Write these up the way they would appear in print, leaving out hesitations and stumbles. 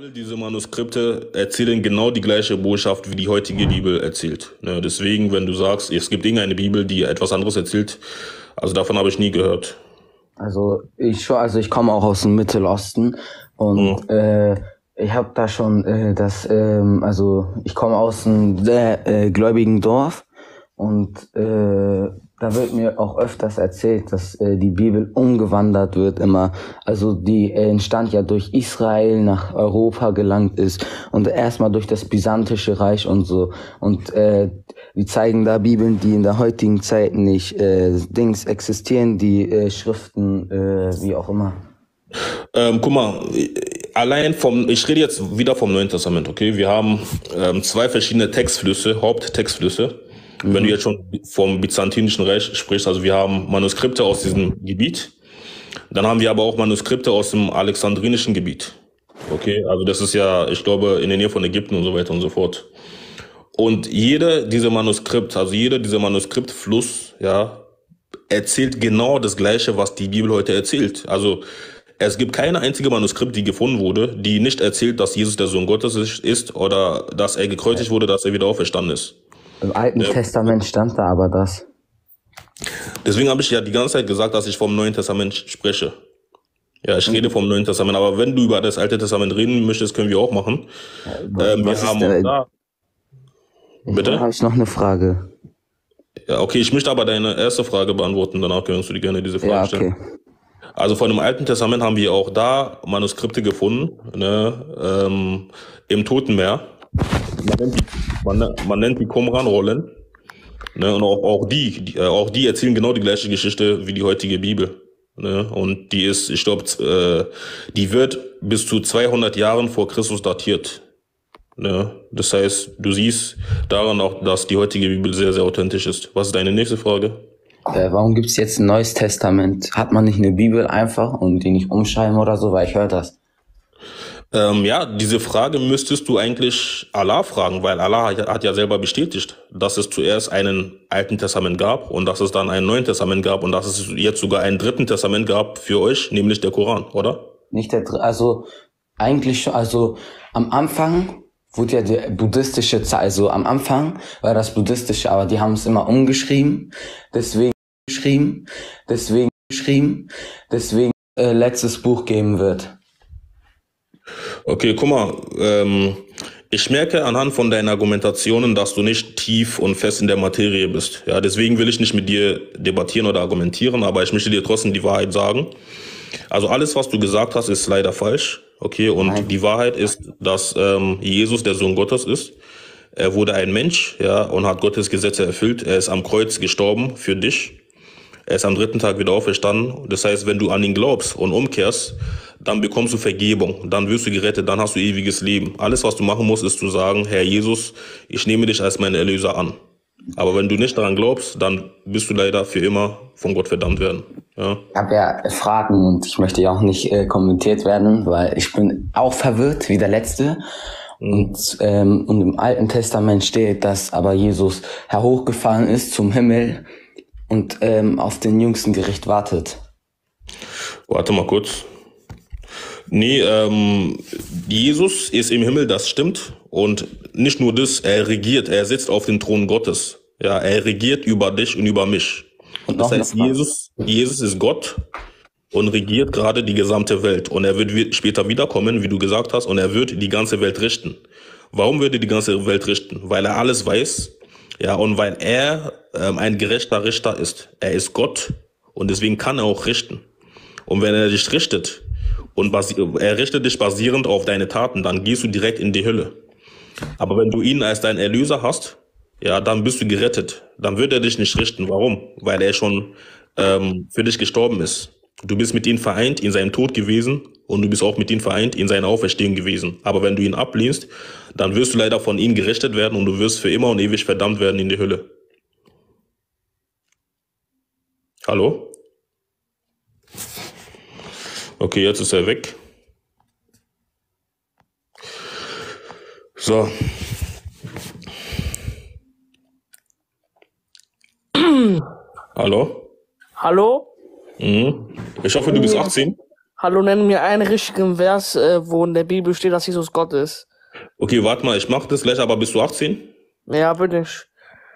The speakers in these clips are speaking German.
Alle diese Manuskripte erzählen genau die gleiche Botschaft, wie die heutige Bibel erzählt. Deswegen, wenn du sagst, es gibt irgendeine Bibel, die etwas anderes erzählt, also davon habe ich nie gehört. Also ich komme auch aus dem Mittelosten und ich habe da schon ich komme aus einem sehr gläubigen Dorf und da wird mir auch öfters erzählt, dass die Bibel umgewandert wird immer. Also die entstand ja durch Israel, nach Europa gelangt ist und erstmal durch das Byzantinische Reich und so. Und die zeigen da Bibeln, die in der heutigen Zeit nicht existieren, die Schriften, wie auch immer. Guck mal, ich rede jetzt wieder vom Neuen Testament, okay? Wir haben zwei verschiedene Textflüsse, Haupttextflüsse. Wenn du jetzt schon vom Byzantinischen Reich sprichst, also wir haben Manuskripte aus diesem Gebiet, dann haben wir aber auch Manuskripte aus dem Alexandrinischen Gebiet. Okay, also das ist ja, ich glaube, in der Nähe von Ägypten und so weiter und so fort. Und jeder dieser Manuskriptfluss, ja, erzählt genau das Gleiche, was die Bibel heute erzählt. Also es gibt keine einzige Manuskript, die gefunden wurde, die nicht erzählt, dass Jesus der Sohn Gottes ist oder dass er gekreuzigt wurde, dass er wieder auferstanden ist. Im Alten Testament stand da aber das. Deswegen habe ich ja die ganze Zeit gesagt, dass ich vom Neuen Testament spreche. Ja, ich rede vom Neuen Testament, aber wenn du über das Alte Testament reden möchtest, können wir auch machen. Da habe ich noch eine Frage. Ja, okay, ich möchte aber deine erste Frage beantworten, danach kannst du dir gerne diese Frage stellen. Okay. Also von dem Alten Testament haben wir auch da Manuskripte gefunden, im Toten Meer. Man nennt die Qumran-Rollen, und auch die erzählen genau die gleiche Geschichte wie die heutige Bibel, und die ist, ich glaube, die wird bis zu 200 Jahren vor Christus datiert, Das heißt, du siehst daran auch, dass die heutige Bibel sehr, sehr authentisch ist. Was ist deine nächste Frage? Warum gibt es jetzt ein Neues Testament? Hat man nicht eine Bibel einfach und die nicht umschreiben oder so, weil ich höre das. Ja, diese Frage müsstest du eigentlich Allah fragen, weil Allah hat ja selber bestätigt, dass es zuerst einen Alten Testament gab und dass es dann einen Neuen Testament gab und dass es jetzt sogar einen dritten Testament gab für euch, nämlich der Koran, oder? Nicht der dritte, also am Anfang wurde ja der buddhistische, aber die haben es immer umgeschrieben, deswegen letztes Buch geben wird. Okay, guck mal, ich merke anhand von deinen Argumentationen, dass du nicht tief und fest in der Materie bist. Ja, deswegen will ich nicht mit dir debattieren oder argumentieren, aber ich möchte dir trotzdem die Wahrheit sagen. Also alles, was du gesagt hast, ist leider falsch. Okay, und die Wahrheit ist, dass Jesus der Sohn Gottes ist. Er wurde ein Mensch, ja, und hat Gottes Gesetze erfüllt. Er ist am Kreuz gestorben für dich. Er ist am dritten Tag wieder auferstanden. Das heißt, wenn du an ihn glaubst und umkehrst, dann bekommst du Vergebung, dann wirst du gerettet, dann hast du ewiges Leben. Alles, was du machen musst, ist zu sagen, Herr Jesus, ich nehme dich als meinen Erlöser an. Aber wenn du nicht daran glaubst, dann bist du leider für immer von Gott verdammt werden. Ja? Ich habe ja Fragen und ich möchte ja auch nicht kommentiert werden, weil ich bin auch verwirrt wie der Letzte. Und im Alten Testament steht, dass aber Jesus hochgefahren ist zum Himmel und auf den jüngsten Gericht wartet. Warte mal kurz. Nee, Jesus ist im Himmel, das stimmt. Und nicht nur das, er regiert, er sitzt auf dem Thron Gottes. Ja, er regiert über dich und über mich. Und das heißt, Jesus ist Gott und regiert gerade die gesamte Welt. Und er wird später wiederkommen, wie du gesagt hast, und er wird die ganze Welt richten. Warum wird er die ganze Welt richten? Weil er alles weiß. Ja, und weil er ein gerechter Richter ist. Er ist Gott und deswegen kann er auch richten. Und wenn er dich richtet und er richtet dich basierend auf deine Taten, dann gehst du direkt in die Hölle. Aber wenn du ihn als deinen Erlöser hast, ja, dann bist du gerettet. Dann wird er dich nicht richten. Warum? Weil er schon für dich gestorben ist. Du bist mit ihm vereint in seinem Tod gewesen und du bist auch mit ihm vereint in seiner Auferstehung gewesen. Aber wenn du ihn ablehnst, dann wirst du leider von ihm gerichtet werden und du wirst für immer und ewig verdammt werden in die Hölle. Hallo? Okay, jetzt ist er weg. So. Hallo? Hallo? Ich hoffe, du bist 18. Hallo, nenn mir einen richtigen Vers, wo in der Bibel steht, dass Jesus Gott ist. Okay, warte mal, ich mach das gleich, aber bist du 18? Ja, bin ich.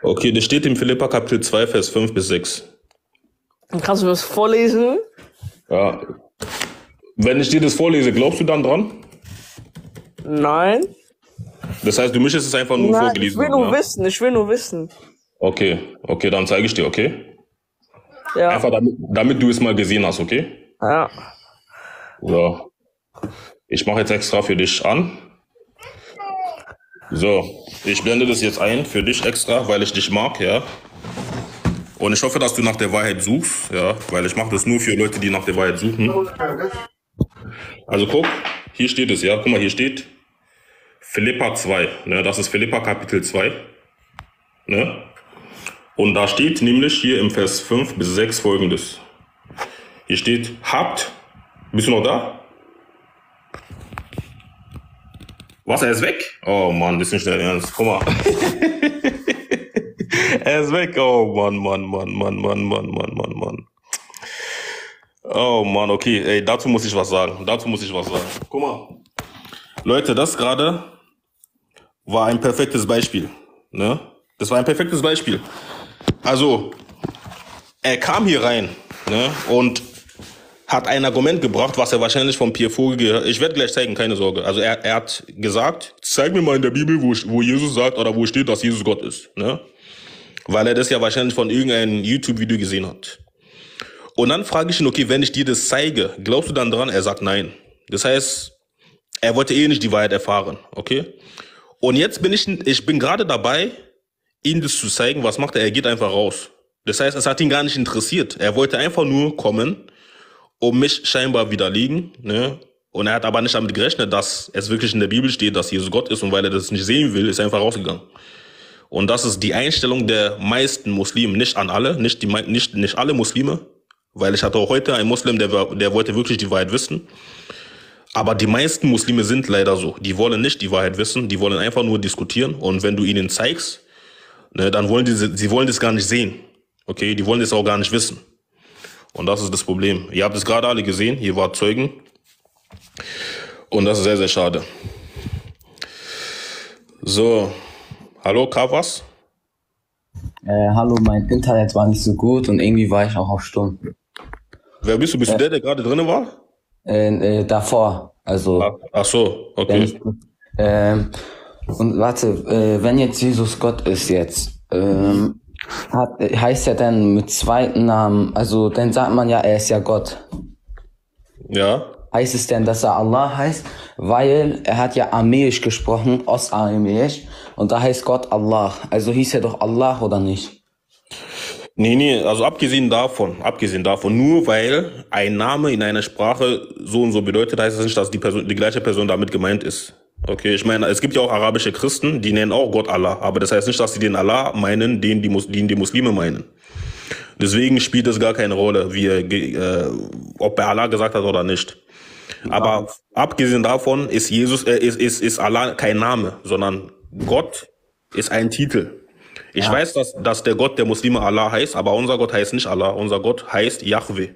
Okay, das steht in Philipper Kapitel 2, Vers 5 bis 6. Kannst du das vorlesen? Ja. Wenn ich dir das vorlese, glaubst du dann dran? Nein. Das heißt, du müsstest es einfach nur vorgelesen. Ich will nur wissen. Okay, dann zeige ich dir, okay? Ja. Einfach damit du es mal gesehen hast, okay? Ja. So. Ich mache jetzt extra für dich an. So. Ich blende das jetzt ein für dich extra, weil ich dich mag, ja? Und ich hoffe, dass du nach der Wahrheit suchst, ja? Weil ich mache das nur für Leute, die nach der Wahrheit suchen. Also guck, hier steht es, ja? Guck mal, hier steht Philipper 2, ne? Das ist Philipper Kapitel 2, ne? Und da steht nämlich hier im Vers 5 bis 6 folgendes. Hier steht, bist du noch da? Was, er ist weg? Oh Mann, das ist nicht der Ernst, guck mal. Er ist weg, oh Mann. Oh Mann, okay, ey, dazu muss ich was sagen. Guck mal, Leute, das gerade war ein perfektes Beispiel, ne? Das war ein perfektes Beispiel. Also, er kam hier rein, ne? Und hat ein Argument gebracht, was er wahrscheinlich von Pierre Vogel gehört. Ich werde gleich zeigen, keine Sorge. Also er hat gesagt, zeig mir mal in der Bibel, wo Jesus sagt oder wo steht, dass Jesus Gott ist, ne? Weil er das ja wahrscheinlich von irgendeinem YouTube-Video gesehen hat. Und dann frage ich ihn, okay, wenn ich dir das zeige, glaubst du dann dran? Er sagt nein. Das heißt, er wollte eh nicht die Wahrheit erfahren, okay? Und jetzt bin ich gerade dabei, ihm das zu zeigen. Was macht er? Er geht einfach raus. Das heißt, es hat ihn gar nicht interessiert. Er wollte einfach nur kommen, um mich scheinbar widerlegen, ne? Und er hat aber nicht damit gerechnet, dass es wirklich in der Bibel steht, dass Jesus Gott ist. Und weil er das nicht sehen will, ist er einfach rausgegangen. Und das ist die Einstellung der meisten Muslimen, nicht an alle, nicht alle Muslime, weil ich hatte auch heute einen Muslim, der wollte wirklich die Wahrheit wissen. Aber die meisten Muslime sind leider so. Die wollen nicht die Wahrheit wissen, die wollen einfach nur diskutieren. Und wenn du ihnen zeigst, ne, dann wollen das gar nicht sehen. Okay, die wollen das auch gar nicht wissen. Und das ist das Problem. Ihr habt es gerade alle gesehen, ihr wart Zeugen. Und das ist sehr, sehr schade. So. Hallo, Kavas? Hallo, mein Internet war nicht so gut und irgendwie war ich auch auf Stumm. Wer bist du? Bist du der gerade drin war? Davor, also... Ach so, okay. Und warte, wenn jetzt Jesus Gott ist jetzt, heißt er dann mit zweiten Namen, also dann sagt man ja, er ist ja Gott. Ja. Heißt es denn, dass er Allah heißt? Weil er hat ja Aramäisch gesprochen, Ostaramäisch, und da heißt Gott Allah. Also hieß er doch Allah, oder nicht? Nee, also abgesehen davon, nur weil ein Name in einer Sprache so und so bedeutet, heißt es nicht, dass die gleiche Person damit gemeint ist. Okay, ich meine, es gibt ja auch arabische Christen, die nennen auch Gott Allah, aber das heißt nicht, dass sie den Allah meinen, den die Muslime meinen. Deswegen spielt es gar keine Rolle, ob er Allah gesagt hat oder nicht. Aber abgesehen davon ist ist Allah kein Name, sondern Gott ist ein Titel. Ich weiß, dass der Gott der Muslime Allah heißt, aber unser Gott heißt nicht Allah, unser Gott heißt Yahweh.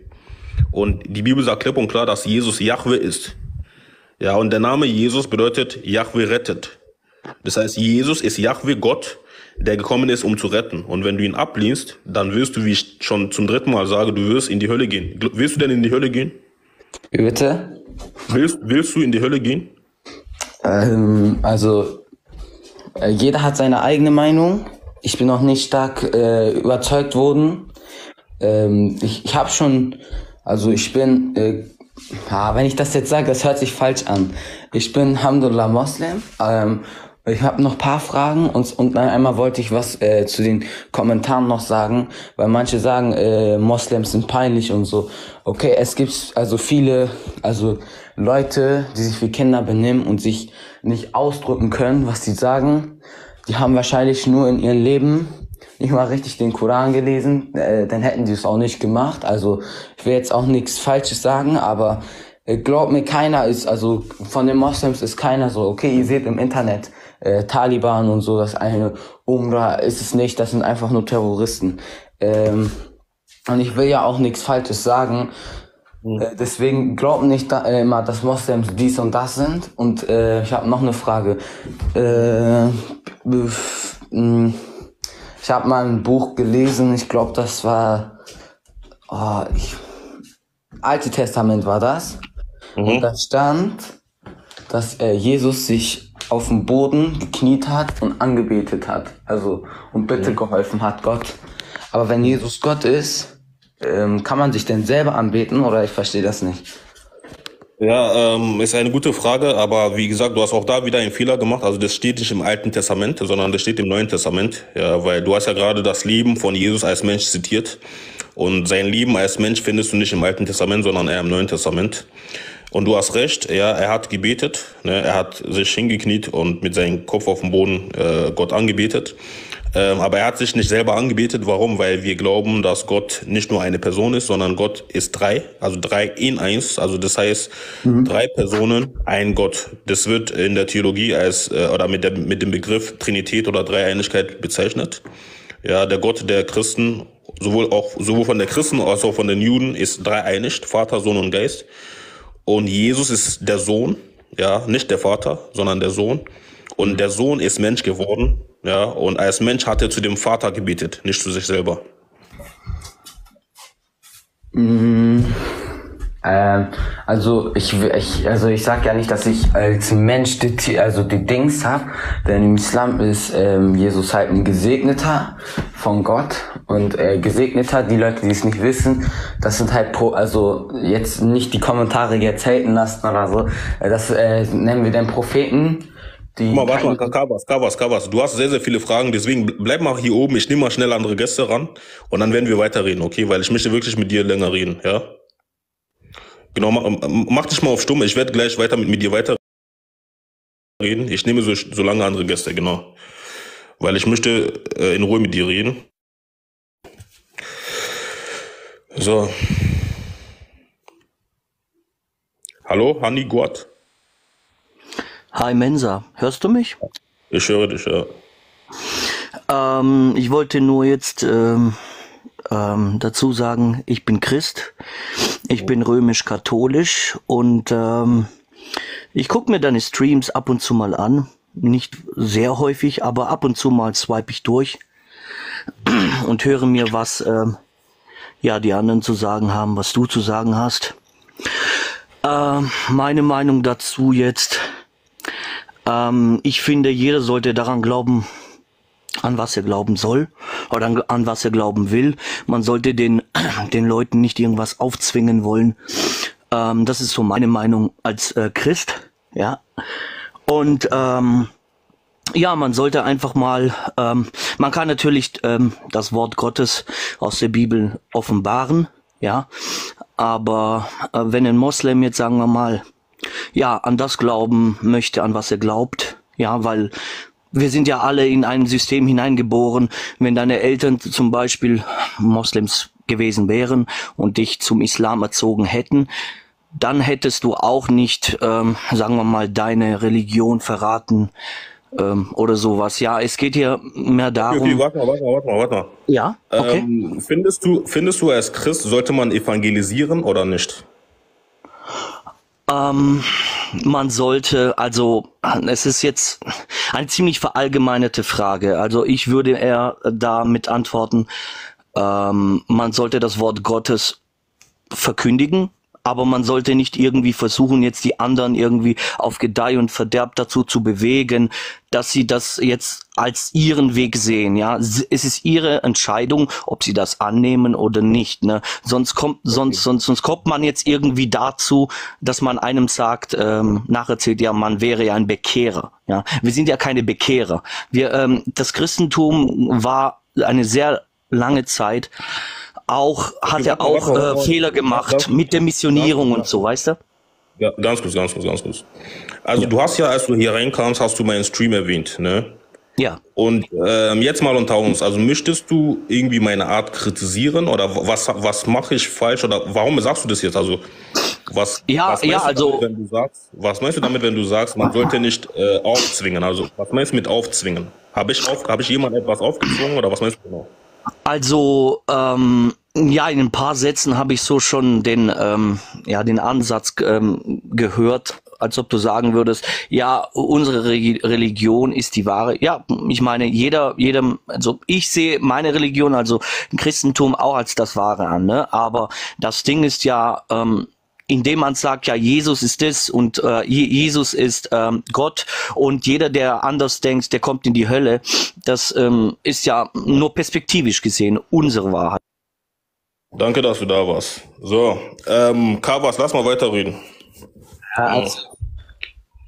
Und die Bibel sagt klipp und klar, dass Jesus Yahweh ist. Ja, und der Name Jesus bedeutet Yahweh rettet. Das heißt, Jesus ist Yahweh, Gott, der gekommen ist, um zu retten. Und wenn du ihn ablehnst, dann wirst du, wie ich schon zum 3. Mal sage, du wirst in die Hölle gehen. Willst du denn in die Hölle gehen? Wie bitte? Willst du in die Hölle gehen? Also, jeder hat seine eigene Meinung. Ich bin noch nicht stark überzeugt worden. Wenn ich das jetzt sage, das hört sich falsch an. Ich bin Alhamdulillah Moslem. Ich habe noch ein paar Fragen und einmal wollte ich was zu den Kommentaren noch sagen, weil manche sagen, Moslems sind peinlich und so. Okay, es gibt also viele Leute, die sich wie Kinder benehmen und sich nicht ausdrücken können, was sie sagen. Die haben wahrscheinlich nur in ihrem Leben nicht mal richtig den Koran gelesen, dann hätten die es auch nicht gemacht. Also ich will jetzt auch nichts Falsches sagen, aber glaub mir, keiner ist, von den Moslems ist keiner so, okay, ihr seht im Internet Taliban und so, das eine Umrah ist es nicht, das sind einfach nur Terroristen. Und ich will ja auch nichts Falsches sagen, Deswegen glaubt nicht immer, dass Moslems dies und das sind. Und ich habe noch eine Frage. Ich habe mal ein Buch gelesen, ich glaube, das war... Alte Testament war das. Und da stand, dass Jesus sich auf dem Boden gekniet hat und angebetet hat. Also, und Bitte geholfen hat, Gott. Aber wenn Jesus Gott ist, kann man sich denn selber anbeten, oder ich verstehe das nicht? Ja, ist eine gute Frage, aber wie gesagt, du hast auch da wieder einen Fehler gemacht. Also das steht nicht im Alten Testament, sondern das steht im Neuen Testament. Ja, weil du hast ja gerade das Leben von Jesus als Mensch zitiert. Und sein Leben als Mensch findest du nicht im Alten Testament, sondern eher im Neuen Testament. Und du hast recht, ja, er hat gebetet, ne, er hat sich hingekniet und mit seinem Kopf auf dem Boden Gott angebetet. Aber er hat sich nicht selber angebetet. Warum? Weil wir glauben, dass Gott nicht nur eine Person ist, sondern Gott ist drei, also drei in eins. Also das heißt, drei Personen, ein Gott. Das wird in der Theologie als oder mit dem Begriff Trinität oder Dreieinigkeit bezeichnet. Ja, der Gott der Christen, sowohl von der Christen als auch von den Juden, ist dreieinig, Vater, Sohn und Geist. Und Jesus ist der Sohn, ja, nicht der Vater, sondern der Sohn. Und der Sohn ist Mensch geworden, ja, und als Mensch hat er zu dem Vater gebetet, nicht zu sich selber. Also ich sage ja nicht, dass ich als Mensch die Dings habe, denn im Islam ist Jesus halt ein Gesegneter von Gott, und Gesegneter, die Leute, die es nicht wissen, das sind halt jetzt nicht die Kommentare jetzt haten lassen oder so, das nennen wir dann Propheten. Warte mal, Kavas, du hast sehr, sehr viele Fragen, deswegen bleib mal hier oben, ich nehme mal schnell andere Gäste ran und dann werden wir weiterreden, okay, weil ich möchte wirklich mit dir länger reden, ja? Genau, mach dich mal auf stumm, ich werde gleich mit dir weiterreden, ich nehme so lange andere Gäste, genau, weil ich möchte in Ruhe mit dir reden. So. Hallo, Hani Guat. Hi Mensa, hörst du mich? Ich höre dich, ja. Ich wollte nur jetzt dazu sagen, ich bin Christ, ich bin römisch-katholisch und ich gucke mir deine Streams ab und zu mal an. Nicht sehr häufig, aber ab und zu mal swipe ich durch und höre mir, was die anderen zu sagen haben, was du zu sagen hast. Meine Meinung dazu jetzt... ich finde, jeder sollte daran glauben, an was er glauben soll oder an was er glauben will. Man sollte den Leuten nicht irgendwas aufzwingen wollen. Das ist so meine Meinung als Christ. Ja. Und man sollte einfach mal, man kann natürlich das Wort Gottes aus der Bibel offenbaren. Ja. Aber wenn ein Moslem jetzt, sagen wir mal, an das glauben möchte, an was er glaubt, ja, weil wir sind ja alle in ein System hineingeboren. Wenn deine Eltern zum Beispiel Moslems gewesen wären und dich zum Islam erzogen hätten, dann hättest du auch nicht, sagen wir mal, deine Religion verraten oder sowas. Ja, es geht hier mehr darum... Okay, warte mal. Ja, okay. Findest du als Christ, sollte man evangelisieren oder nicht? Man sollte, also es ist jetzt eine ziemlich verallgemeinerte Frage, also ich würde eher damit antworten, man sollte das Wort Gottes verkündigen, aber man sollte nicht irgendwie versuchen, jetzt die anderen irgendwie auf Gedeih und Verderb dazu zu bewegen, dass sie das jetzt als ihren Weg sehen, ja. Es ist ihre Entscheidung, ob sie das annehmen oder nicht, ne. Sonst kommt man jetzt irgendwie dazu, dass man einem sagt, nacherzählt, ja, man wäre ja ein Bekehrer, ja. Wir sind ja keine Bekehrer. Das Christentum war eine sehr lange Zeit, hat er auch Fehler gemacht mit der Missionierung und so, weißt du? Ja, ganz kurz. Also du hast ja, als du hier reinkamst, hast du meinen Stream erwähnt, ne? Ja. Und jetzt mal unter uns, also möchtest du irgendwie meine Art kritisieren oder was mache ich falsch oder warum sagst du das jetzt? Also was meinst du damit, wenn du sagst, man sollte nicht aufzwingen? Also was meinst du mit aufzwingen? Habe ich jemand etwas aufgezwungen oder was meinst du genau? Also Ja, in ein paar Sätzen habe ich so schon den, den Ansatz gehört, als ob du sagen würdest, ja, unsere Religion ist die wahre. Ja, ich meine, also ich sehe meine Religion, also Christentum, auch als das Wahre an, ne? Aber das Ding ist ja, indem man sagt, ja, Jesus ist das und Jesus ist Gott und jeder, der anders denkt, der kommt in die Hölle, das ist ja nur perspektivisch gesehen unsere Wahrheit. Danke, dass du da warst. So, Kabas, lass mal weiterreden. Herr Arzt,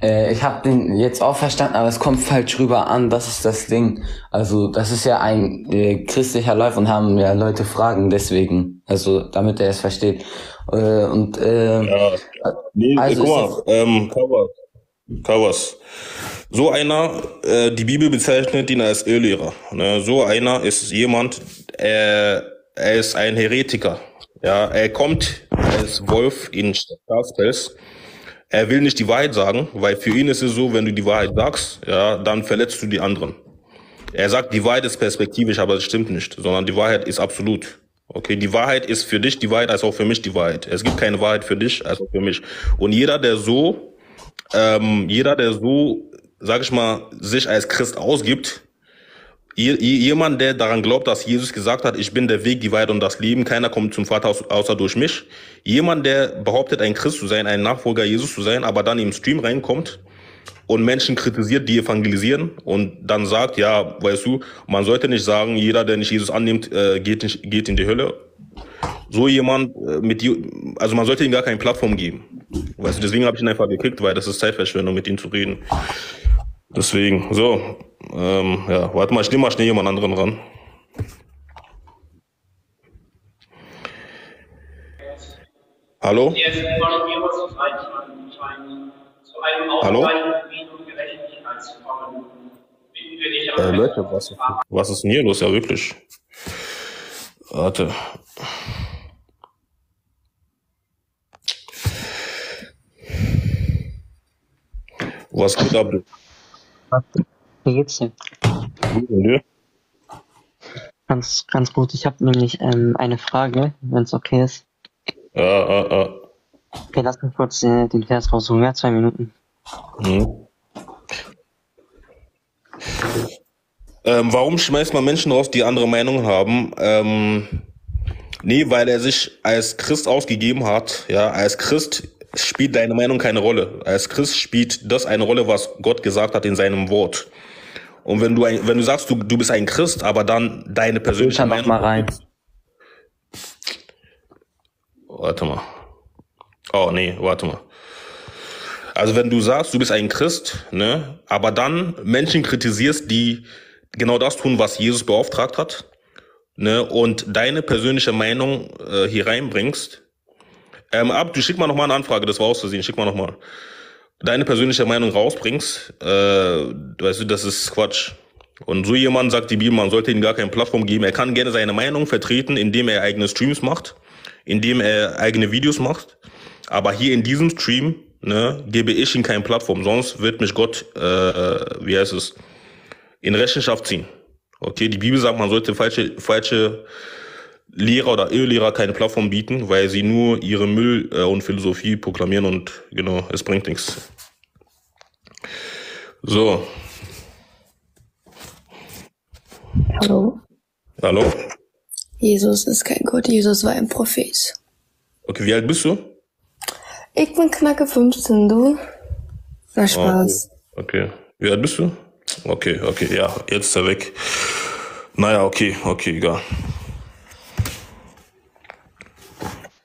ich habe den jetzt auch verstanden, aber es kommt falsch rüber an, das ist das Ding. Also das ist ja ein christlicher Lauf und haben ja Leute Fragen deswegen, also damit er es versteht. Kabas, so einer, die Bibel bezeichnet ihn als Irrlehrer. Ne? So einer ist jemand, er ist ein Heretiker. Ja, er kommt als Wolf in Schafspelz. Er will nicht die Wahrheit sagen, weil für ihn ist es so, wenn du die Wahrheit sagst, ja, dann verletzt du die anderen. Er sagt, die Wahrheit ist perspektivisch, aber das stimmt nicht, sondern die Wahrheit ist absolut. Okay, die Wahrheit ist für dich die Wahrheit, als auch für mich die Wahrheit. Es gibt keine Wahrheit für dich, als auch für mich. Und jeder, der so, sag ich mal, sich als Christ ausgibt, jemand, der daran glaubt, dass Jesus gesagt hat, ich bin der Weg, die Wahrheit und das Leben, keiner kommt zum Vater außer durch mich. Jemand, der behauptet, ein Christ zu sein, ein Nachfolger Jesus zu sein, aber dann im Stream reinkommt und Menschen kritisiert, die evangelisieren und dann sagt, ja, weißt du, man sollte nicht sagen, jeder, der nicht Jesus annimmt, geht in die Hölle. So jemand, also man sollte ihm gar keine Plattform geben. Weißt du, deswegen habe ich ihn einfach gekickt, weil das ist Zeitverschwendung, mit ihm zu reden. Deswegen, so. Warte mal, ich nehme mal schnell jemand anderen ran. Hallo? Hallo? Leute, was ist denn hier los? Ja, wirklich. Warte. Was geht ab? Wie geht's dir? Ja. Ganz, ganz gut. Ich habe nämlich eine Frage, wenn es okay ist. Ja. Okay, lass mich kurz den Vers raussuchen. Ja, 2 Minuten. Mhm. Warum schmeißt man Menschen raus, die andere Meinungen haben? Nee, weil er sich als Christ ausgegeben hat. Ja, als Christ spielt deine Meinung keine Rolle. Als Christ spielt das eine Rolle, was Gott gesagt hat in seinem Wort. Und wenn du sagst, du bist ein Christ, aber dann deine persönliche Meinung... Mach mal rein. Warte mal. Oh, nee, warte mal. Also wenn du sagst, du bist ein Christ, ne, aber dann Menschen kritisierst, die genau das tun, was Jesus beauftragt hat, ne, und deine persönliche Meinung hier reinbringst, du schick mal nochmal eine Anfrage, das war aus Versehen, schick mal nochmal. Deine persönliche Meinung rausbringst, weißt du, das ist Quatsch. Und so jemand sagt die Bibel, man sollte ihm gar keine Plattform geben. Er kann gerne seine Meinung vertreten, indem er eigene Streams macht, indem er eigene Videos macht. Aber hier in diesem Stream, ne, gebe ich ihm keine Plattform, sonst wird mich Gott, in Rechenschaft ziehen. Okay, die Bibel sagt, man sollte falsche Lehrer oder Irrlehrer keine Plattform bieten, weil sie nur ihre Müll und Philosophie proklamieren und genau, es bringt nichts. So. Hallo. Hallo. Jesus ist kein Gott, Jesus war ein Prophet. Okay, wie alt bist du? Ich bin knacke 15, du? Na, Spaß. Okay. Wie alt bist du? Okay, ja, jetzt ist er weg. Naja, okay, egal.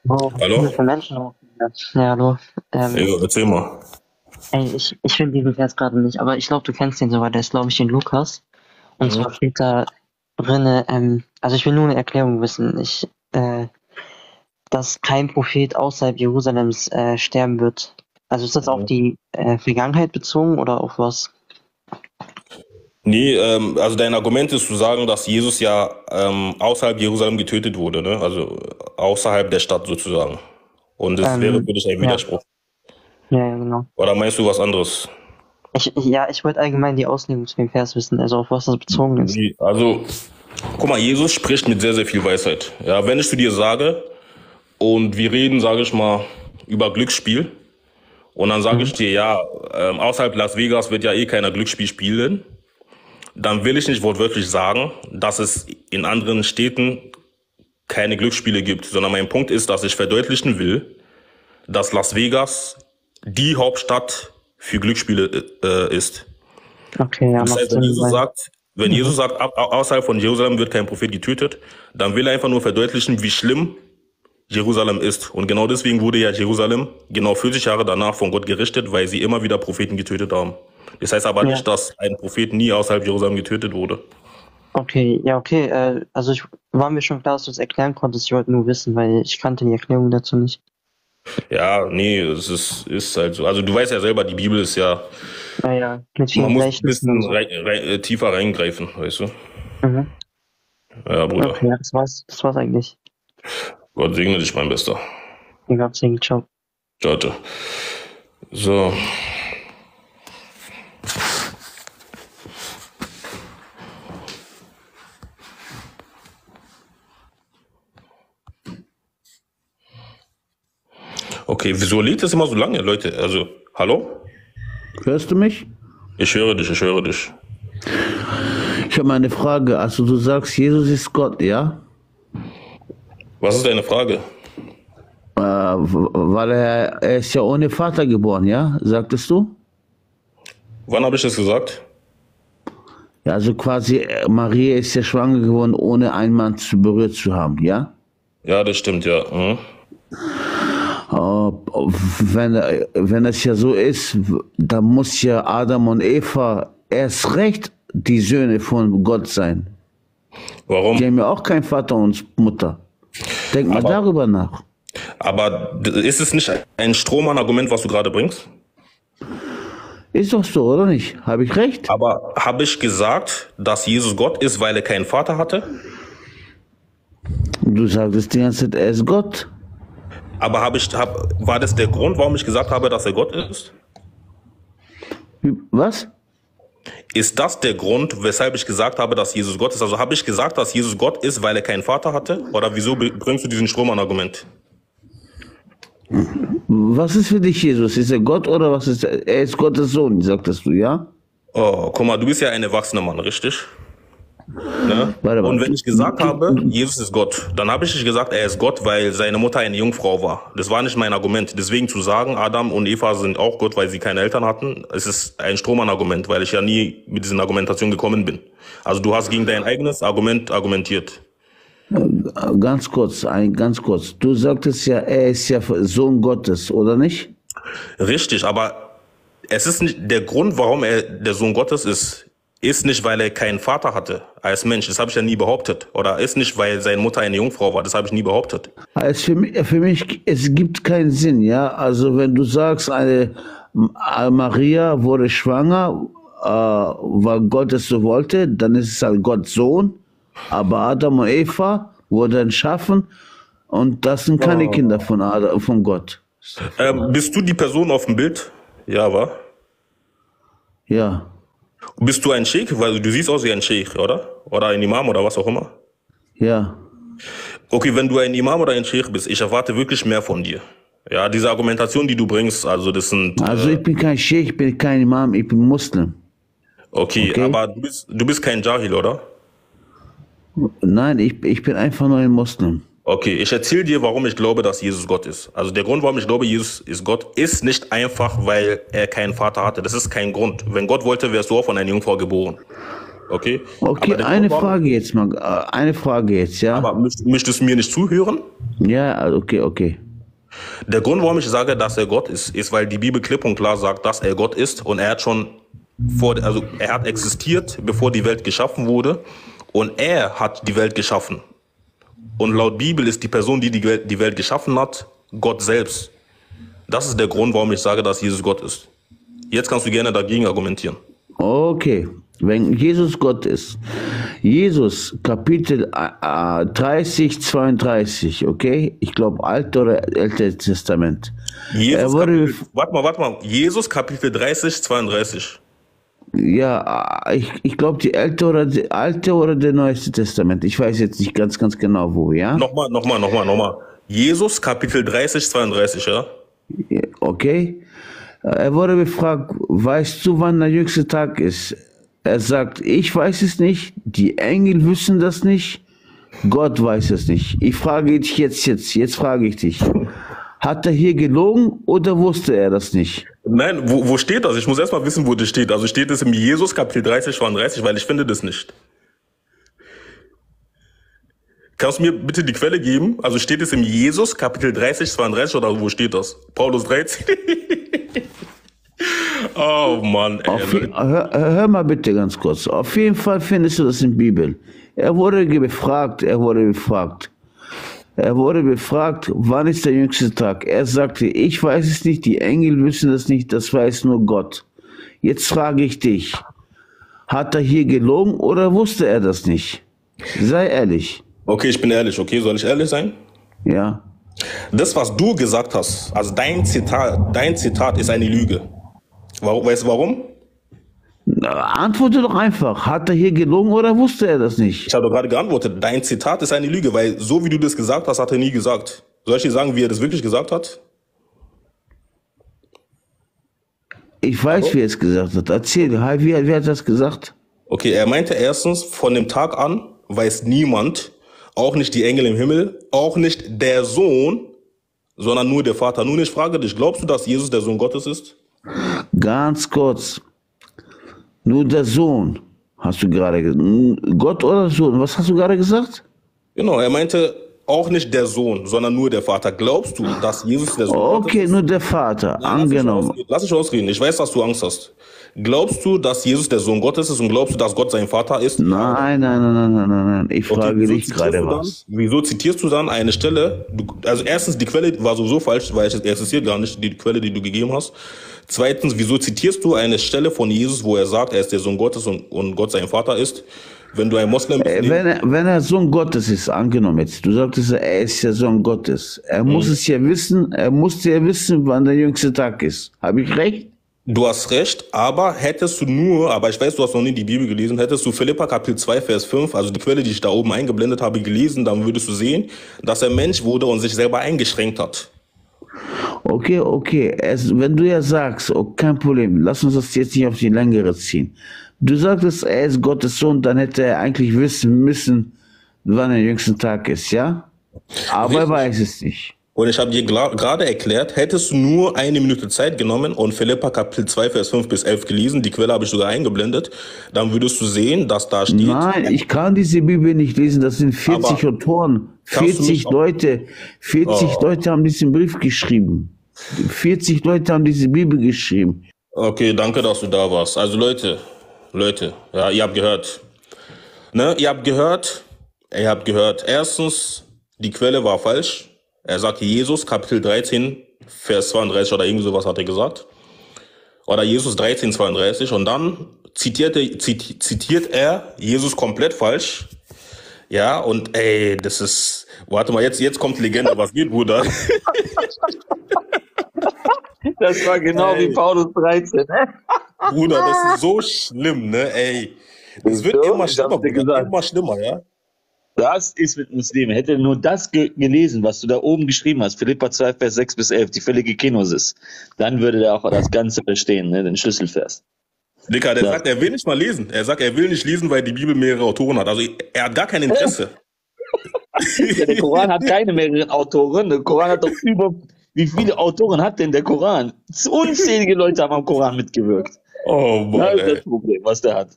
Wow, hallo? Für Menschen. Ja, hallo. Erzähl mal. Ey, ich finde diesen Vers gerade nicht, aber ich glaube, du kennst den sogar. Der ist, glaube ich, in Lukas. Und zwar steht da drin, also ich will nur eine Erklärung wissen, dass kein Prophet außerhalb Jerusalems sterben wird. Also ist das auf die Vergangenheit bezogen oder auf was? Nee, also dein Argument ist zu sagen, dass Jesus ja außerhalb Jerusalem getötet wurde, ne? Also außerhalb der Stadt sozusagen. Und das wäre für dich ein Widerspruch. Ja, genau. Oder meinst du was anderes? Ich wollte allgemein die Auslegung zu dem Vers wissen, also auf was das bezogen ist. Also Guck mal, Jesus spricht mit sehr, sehr viel Weisheit. Ja, wenn ich zu dir sage, und wir reden, sage ich mal, über Glücksspiel, und dann sage ich dir, ja, außerhalb Las Vegas wird ja eh keiner Glücksspiel spielen, dann will ich nicht wortwörtlich sagen, dass es in anderen Städten keine Glücksspiele gibt, sondern mein Punkt ist, dass ich verdeutlichen will, dass Las Vegas die Hauptstadt für Glücksspiele ist. Okay, ja, das heißt, wenn Jesus sagt, außerhalb von Jerusalem wird kein Prophet getötet, dann will er einfach nur verdeutlichen, wie schlimm Jerusalem ist. Und genau deswegen wurde ja Jerusalem genau 40 Jahre danach von Gott gerichtet, weil sie immer wieder Propheten getötet haben. Das heißt aber nicht, dass ein Prophet nie außerhalb Jerusalem getötet wurde. Okay, ja, okay. Also war mir schon klar, dass du es erklären konntest. Ich wollte nur wissen, weil ich kannte die Erklärung dazu nicht. Ja, nee, es ist halt so. Also du weißt ja selber, die Bibel ist ja... Naja, mit vielen man muss ein bisschen so tiefer reingreifen, weißt du? Mhm. Ja, Bruder. Okay, ja, das war's eigentlich. Gott segne dich, mein Bester. Gott segne, ciao. Ciao, ciao. So. Okay, wieso lädt das immer so lange, Leute? Also, hallo? Hörst du mich? Ich höre dich, ich höre dich. Ich habe eine Frage. Also du sagst, Jesus ist Gott, ja? Was ist deine Frage? Weil er ist ja ohne Vater geboren, ja? Sagtest du? Wann habe ich das gesagt? Ja, also quasi, Maria ist ja schwanger geworden, ohne einen Mann berührt zu haben, ja? Ja, das stimmt, ja. Mhm. Wenn es ja so ist, dann muss ja Adam und Eva erst recht die Söhne von Gott sein. Warum? Die haben ja auch keinen Vater und Mutter. Denk mal darüber nach. Aber ist es nicht ein Strohmann-Argument, was du gerade bringst? Ist doch so, oder nicht? Habe ich recht? Aber habe ich gesagt, dass Jesus Gott ist, weil er keinen Vater hatte? Du sagtest die ganze Zeit, er ist Gott. Aber war das der Grund, warum ich gesagt habe, dass er Gott ist? Was? Ist das der Grund, weshalb ich gesagt habe, dass Jesus Gott ist? Also habe ich gesagt, dass Jesus Gott ist, weil er keinen Vater hatte? Oder wieso bringst du diesen Strohmann-Argument? Was ist für dich Jesus? Ist er Gott oder was ist er? Er ist Gottes Sohn, sagtest du, ja? Oh, guck mal, du bist ja ein erwachsener Mann, richtig? Ne? Und wenn ich gesagt habe, Jesus ist Gott, dann habe ich nicht gesagt, er ist Gott, weil seine Mutter eine Jungfrau war. Das war nicht mein Argument. Deswegen zu sagen, Adam und Eva sind auch Gott, weil sie keine Eltern hatten, es ist ein Strohmann-Argument, weil ich ja nie mit diesen Argumentationen gekommen bin. Also du hast gegen dein eigenes Argument argumentiert. Ganz kurz. Du sagtest ja, er ist ja Sohn Gottes, oder nicht? Richtig, aber es ist nicht der Grund, warum er der Sohn Gottes ist. Ist nicht, weil er keinen Vater hatte als Mensch. Das habe ich ja nie behauptet. Oder ist nicht, weil seine Mutter eine Jungfrau war. Das habe ich nie behauptet. Also für mich, es gibt keinen Sinn, ja. Also wenn du sagst, Maria wurde schwanger, weil Gott es so wollte, dann ist es halt Gottes Sohn. Aber Adam und Eva wurden geschaffen und das sind keine Kinder von Gott. Bist du die Person auf dem Bild? Ja, wa? Ja. Bist du ein Sheikh? Weil du siehst aus wie ein Sheikh, oder? Oder ein Imam oder was auch immer. Ja. Okay, wenn du ein Imam oder ein Sheikh bist, ich erwarte wirklich mehr von dir. Ja, diese Argumentation, die du bringst, also das sind... Also ich bin kein Sheikh, ich bin kein Imam, ich bin Muslim. Okay, aber du bist kein Jahil, oder? Nein, ich bin einfach nur ein Muslim. Okay, ich erzähle dir, warum ich glaube, dass Jesus Gott ist. Also der Grund, warum ich glaube, Jesus ist Gott, ist nicht einfach, weil er keinen Vater hatte. Das ist kein Grund. Wenn Gott wollte, wärst du auch von einer Jungfrau geboren. Okay? Okay, eine Frage jetzt, ja? Aber möchtest du mir nicht zuhören? Ja, okay. Der Grund, warum ich sage, dass er Gott ist, ist, weil die Bibel klipp und klar sagt, dass er Gott ist und er hat schon er hat existiert, bevor die Welt geschaffen wurde und er hat die Welt geschaffen. Und laut Bibel ist die Person, die die Welt geschaffen hat, Gott selbst. Das ist der Grund, warum ich sage, dass Jesus Gott ist. Jetzt kannst du gerne dagegen argumentieren. Okay, wenn Jesus Gott ist. Jesus, Kapitel 30, 32, okay? Ich glaube, Alt oder Ältes Testament. Jesus, warte mal. Jesus, Kapitel 30, 32. Ja, ich glaube, die alte oder der neueste Testament. Ich weiß jetzt nicht ganz genau wo, ja? Nochmal. Jesus, Kapitel 30, 32, ja? Okay. Er wurde befragt, weißt du, wann der jüngste Tag ist? Er sagt, ich weiß es nicht, die Engel wissen das nicht, Gott weiß es nicht. Ich frage dich jetzt frage ich dich. Hat er hier gelogen oder wusste er das nicht? Nein, wo steht das? Ich muss erstmal wissen, wo das steht. Also steht es im Jesus Kapitel 30, 32, weil ich finde das nicht. Kannst du mir bitte die Quelle geben? Also steht es im Jesus Kapitel 30, 32 oder wo steht das? Paulus 13? Oh Mann, ey. Hör mal bitte ganz kurz. Auf jeden Fall findest du das in der Bibel. Er wurde befragt, wann ist der jüngste Tag? Er sagte, ich weiß es nicht, die Engel wissen das nicht, das weiß nur Gott. Jetzt frage ich dich, hat er hier gelogen oder wusste er das nicht? Sei ehrlich. Okay, ich bin ehrlich, okay? Soll ich ehrlich sein? Ja. Das, was du gesagt hast, also dein Zitat ist eine Lüge. Weißt du warum? Na, antworte doch einfach. Hat er hier gelogen oder wusste er das nicht? Ich habe doch gerade geantwortet. Dein Zitat ist eine Lüge, weil so wie du das gesagt hast, hat er nie gesagt. Soll ich dir sagen, wie er das wirklich gesagt hat? Ich weiß, Wie er es gesagt hat. Erzähl, wie hat er das gesagt? Okay, er meinte erstens, von dem Tag an weiß niemand, auch nicht die Engel im Himmel, auch nicht der Sohn, sondern nur der Vater. Nun, ich frage dich, glaubst du, dass Jesus der Sohn Gottes ist? Ganz kurz. Nur der Sohn, hast du gerade gesagt. Gott oder Sohn, was hast du gerade gesagt? Genau, er meinte auch nicht der Sohn, sondern nur der Vater. Glaubst du, dass Jesus der Sohn Gottes ist? Okay, nur der Vater, nein, angenommen. Lass mich ausreden, ich weiß, dass du Angst hast. Glaubst du, dass Jesus der Sohn Gottes ist und glaubst du, dass Gott sein Vater ist? Nein. Ich frage dich gerade was. Wieso zitierst du dann eine Stelle? Also erstens, die Quelle war sowieso falsch, weil es existiert gar nicht die Quelle, die du gegeben hast. Zweitens, wieso zitierst du eine Stelle von Jesus, wo er sagt, er ist der Sohn Gottes und Gott sein Vater ist? Wenn du ein Moslem bist... Wenn er Sohn Gottes ist, angenommen jetzt, du sagtest, er ist der Sohn Gottes. Er muss es ja wissen, er musste ja wissen, wann der jüngste Tag ist. Habe ich recht? Du hast recht, aber ich weiß, du hast noch nie die Bibel gelesen, hättest du Philipper Kapitel 2, Vers 5, also die Quelle, die ich da oben eingeblendet habe, gelesen, dann würdest du sehen, dass er Mensch wurde und sich selber eingeschränkt hat. Okay. Wenn du ja sagst, oh, kein Problem, lass uns das jetzt nicht auf die längere ziehen. Du sagtest, er ist Gottes Sohn, dann hätte er eigentlich wissen müssen, wann der jüngste Tag ist, ja? Aber er weiß es nicht. Und ich habe dir gerade erklärt, hättest du nur eine Minute Zeit genommen und Philipper Kapitel 2, Vers 5 bis 11 gelesen, die Quelle habe ich sogar eingeblendet, dann würdest du sehen, dass da steht... Nein, ich kann diese Bibel nicht lesen, das sind 40 Autoren, 40 Leute, 40 Leute haben diesen Brief geschrieben. 40 Leute haben diese Bibel geschrieben. Okay, danke, dass du da warst. Also Leute, ja, ihr habt gehört. Ne, ihr habt gehört. Erstens, die Quelle war falsch. Er sagt Jesus, Kapitel 13, Vers 32 oder irgendwie sowas hat er gesagt. Oder Jesus 13, 32. Und dann zitiert er Jesus komplett falsch. Ja, und ey, das ist... Warte mal, jetzt kommt Legende. Was geht, Bruder? Das war genau wie Paulus 13, ne? Bruder, das ist so schlimm, ne? Ey, das wird immer schlimmer, Bruder. Immer schlimmer, ja? Das ist mit Muslimen. Hätte nur das gelesen, was du da oben geschrieben hast, Philipper 2, Vers 6 bis 11, die völlige Kenosis, dann würde der auch das Ganze verstehen, ne? Den Schlüsselvers. Dicker, der sagt, er will nicht mal lesen. Er sagt, er will nicht lesen, weil die Bibel mehrere Autoren hat. Also er hat gar kein Interesse. Ja, der Koran hat keine mehreren Autoren. Der Koran hat doch wie viele Autoren hat denn der Koran? Unzählige Leute haben am Koran mitgewirkt. Oh Mann, das ist das Problem, was der hat.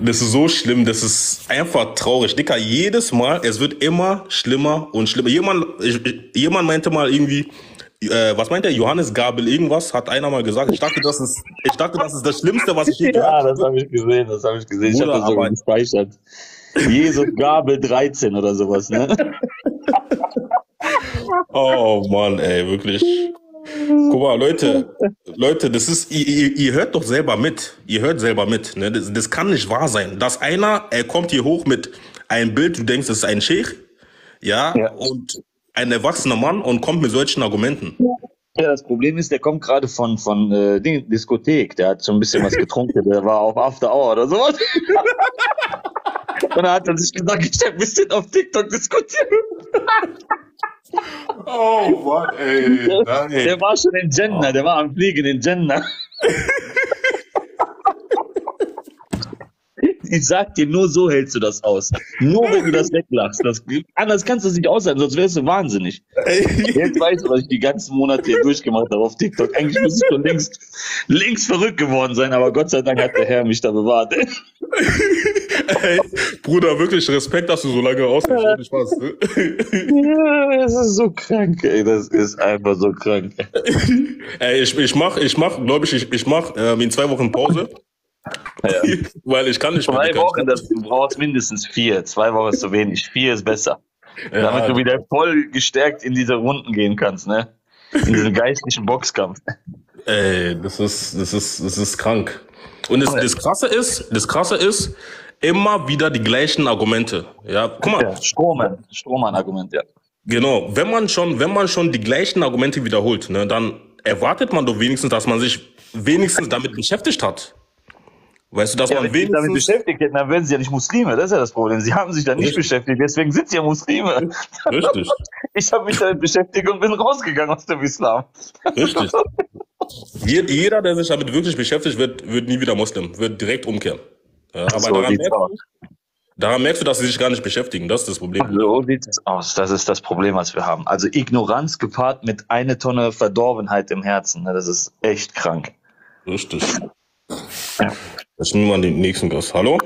Das ist so schlimm, das ist einfach traurig. Dicker, jedes Mal, es wird immer schlimmer und schlimmer. Jemand meinte mal irgendwie, was meint der? Johannes Gabel irgendwas, hat einer mal gesagt. Ich dachte, das ist das Schlimmste, was ich je gehört habe. Ja, das habe ich gesehen. Bruder, ich habe das sogar gespeichert. Jesus Gabel 13 oder sowas, ne? Oh Mann, ey, wirklich. Guck mal, Leute, das ist, ihr hört doch selber mit. Ihr hört selber mit. Ne? Das kann nicht wahr sein, dass er kommt hier hoch mit einem Bild, du denkst, es ist ein Scheich, ja, und ein erwachsener Mann und kommt mit solchen Argumenten. Ja, das Problem ist, der kommt gerade von Diskothek. Der hat schon ein bisschen was getrunken. Der war auf After Hour oder sowas. Und da hat er sich gesagt, ich hab ein bisschen auf TikTok diskutiert. Oh, Mann, ey. Der war schon in Jannah. Der war am Fliegen in Jannah. Ich sag dir, nur so hältst du das aus. Nur wenn du das weglachst. Anders kannst du es nicht aushalten, sonst wärst du wahnsinnig. Jetzt weißt du, was ich die ganzen Monate hier durchgemacht habe auf TikTok. Eigentlich müsste ich schon längst verrückt geworden sein, aber Gott sei Dank hat der Herr mich da bewahrt. Ey, Bruder, wirklich Respekt, dass du so lange rausgeschrieben hast. Ne? Ja, das ist so krank, ey. Das ist einfach so krank. Ey, ich mach, glaube ich, in 2 Wochen Pause. Ja. Weil ich kann nicht 2 Wochen, du brauchst mindestens 4. 2 Wochen ist zu wenig, 4 ist besser. Ja. Damit du wieder voll gestärkt in diese Runden gehen kannst, ne? In diesen geistlichen Boxkampf. Ey, das ist krank. Und das Krasse ist, immer wieder die gleichen Argumente. Ja, guck mal. Ja, Strohmann-Argument, ja. Genau, wenn man schon die gleichen Argumente wiederholt, ne, dann erwartet man doch wenigstens, dass man sich wenigstens damit beschäftigt hat. Weißt du, dass man wenigstens damit beschäftigt hätten, dann wären sie ja nicht Muslime. Das ist ja das Problem. Sie haben sich da nicht beschäftigt, deswegen sind sie ja Muslime. Richtig. Ich habe mich damit beschäftigt und bin rausgegangen aus dem Islam. Richtig. Jeder, der sich damit wirklich beschäftigt, wird nie wieder Muslim, wird direkt umkehren. Ja, aber so daran merkst du, dass sie sich gar nicht beschäftigen. Das ist das Problem. So sieht es aus. Das ist das Problem, was wir haben. Also Ignoranz gepaart mit 1 Tonne Verdorbenheit im Herzen. Das ist echt krank. Richtig. Ja. Jetzt nehmen wir den nächsten Gast. Hallo?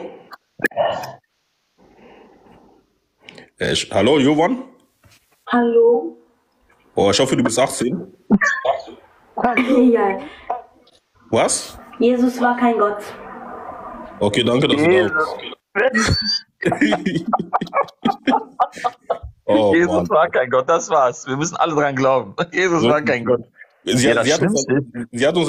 Hallo, Jovan? Hallo? Oh, ich hoffe, du bist 18. Ja. Was? Jesus war kein Gott. Okay, danke, dass du da bist. Oh, Jesus war kein Gott, das war's. Wir müssen alle dran glauben. Jesus war kein Gott. Sie hat uns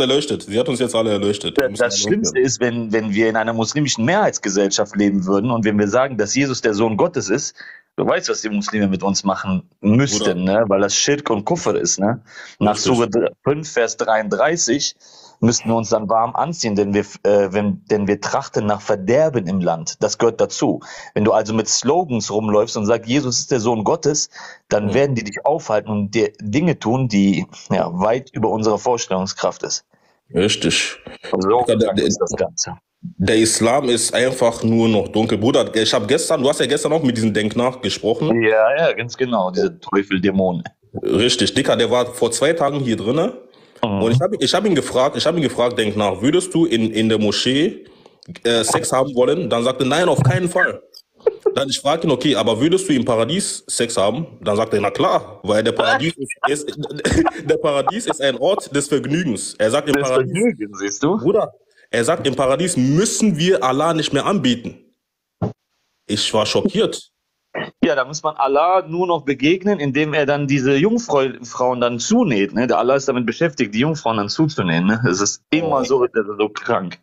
jetzt alle erleuchtet. Das Schlimmste ist, wenn wir in einer muslimischen Mehrheitsgesellschaft leben würden und wenn wir sagen, dass Jesus der Sohn Gottes ist, du weißt, was die Muslime mit uns machen müssten, ne? Weil das Schirk und Kufr ist. Ne? Nach Sura 5, Vers 33 müssten wir uns dann warm anziehen, denn wir trachten nach Verderben im Land. Das gehört dazu. Wenn du also mit Slogans rumläufst und sagst, Jesus ist der Sohn Gottes, dann werden die dich aufhalten und dir Dinge tun, die weit über unsere Vorstellungskraft ist. Richtig. So ist das Ganze. Der Islam ist einfach nur noch dunkel. Bruder, du hast ja gestern auch mit diesem Denknach gesprochen. Ja, ganz genau, diese Teufel-Dämonen. Richtig, Dicker, der war vor 2 Tagen hier drinne. Und ich habe ihn gefragt, denk nach, würdest du in der Moschee Sex haben wollen? Dann sagte er, nein, auf keinen Fall. Dann ich fragte ihn, okay, aber würdest du im Paradies Sex haben? Dann sagte er, na klar, weil der Paradies ist ein Ort des Vergnügens. Er sagt, Vergnügen, siehst du? Bruder, er sagt, im Paradies müssen wir Allah nicht mehr anbieten. Ich war schockiert. Ja, da muss man Allah nur noch begegnen, indem er dann diese Jungfrauen dann zunäht. Ne? Der Allah ist damit beschäftigt, die Jungfrauen dann zuzunähen. Ne? Das ist immer so, das ist so krank.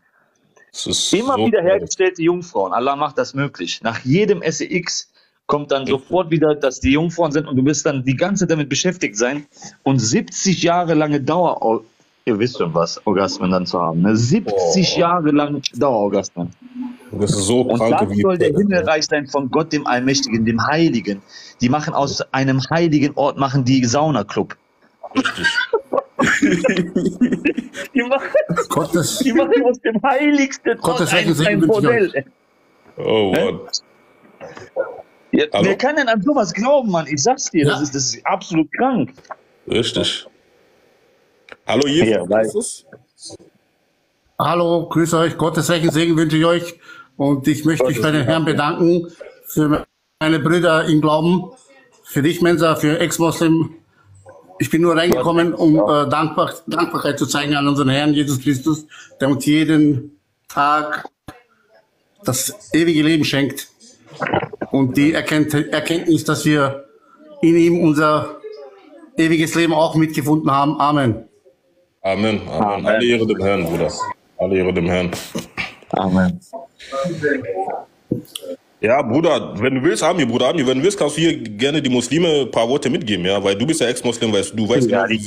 Das ist immer so wieder hergestellte Jungfrauen. Allah macht das möglich. Nach jedem SEX kommt dann sofort wieder, dass die Jungfrauen sind und du wirst dann die ganze Zeit damit beschäftigt sein und 70 Jahre lange ihr wisst schon was, Orgasmen dann zu haben. Ne? 70 Jahre lang Dauerorgasmen. Das ist so krank. Und dann soll der Himmelreich sein von Gott, dem Allmächtigen, dem Heiligen. Die machen aus einem heiligen Ort, machen die Saunaclub. Richtig. die machen aus dem heiligsten Ort ein Bordell. Oh, Mann. Ja, wer kann denn an sowas glauben, Mann? Ich sag's dir, das ist absolut krank. Richtig. Hallo, Jesus. Hallo, grüß euch. Gottes Reichen Segen wünsche ich euch. Und ich möchte mich bei den Herren bedanken für meine Brüder im Glauben, für dich, Mensa, für Ex-Muslim. Ich bin nur reingekommen, um Dankbarkeit zu zeigen an unseren Herrn Jesus Christus, der uns jeden Tag das ewige Leben schenkt. Und die Erkenntnis, dass wir in ihm unser ewiges Leben auch mitgefunden haben. Amen. Amen, Amen. Alle Ehre dem Herrn, Bruder. Alle Ehre dem Herrn. Amen. Ja, Bruder, wenn du willst, Bruder, wenn du willst, kannst du hier gerne die Muslime ein paar Worte mitgeben, ja, weil du bist ja Ex-Muslim, weißt du, weißt ja, genau,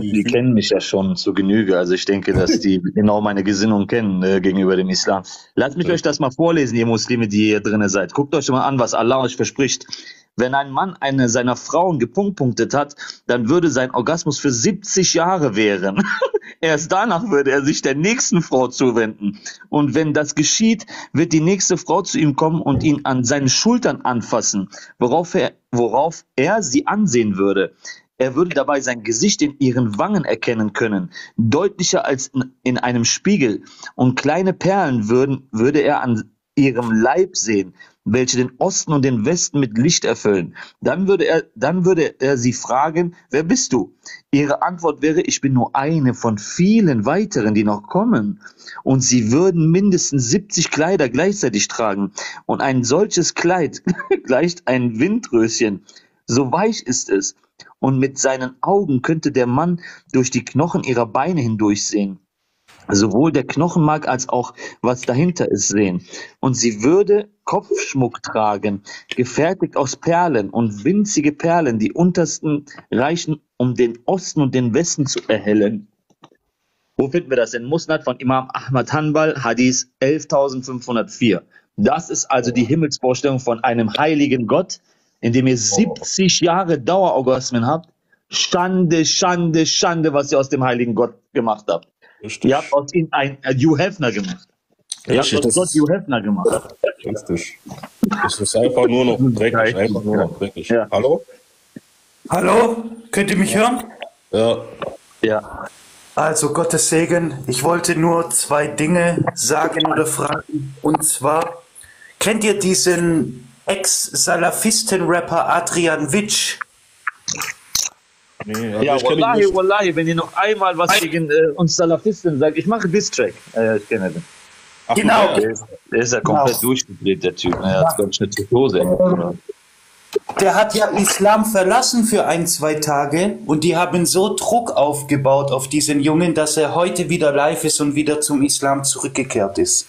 die kennen mich ja schon zu Genüge, also ich denke, dass die genau meine Gesinnung kennen gegenüber dem Islam. Lasst mich euch das mal vorlesen, ihr Muslime, die hier drin seid. Guckt euch mal an, was Allah euch verspricht. Wenn ein Mann eine seiner Frauen gepunktet hat, dann würde sein Orgasmus für 70 Jahre währen. Erst danach würde er sich der nächsten Frau zuwenden. Und wenn das geschieht, wird die nächste Frau zu ihm kommen und ihn an seinen Schultern anfassen, worauf er sie ansehen würde. Er würde dabei sein Gesicht in ihren Wangen erkennen können, deutlicher als in einem Spiegel. Und kleine Perlen würde er an ihrem Leib sehen, welche den Osten und den Westen mit Licht erfüllen. Dann würde er sie fragen, wer bist du? Ihre Antwort wäre, ich bin nur eine von vielen weiteren, die noch kommen. Und sie würden mindestens 70 Kleider gleichzeitig tragen. Und ein solches Kleid gleicht einem Windröschen. So weich ist es. Und mit seinen Augen könnte der Mann durch die Knochen ihrer Beine hindurchsehen. Sowohl der Knochenmark als auch was dahinter ist sehen. Und sie würde Kopfschmuck tragen, gefertigt aus Perlen und winzige Perlen, die untersten reichen, um den Osten und den Westen zu erhellen. Wo finden wir das denn? Musnad von Imam Ahmad Hanbal, Hadith 11.504. Das ist also die Himmelsvorstellung von einem heiligen Gott, in dem ihr 70 Jahre Dauerorgasmen habt. Schande, Schande, Schande, was ihr aus dem heiligen Gott gemacht habt. Richtig. Ihr habt aus ihm einen Hugh Hefner gemacht. Richtig. Es ist einfach nur noch dreckig. Ja. Hallo? Hallo? Könnt ihr mich hören? Ja. Ja. Also Gottes Segen. Ich wollte nur zwei Dinge sagen oder fragen. Und zwar, kennt ihr diesen Ex-Salafisten-Rapper Adrian Witsch? Nee, ja, wallahi, wallahi, wenn ihr noch einmal was gegen uns Salafisten sagt, ich mache Diss-Track. Ich kenne den. Ach, genau. Der ist ja komplett durchgedreht, der Typ. Er hat ganz schnell zur Hose. Der hat ja Islam verlassen für ein, zwei Tage und die haben so Druck aufgebaut auf diesen Jungen, dass er heute wieder live ist und wieder zum Islam zurückgekehrt ist.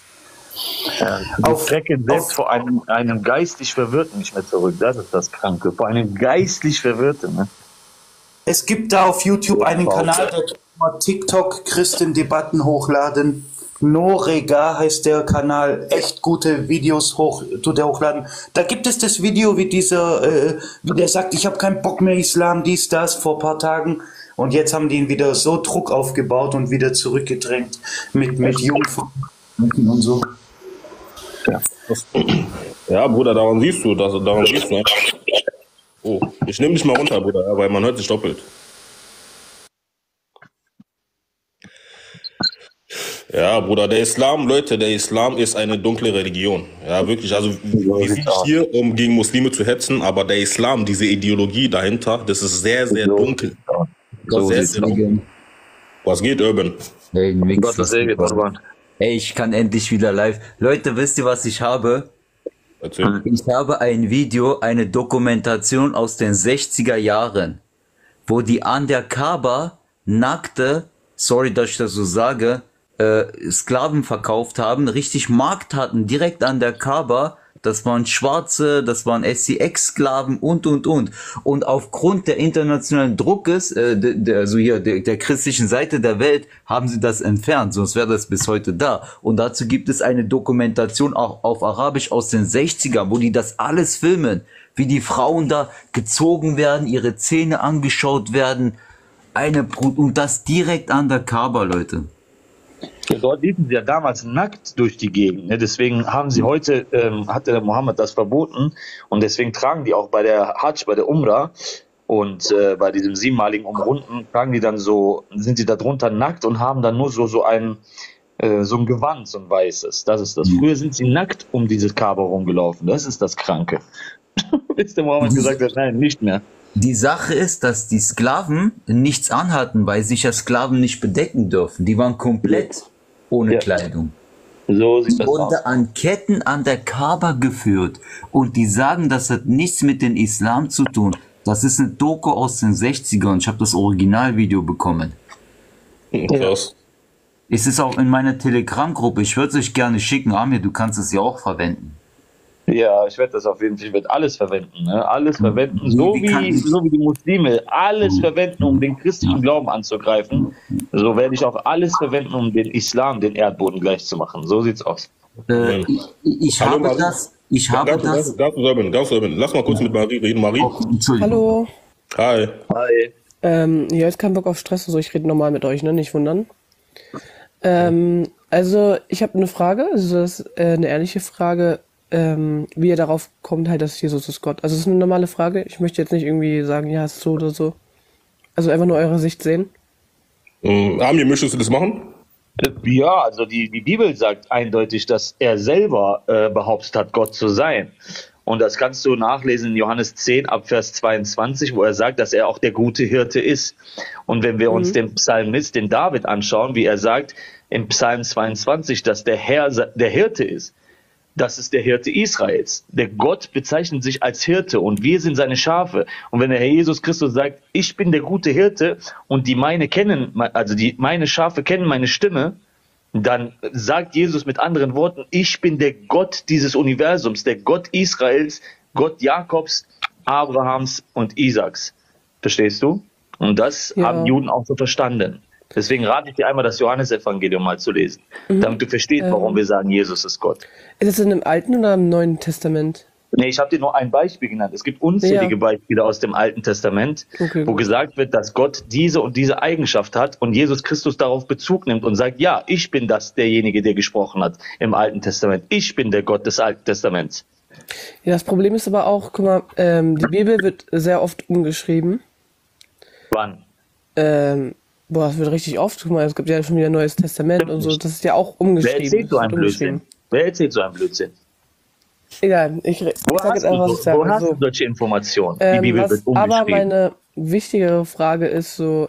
Ja, auf Schrecken selbst vor einem geistlich Verwirrten nicht mehr zurück. Das ist das Kranke. Vor einem geistlich Verwirrten, ne? Es gibt da auf YouTube einen Kanal, der immer TikTok-Christendebatten hochladen. Norega heißt der Kanal. Echt gute Videos tut er hochladen. Da gibt es das Video, wie der sagt, ich habe keinen Bock mehr, Islam, dies, das, vor ein paar Tagen. Und jetzt haben die ihn wieder so Druck aufgebaut und wieder zurückgedrängt mit Jungfrauen und so. Ja. Ja, Bruder, daran siehst du, Oh, ich nehme dich mal runter, Bruder, weil man hört sich doppelt. Ja, Bruder, der Islam, Leute, der Islam ist eine dunkle Religion. Ja, wirklich, also wir sind hier, um gegen Muslime zu hetzen, aber der Islam, diese Ideologie dahinter, das ist sehr, sehr dunkel. Was geht, Urban? Hey, ich kann endlich wieder live. Leute, wisst ihr, was ich habe? Erzähl. Ich habe ein Video, eine Dokumentation aus den 60er Jahren, wo die an der Kaaba nackte, sorry, dass ich das so sage, Sklaven verkauft haben, richtig Markt hatten, direkt an der Kaaba. Das waren Schwarze, das waren SCX-Sklaven und. Und aufgrund der internationalen Druckes, der christlichen Seite der Welt, haben sie das entfernt, sonst wäre das bis heute da. Und dazu gibt es eine Dokumentation auch auf Arabisch aus den 60ern, wo die das alles filmen, wie die Frauen da gezogen werden, ihre Zähne angeschaut werden, und das direkt an der Kaaba, Leute. Dort liefen sie ja damals nackt durch die Gegend. Ne? Deswegen haben sie heute, hat der Mohammed das verboten und deswegen tragen die auch bei der Hajj, bei der Umrah und bei diesem 7-maligen Umrunden tragen die dann so, sind sie da drunter nackt und haben dann nur so ein Gewand, so ein weißes. Das ist das. Früher sind sie nackt um diese Kaaba rumgelaufen. Das ist das Kranke. Bis der Mohammed gesagt hat, nein, nicht mehr. Die Sache ist, dass die Sklaven nichts anhatten, weil sich ja Sklaven nicht bedecken dürfen. Die waren komplett ohne Kleidung. So sieht das aus. Wurde an Ketten an der Kaaba geführt. Und die sagen, das hat nichts mit dem Islam zu tun. Das ist eine Doku aus den 60ern. Ich habe das Originalvideo bekommen. Krass. Es ist auch in meiner Telegram-Gruppe. Ich würde es euch gerne schicken. Amir, du kannst es ja auch verwenden. Ja, ich werde das auf jeden Fall, ich werde alles verwenden, ne? Alles verwenden, so wie die Muslime alles verwenden, um den christlichen Glauben anzugreifen, so werde ich auch alles verwenden, um den Islam, den Erdboden gleichzumachen. So sieht's aus. Lass mal kurz mit Marie reden, Marie. Hallo. Hi. Hi. Ja, jetzt kein Bock auf Stress und so, ich rede normal mit euch, ne? Nicht wundern. Also, ich habe eine Frage, also das ist eine ehrliche Frage, wie ihr darauf kommt, halt, dass Jesus ist Gott. Also, es ist eine normale Frage. Ich möchte jetzt nicht irgendwie sagen, ja, es ist so oder so. Also, einfach nur eure Sicht sehen. Amir, möchtest du das machen? Ja, also die Bibel sagt eindeutig, dass er selber behauptet hat, Gott zu sein. Und das kannst du nachlesen in Johannes 10 ab Vers 22, wo er sagt, dass er auch der gute Hirte ist. Und wenn wir uns den Psalmist, den David, anschauen, wie er sagt in Psalm 22, dass der Herr der Hirte ist. Das ist der Hirte Israels. Der Gott bezeichnet sich als Hirte und wir sind seine Schafe. Und wenn der Herr Jesus Christus sagt, ich bin der gute Hirte und meine Schafe kennen meine Stimme, dann sagt Jesus mit anderen Worten, ich bin der Gott dieses Universums, der Gott Israels, Gott Jakobs, Abrahams und Isaaks. Verstehst du? Und das haben Juden auch so verstanden. Deswegen rate ich dir einmal, das Johannesevangelium mal zu lesen, damit du verstehst, warum wir sagen, Jesus ist Gott. Ist das in dem Alten oder im Neuen Testament? Nee, ich habe dir nur ein Beispiel genannt. Es gibt unzählige Beispiele aus dem Alten Testament, wo gesagt wird, dass Gott diese und diese Eigenschaft hat und Jesus Christus darauf Bezug nimmt und sagt, ja, ich bin derjenige, der gesprochen hat im Alten Testament. Ich bin der Gott des Alten Testaments. Ja, das Problem ist aber auch, guck mal, die Bibel wird sehr oft umgeschrieben. Wann? Boah, das wird richtig oft. Guck mal, es gibt ja schon wieder ein Neues Testament und so. Das ist ja auch umgeschrieben. Wer erzählt so einen Blödsinn? Egal, ich sage jetzt einfach, was ich sage. Wo hast du solche Informationen? Die Bibel wird umgeschrieben. Aber meine wichtigere Frage ist so...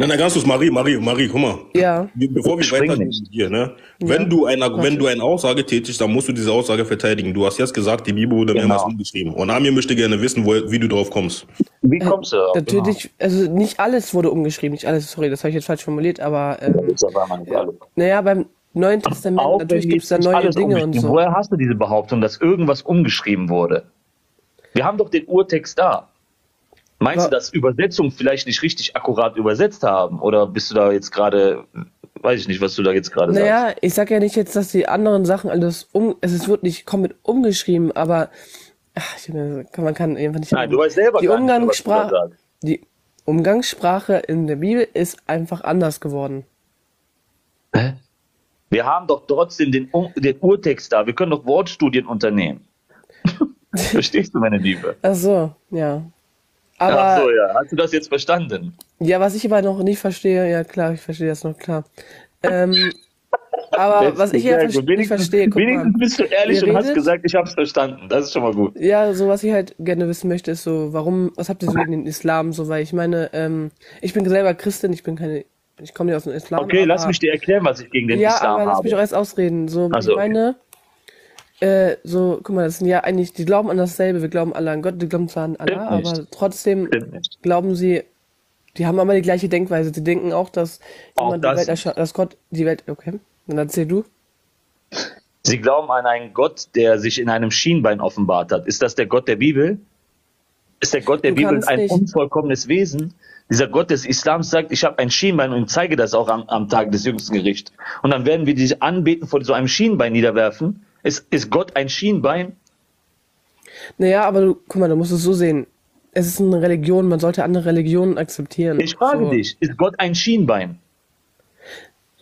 Nein, ganz kurz, Marie, guck mal. Ja. Bevor wir weitergehen hier, ne? Wenn du eine Aussage tätigst, dann musst du diese Aussage verteidigen. Du hast jetzt gesagt, die Bibel wurde mehrmals umgeschrieben. Und Amir möchte gerne wissen, wie du drauf kommst. Wie kommst du drauf? Natürlich, also nicht alles wurde umgeschrieben, nicht alles, sorry, das habe ich jetzt falsch formuliert, aber... naja, beim Neuen Testament natürlich gibt es da neue Dinge und so. Woher hast du diese Behauptung, dass irgendwas umgeschrieben wurde? Wir haben doch den Urtext da. Meinst du, dass Übersetzungen vielleicht nicht richtig akkurat übersetzt haben? Oder bist du da jetzt gerade, weiß ich nicht, was du da jetzt gerade sagst? Naja, ich sag ja nicht jetzt, dass die anderen Sachen alles es wird nicht komplett umgeschrieben, aber man kann einfach nicht... Nein, du weißt selber gar nicht, was du da sagst. Die Umgangssprache in der Bibel ist einfach anders geworden. Hä? Wir haben doch trotzdem den Urtext da. Wir können doch Wortstudien unternehmen. Verstehst du, meine Liebe? Ach so, ja. Aber, ach so, ja. Hast du das jetzt verstanden? Ja, was ich aber noch nicht verstehe, ja klar, ich verstehe das noch, klar. Aber was ich ja nicht verstehe, guck mal. Wenigstens bist du ehrlich und hast gesagt, ich hab's verstanden. Das ist schon mal gut. Ja, so was ich halt gerne wissen möchte, ist so, was habt ihr so gegen den Islam so? Weil ich meine, ich bin selber Christin, ich komme ja aus dem Islam. Okay, lass mich dir erklären, was ich gegen den Islam habe. Ja, aber lass mich doch erst ausreden. So, ich meine... guck mal, das sind ja eigentlich, die glauben an dasselbe, wir glauben alle an Gott, die glauben zwar an Allah, aber trotzdem glauben sie, die haben aber die gleiche Denkweise, die denken auch, dass Gott die Welt, okay, dann erzähl du. Sie glauben an einen Gott, der sich in einem Schienbein offenbart hat. Ist das der Gott der Bibel? Ist der Gott der Bibel ein unvollkommenes Wesen? Dieser Gott des Islams sagt, ich habe ein Schienbein und zeige das auch am Tag des jüngsten Gerichts. Und dann werden wir dich anbeten, vor so einem Schienbein niederwerfen. Ist Gott ein Schienbein? Naja, aber guck mal, du musst es so sehen. Es ist eine Religion, man sollte andere Religionen akzeptieren. Ich frage dich, ist Gott ein Schienbein?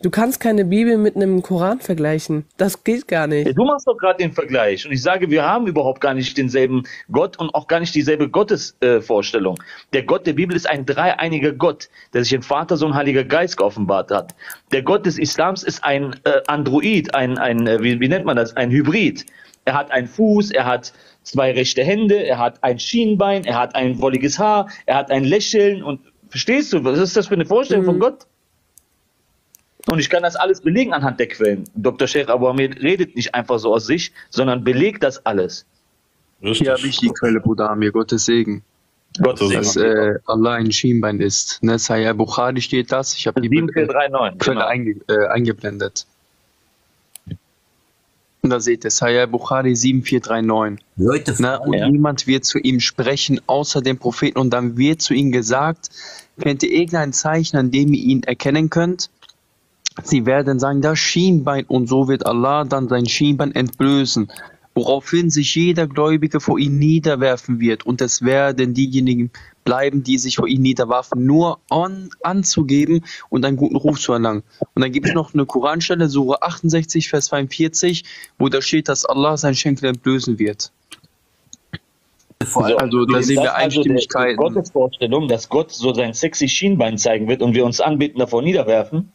Du kannst keine Bibel mit einem Koran vergleichen. Das geht gar nicht. Du machst doch gerade den Vergleich. Und ich sage, wir haben überhaupt gar nicht denselben Gott und auch gar nicht dieselbe Gottesvorstellung. Der Gott der Bibel ist ein dreieiniger Gott, der sich im Vater, Sohn, Heiliger Geist geoffenbart hat. Der Gott des Islams ist ein Android, wie nennt man das, ein Hybrid. Er hat einen Fuß, er hat zwei rechte Hände, er hat ein Schienbein, er hat ein wolliges Haar, er hat ein Lächeln. Und verstehst du, was ist das für eine Vorstellung von Gott? Und ich kann das alles belegen anhand der Quellen. Dr. Sheikh Abu Hamid redet nicht einfach so aus sich, sondern belegt das alles. Hier habe ich die Quelle, Bruder Amir, Gottes Segen. Gottes Segen. Dass Allah ein Schienbein ist. Ne? Sahih Bukhari steht das. Ich habe die Quelle eingeblendet. da seht ihr, Sahih Bukhari 7439. Leute, na, und niemand wird zu ihm sprechen, außer dem Propheten. Und dann wird zu ihm gesagt, kennt ihr irgendein Zeichen, an dem ihr ihn erkennen könnt? Sie werden sagen, das Schienbein. Und so wird Allah dann sein Schienbein entblößen, woraufhin sich jeder Gläubige vor ihn niederwerfen wird. Und es werden diejenigen bleiben, die sich vor ihn niederwarfen, nur anzugeben und einen guten Ruf zu erlangen. Und dann gibt es noch eine Koranstelle, Sura 68, Vers 42, wo da steht, dass Allah seinen Schenkel entblößen wird. So, also da sehen wir Einstimmigkeiten. Also die Gottesvorstellung, dass Gott so sein sexy Schienbein zeigen wird und wir uns anbeten, davor niederwerfen?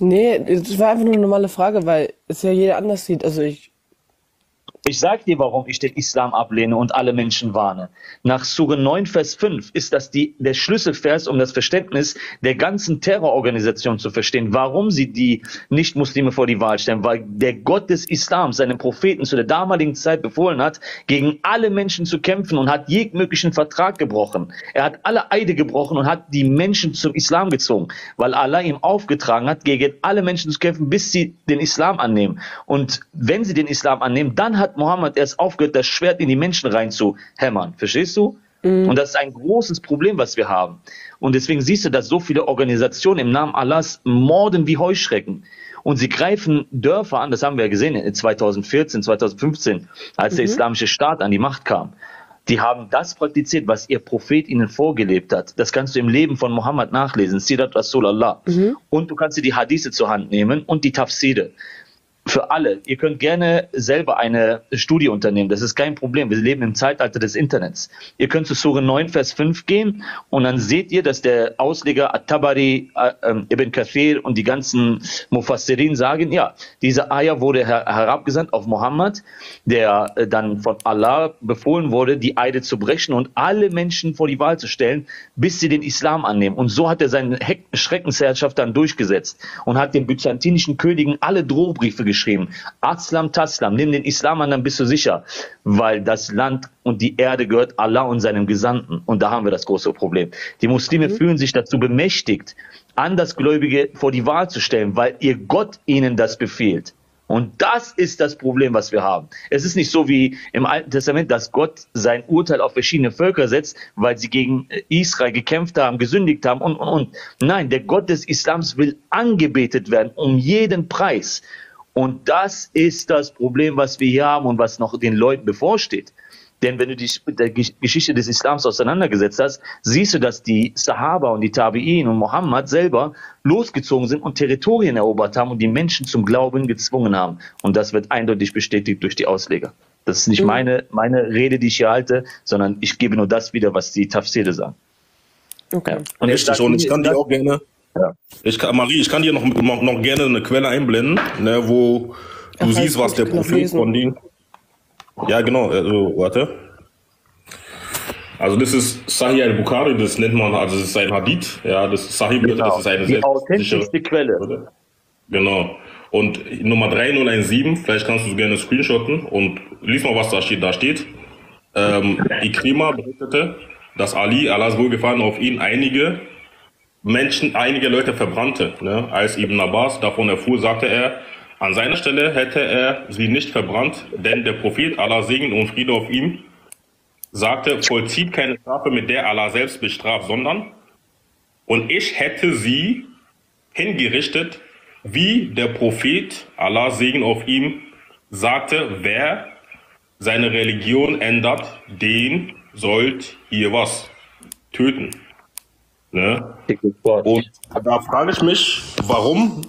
Nee, das war einfach nur eine normale Frage, weil es ja jeder anders sieht. Also ich sag dir, warum ich den Islam ablehne und alle Menschen warne. Nach Sure 9, Vers 5 ist das der Schlüsselvers, um das Verständnis der ganzen Terrororganisation zu verstehen, warum sie die Nicht-Muslime vor die Wahl stellen. Weil der Gott des Islams seinen Propheten zu der damaligen Zeit befohlen hat, gegen alle Menschen zu kämpfen, und hat jeglichen Vertrag gebrochen. Er hat alle Eide gebrochen und hat die Menschen zum Islam gezogen, weil Allah ihm aufgetragen hat, gegen alle Menschen zu kämpfen, bis sie den Islam annehmen. Und wenn sie den Islam annehmen, dann hat Mohammed erst aufgehört, das Schwert in die Menschen reinzuhämmern. Verstehst du? Mhm. Und das ist ein großes Problem, was wir haben. Und deswegen siehst du, dass so viele Organisationen im Namen Allahs morden wie Heuschrecken. Und sie greifen Dörfer an, das haben wir ja gesehen in 2014, 2015, als der Islamische Staat an die Macht kam. Die haben das praktiziert, was ihr Prophet ihnen vorgelebt hat. Das kannst du im Leben von Mohammed nachlesen, Sirat Rasulallah. Mhm. Und du kannst dir die Hadithe zur Hand nehmen und die Tafsire. Für alle. Ihr könnt gerne selber eine Studie unternehmen. Das ist kein Problem. Wir leben im Zeitalter des Internets. Ihr könnt zu Sure 9, Vers 5 gehen und dann seht ihr, dass der Ausleger At-Tabari, Ibn Kathir und die ganzen Mufassirin sagen, ja, diese Ayah wurde herabgesandt auf Mohammed, der dann von Allah befohlen wurde, die Eide zu brechen und alle Menschen vor die Wahl zu stellen, bis sie den Islam annehmen. Und so hat er seine Schreckensherrschaft dann durchgesetzt und hat den byzantinischen Königen alle Drohbriefe geschrieben. Aslam Taslam, nimm den Islam an, dann bist du sicher, weil das Land und die Erde gehört Allah und seinem Gesandten. Und da haben wir das große Problem. Die Muslime fühlen sich dazu bemächtigt, Andersgläubige vor die Wahl zu stellen, weil ihr Gott ihnen das befiehlt. Und das ist das Problem, was wir haben. Es ist nicht so wie im Alten Testament, dass Gott sein Urteil auf verschiedene Völker setzt, weil sie gegen Israel gekämpft haben, gesündigt haben und. Nein, der Gott des Islams will angebetet werden, um jeden Preis. Und das ist das Problem, was wir hier haben und was noch den Leuten bevorsteht. Denn wenn du dich mit der Geschichte des Islams auseinandergesetzt hast, siehst du, dass die Sahaba und die Tabi'in und Mohammed selber losgezogen sind und Territorien erobert haben und die Menschen zum Glauben gezwungen haben. Und das wird eindeutig bestätigt durch die Ausleger. Das ist nicht meine Rede, die ich hier halte, sondern ich gebe nur das wieder, was die Tafsire sagen. Okay. Ja. Und ich kann dir auch gerne... Ja. Ich kann dir noch gerne eine Quelle einblenden, ne, wo du siehst, was der Prophet von denen... Ja, genau, also, warte. Also das ist Sahih al-Bukhari, das nennt man, also das ist ein Hadith, ja, das ist Sahih, genau. Das ist eine die authentischste Quelle. Oder? Genau. Und Nummer 3017, vielleicht kannst du es gerne screenshotten und lies mal, was da steht. Da steht, Ikrima berichtete, dass Ali, Allahs Wohlgefallen auf ihn, einige Leute verbrannte. Ne? Als Ibn Abbas davon erfuhr, sagte er, an seiner Stelle hätte er sie nicht verbrannt, denn der Prophet, Allah Segen und Friede auf ihm, sagte, vollzieht keine Strafe, mit der Allah selbst bestraft, sondern und ich hätte sie hingerichtet, wie der Prophet, Allah Segen auf ihm, sagte, wer seine Religion ändert, den sollt ihr was töten. Ne? Und da frage ich mich, warum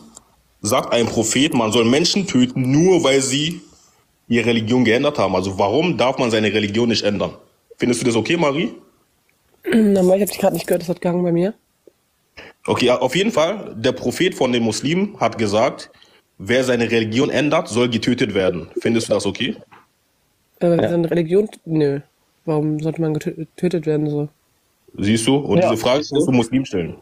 sagt ein Prophet, man soll Menschen töten, nur weil sie ihre Religion geändert haben? Also warum darf man seine Religion nicht ändern? Findest du das okay, Marie? Na, ich habe dich gerade nicht gehört, das hat gehangen bei mir. Okay, auf jeden Fall, der Prophet von den Muslimen hat gesagt, wer seine Religion ändert, soll getötet werden. Findest du das okay? Wenn seine Religion... Nö. Warum sollte man getötet werden so? Siehst du? Und ja, diese Frage musst du Muslim stellen.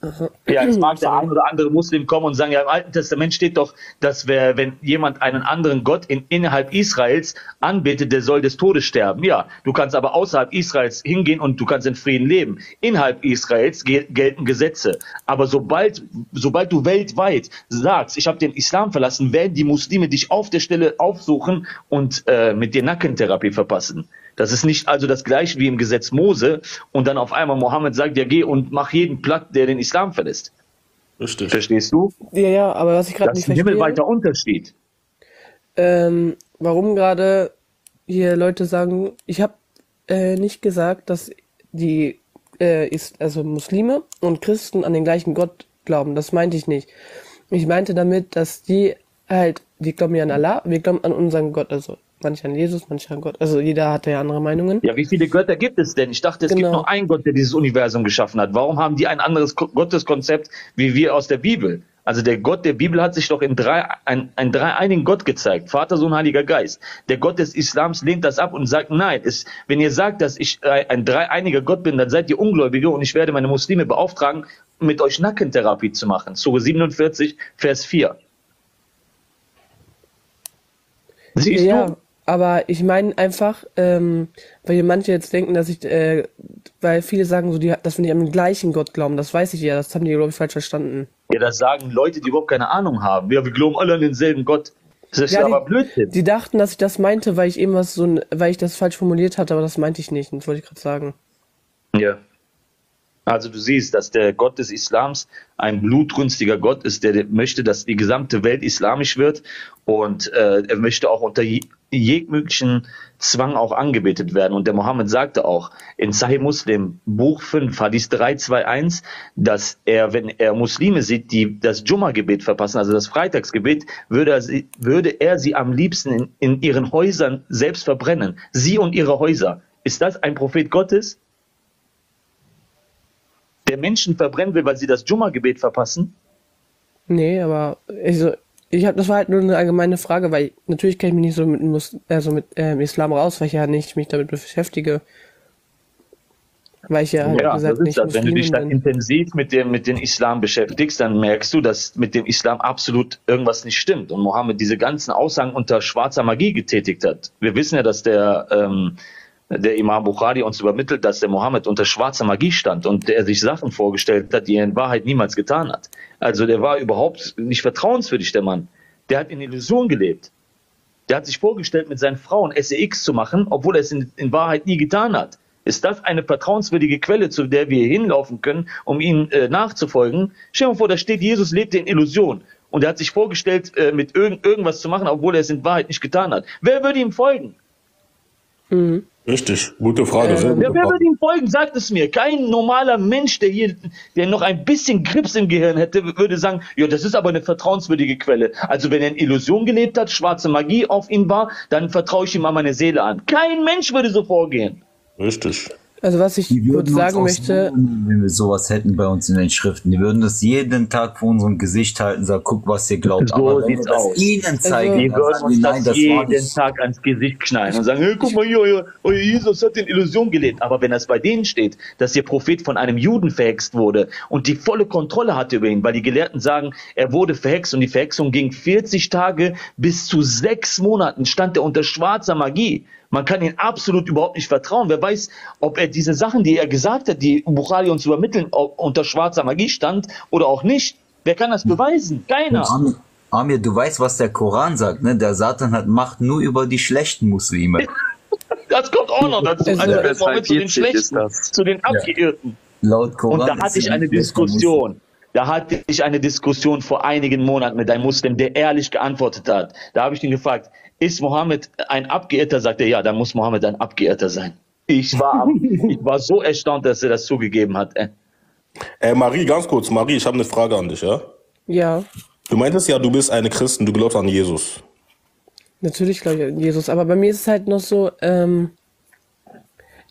Aha. Ja, jetzt mag der ein oder andere Muslim kommen und sagen, ja, im Alten Testament steht doch, dass wenn jemand einen anderen Gott innerhalb Israels anbetet, der soll des Todes sterben. Ja, du kannst aber außerhalb Israels hingehen und du kannst in Frieden leben. Innerhalb Israels gelten Gesetze. Aber sobald du weltweit sagst, ich habe den Islam verlassen, werden die Muslime dich auf der Stelle aufsuchen und mit dir Nackentherapie verpassen. Das ist nicht also das Gleiche wie im Gesetz Mose und dann auf einmal Mohammed sagt, ja geh und mach jeden platt, der den Islam verlässt. Richtig. Verstehst du? Ja, ja, aber was ich gerade nicht verstehe... Das ist ein himmelweiter Unterschied. Warum gerade hier Leute sagen, ich habe nicht gesagt, dass die also Muslime und Christen an den gleichen Gott glauben. Das meinte ich nicht. Ich meinte damit, dass die halt, die glauben ja an Allah, wir glauben an unseren Gott, also manche an Jesus, manche an Gott. Also jeder hat ja andere Meinungen. Ja, wie viele Götter gibt es denn? Ich dachte, es gibt nur einen Gott, der dieses Universum geschaffen hat. Warum haben die ein anderes Gotteskonzept wie wir aus der Bibel? Also der Gott der Bibel hat sich doch in einen dreieinigen Gott gezeigt. Vater, Sohn, Heiliger Geist. Der Gott des Islams lehnt das ab und sagt, nein, wenn ihr sagt, dass ich ein dreieiniger Gott bin, dann seid ihr Ungläubige und ich werde meine Muslime beauftragen, mit euch Nackentherapie zu machen. Sure 47, Vers 4. Siehst du? Aber ich meine einfach, weil manche jetzt denken, dass ich, weil viele sagen, dass wir nicht an den gleichen Gott glauben, das weiß ich ja, das haben die, glaube ich, falsch verstanden. Ja, das sagen Leute, die überhaupt keine Ahnung haben. Ja, wir glauben alle an denselben Gott. Das ist ja aber Blödsinn. Die dachten, dass ich das meinte, weil ich eben weil ich das falsch formuliert hatte, aber das meinte ich nicht, das wollte ich gerade sagen. Ja. Also du siehst, dass der Gott des Islams ein blutrünstiger Gott ist, der möchte, dass die gesamte Welt islamisch wird und er möchte auch unter jeglichen Zwang auch angebetet werden. Und der Mohammed sagte auch in Sahih Muslim, Buch 5, Hadith 321, dass er, wenn er Muslime sieht, die das Dschumma-Gebet verpassen, also das Freitagsgebet, würde er sie am liebsten in ihren Häusern selbst verbrennen. Sie und ihre Häuser. Ist das ein Prophet Gottes, der Menschen verbrennen will, weil sie das Dschumma-Gebet verpassen? Nee, aber also, das war halt nur eine allgemeine Frage, weil natürlich kenne ich mich nicht so mit Islam raus, weil ich ja nicht mich damit beschäftige. Weil ich ja, halt gesagt, nicht Muslim bin. Wenn du dich dann intensiv mit dem Islam beschäftigst, dann merkst du, dass mit dem Islam absolut irgendwas nicht stimmt. Und Mohammed diese ganzen Aussagen unter schwarzer Magie getätigt hat. Wir wissen ja, dass der Imam Bukhari uns übermittelt, dass der Mohammed unter schwarzer Magie stand und der sich Sachen vorgestellt hat, die er in Wahrheit niemals getan hat. Also der war überhaupt nicht vertrauenswürdig, der Mann. Der hat in Illusion gelebt. Der hat sich vorgestellt, mit seinen Frauen SEX zu machen, obwohl er es in Wahrheit nie getan hat. Ist das eine vertrauenswürdige Quelle, zu der wir hinlaufen können, um ihnen nachzufolgen? Stell dir vor, da steht, Jesus lebte in Illusion. Und er hat sich vorgestellt, mit irgendwas zu machen, obwohl er es in Wahrheit nicht getan hat. Wer würde ihm folgen? Mhm. Richtig, gute Frage. Wer würde ihm folgen, sagt es mir. Kein normaler Mensch, der noch ein bisschen Grips im Gehirn hätte, würde sagen, ja, das ist aber eine vertrauenswürdige Quelle. Also wenn er in Illusion gelebt hat, schwarze Magie auf ihn war, dann vertraue ich ihm mal meine Seele an. Kein Mensch würde so vorgehen. Richtig. Also was ich kurz sagen möchte... Wenn wir sowas hätten bei uns in den Schriften, die würden das jeden Tag vor unserem Gesicht halten, sagen, guck, was ihr glaubt. So sieht's aus. Ihnen zeigen, die würden uns das jeden Tag ans Gesicht knallen und sagen, hey, guck mal hier, euer Jesus hat in Illusion gelebt. Aber wenn das bei denen steht, dass ihr Prophet von einem Juden verhext wurde und die volle Kontrolle hatte über ihn, weil die Gelehrten sagen, er wurde verhext und die Verhexung ging 40 Tage bis zu 6 Monaten, stand er unter schwarzer Magie. Man kann ihm absolut überhaupt nicht vertrauen. Wer weiß, ob er diese Sachen, die er gesagt hat, die Bukhari uns übermitteln, ob unter schwarzer Magie stand oder auch nicht. Wer kann das beweisen? Keiner. Amir, du weißt, was der Koran sagt, ne? Der Satan hat Macht nur über die schlechten Muslime. Das kommt auch noch dazu. Also ja, zu den Schlechten, zu den Abgeirrten. Ja. Laut Koran. Und da hatte ich eine Diskussion. Da hatte ich eine Diskussion vor einigen Monaten mit einem Muslim, der ehrlich geantwortet hat. Da habe ich ihn gefragt, ist Mohammed ein Abgeirrter? Sagt er, ja, dann muss Mohammed ein Abgeirrter sein. Ich war so erstaunt, dass er das zugegeben hat. Marie, ganz kurz, Marie, ich habe eine Frage an dich, ja? Ja. Du meintest ja, du bist eine Christin, du glaubst an Jesus. Natürlich glaube ich an Jesus, aber bei mir ist es halt noch so,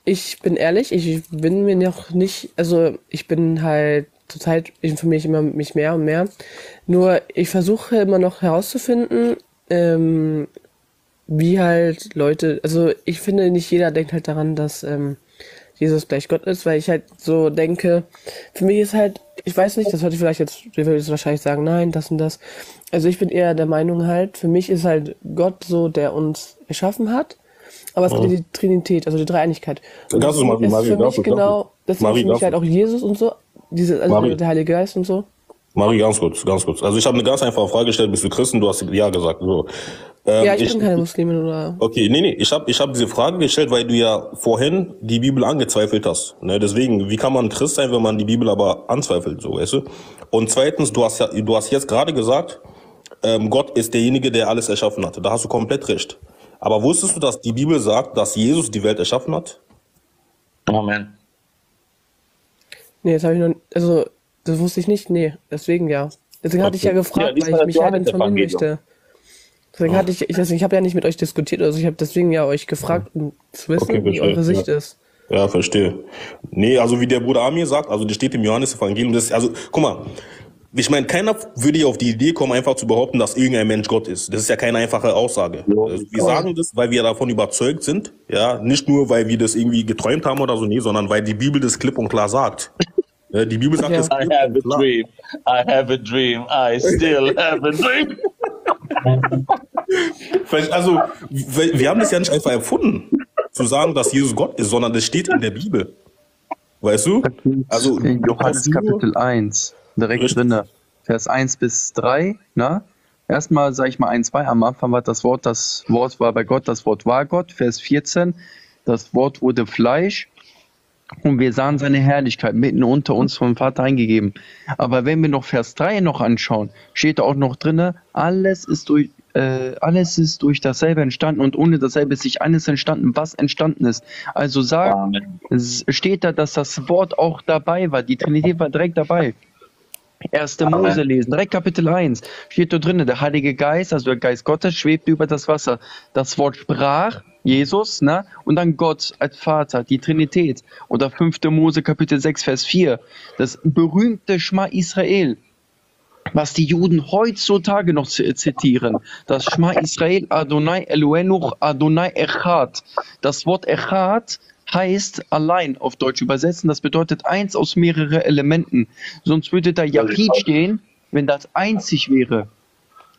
ich bin ehrlich, ich bin mir noch nicht, also ich bin halt, total informiere ich mich mehr und mehr, nur ich versuche immer noch herauszufinden, wie halt Leute, also ich finde, nicht jeder denkt halt daran, dass Jesus gleich Gott ist, weil ich halt so denke, für mich ist halt Ich weiß nicht, das würde ich vielleicht jetzt wahrscheinlich sagen, nein, das und das. Also ich bin eher der Meinung halt, für mich ist halt Gott so, der uns erschaffen hat, aber es gibt die Trinität, also die Dreieinigkeit. Das ist für mich genau, das ist für mich halt auch Jesus und so, diese, also der Heilige Geist und so. Marie, ganz kurz. Also ich habe eine ganz einfache Frage gestellt, bist du Christen? Du hast ja gesagt. So. Ja, ich bin keine Muslimin oder... Okay, nee, ich hab diese Frage gestellt, weil du ja vorhin die Bibel angezweifelt hast. Ne? Deswegen, wie kann man Christ sein, wenn man die Bibel aber anzweifelt, so, weißt du? Und zweitens, du hast jetzt gerade gesagt, Gott ist derjenige, der alles erschaffen hat. Da hast du komplett recht. Aber wusstest du, dass die Bibel sagt, dass Jesus die Welt erschaffen hat? Amen. Nee, das habe ich noch... Also, das wusste ich nicht, nee, deswegen ja. Deswegen hatte ich ja gefragt, weil ich mich ja informieren möchte. Deswegen hatte ich habe ja nicht mit euch diskutiert, also ich habe deswegen ja euch gefragt, um zu wissen, wie eure Sicht ist. Ja, verstehe. Nee, also wie der Bruder Amir sagt, also das steht im Johannes-Evangelium, das ist, also, guck mal, ich meine, keiner würde auf die Idee kommen, einfach zu behaupten, dass irgendein Mensch Gott ist. Das ist ja keine einfache Aussage. Ja, also, wir sagen das, weil wir davon überzeugt sind, ja, nicht nur, weil wir das irgendwie geträumt haben oder so, nee, sondern weil die Bibel das klipp und klar sagt. Die Bibel sagt, es I have a dream, I have a dream, I still have a dream. Also, wir haben das ja nicht einfach erfunden, zu sagen, dass Jesus Gott ist, sondern das steht in der Bibel. Weißt du? Also, in Johannes Kapitel 1, direkt drin, Vers 1 bis 3, ne? Erstmal, sage ich mal, 1, 2, am Anfang war das Wort war bei Gott, das Wort war Gott. Vers 14, das Wort wurde Fleisch. Und wir sahen seine Herrlichkeit mitten unter uns vom Vater eingegeben. Aber wenn wir noch Vers 3 noch anschauen, steht da auch noch drin, alles ist durch dasselbe entstanden und ohne dasselbe ist nicht eines entstanden, was entstanden ist. Also steht da, dass das Wort auch dabei war. Die Trinität war direkt dabei. 1. Mose lesen, direkt Kapitel 1, steht da drin, der Heilige Geist, also der Geist Gottes, schwebte über das Wasser. Das Wort sprach, Jesus, ne? Und dann Gott als Vater, die Trinität. Oder 5. Mose Kapitel 6, Vers 4, das berühmte Schma Israel, was die Juden heutzutage noch zitieren. Das Schma Israel, Adonai Eloheinu, Adonai Echad. Das Wort Echad heißt allein auf Deutsch übersetzen, das bedeutet eins aus mehreren Elementen. Sonst würde da Yachid stehen, wenn das einzig wäre.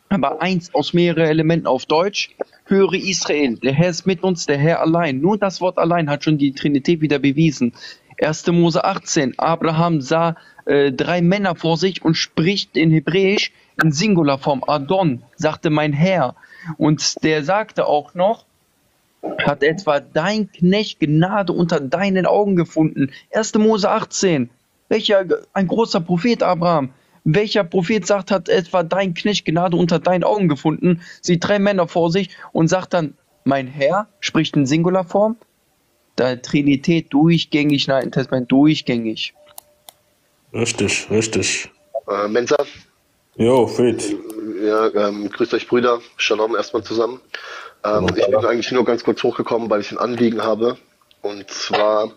Aber eins aus mehreren Elementen auf Deutsch, höre Israel, der Herr ist mit uns, der Herr allein. Nur das Wort allein hat schon die Trinität wieder bewiesen. 1. Mose 18, Abraham sah drei Männer vor sich und spricht in Hebräisch in Singularform, Adon, sagte mein Herr. Und der sagte auch noch, hat etwa dein Knecht Gnade unter deinen Augen gefunden. 1. Mose 18. Ein großer Prophet, Abraham. Welcher Prophet sagt, hat etwa dein Knecht Gnade unter deinen Augen gefunden? Sieht drei Männer vor sich und sagt dann, mein Herr, spricht in Singularform. Da Trinität durchgängig, im Alten Testament durchgängig. Richtig. Mensas? Jo, Fred. Ja, grüßt euch Brüder. Shalom erstmal zusammen. Ich bin eigentlich nur ganz kurz hochgekommen, weil ich ein Anliegen habe. Und zwar,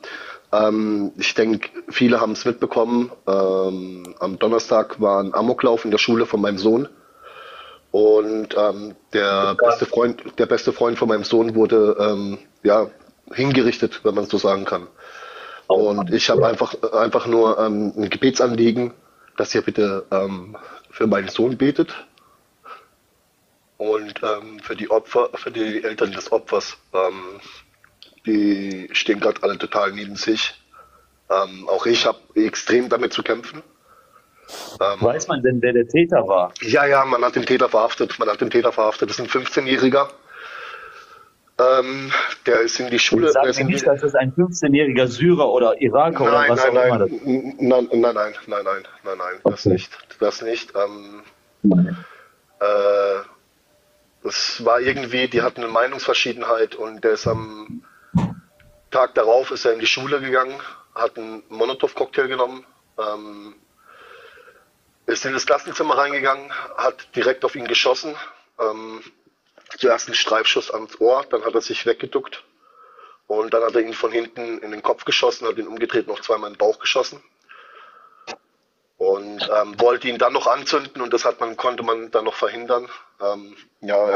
ich denke, viele haben es mitbekommen, am Donnerstag war ein Amoklauf in der Schule von meinem Sohn. Und der beste Freund von meinem Sohn wurde hingerichtet, wenn man es so sagen kann. Und ich habe einfach nur ein Gebetsanliegen, dass ihr bitte für meinen Sohn betet. Und für die Eltern des Opfers, die stehen gerade alle total neben sich. Auch ich habe extrem damit zu kämpfen. Weiß man denn, wer der Täter war? Ja, man hat den Täter verhaftet. Das ist ein 15-Jähriger. Der ist in die Schule. Ich sage nicht, dass es ein 15-jähriger Syrer oder Iraker oder was auch immer ist. Nein, das nicht. Es war irgendwie, die hatten eine Meinungsverschiedenheit und der ist am Tag darauf ist er in die Schule gegangen, hat einen Molotow-Cocktail genommen, ist in das Klassenzimmer reingegangen, hat direkt auf ihn geschossen, zuerst einen Streifschuss ans Ohr, dann hat er sich weggeduckt und dann hat er ihn von hinten in den Kopf geschossen, hat ihn umgedreht, noch zweimal in den Bauch geschossen. Und wollte ihn dann noch anzünden und das konnte man dann noch verhindern. Der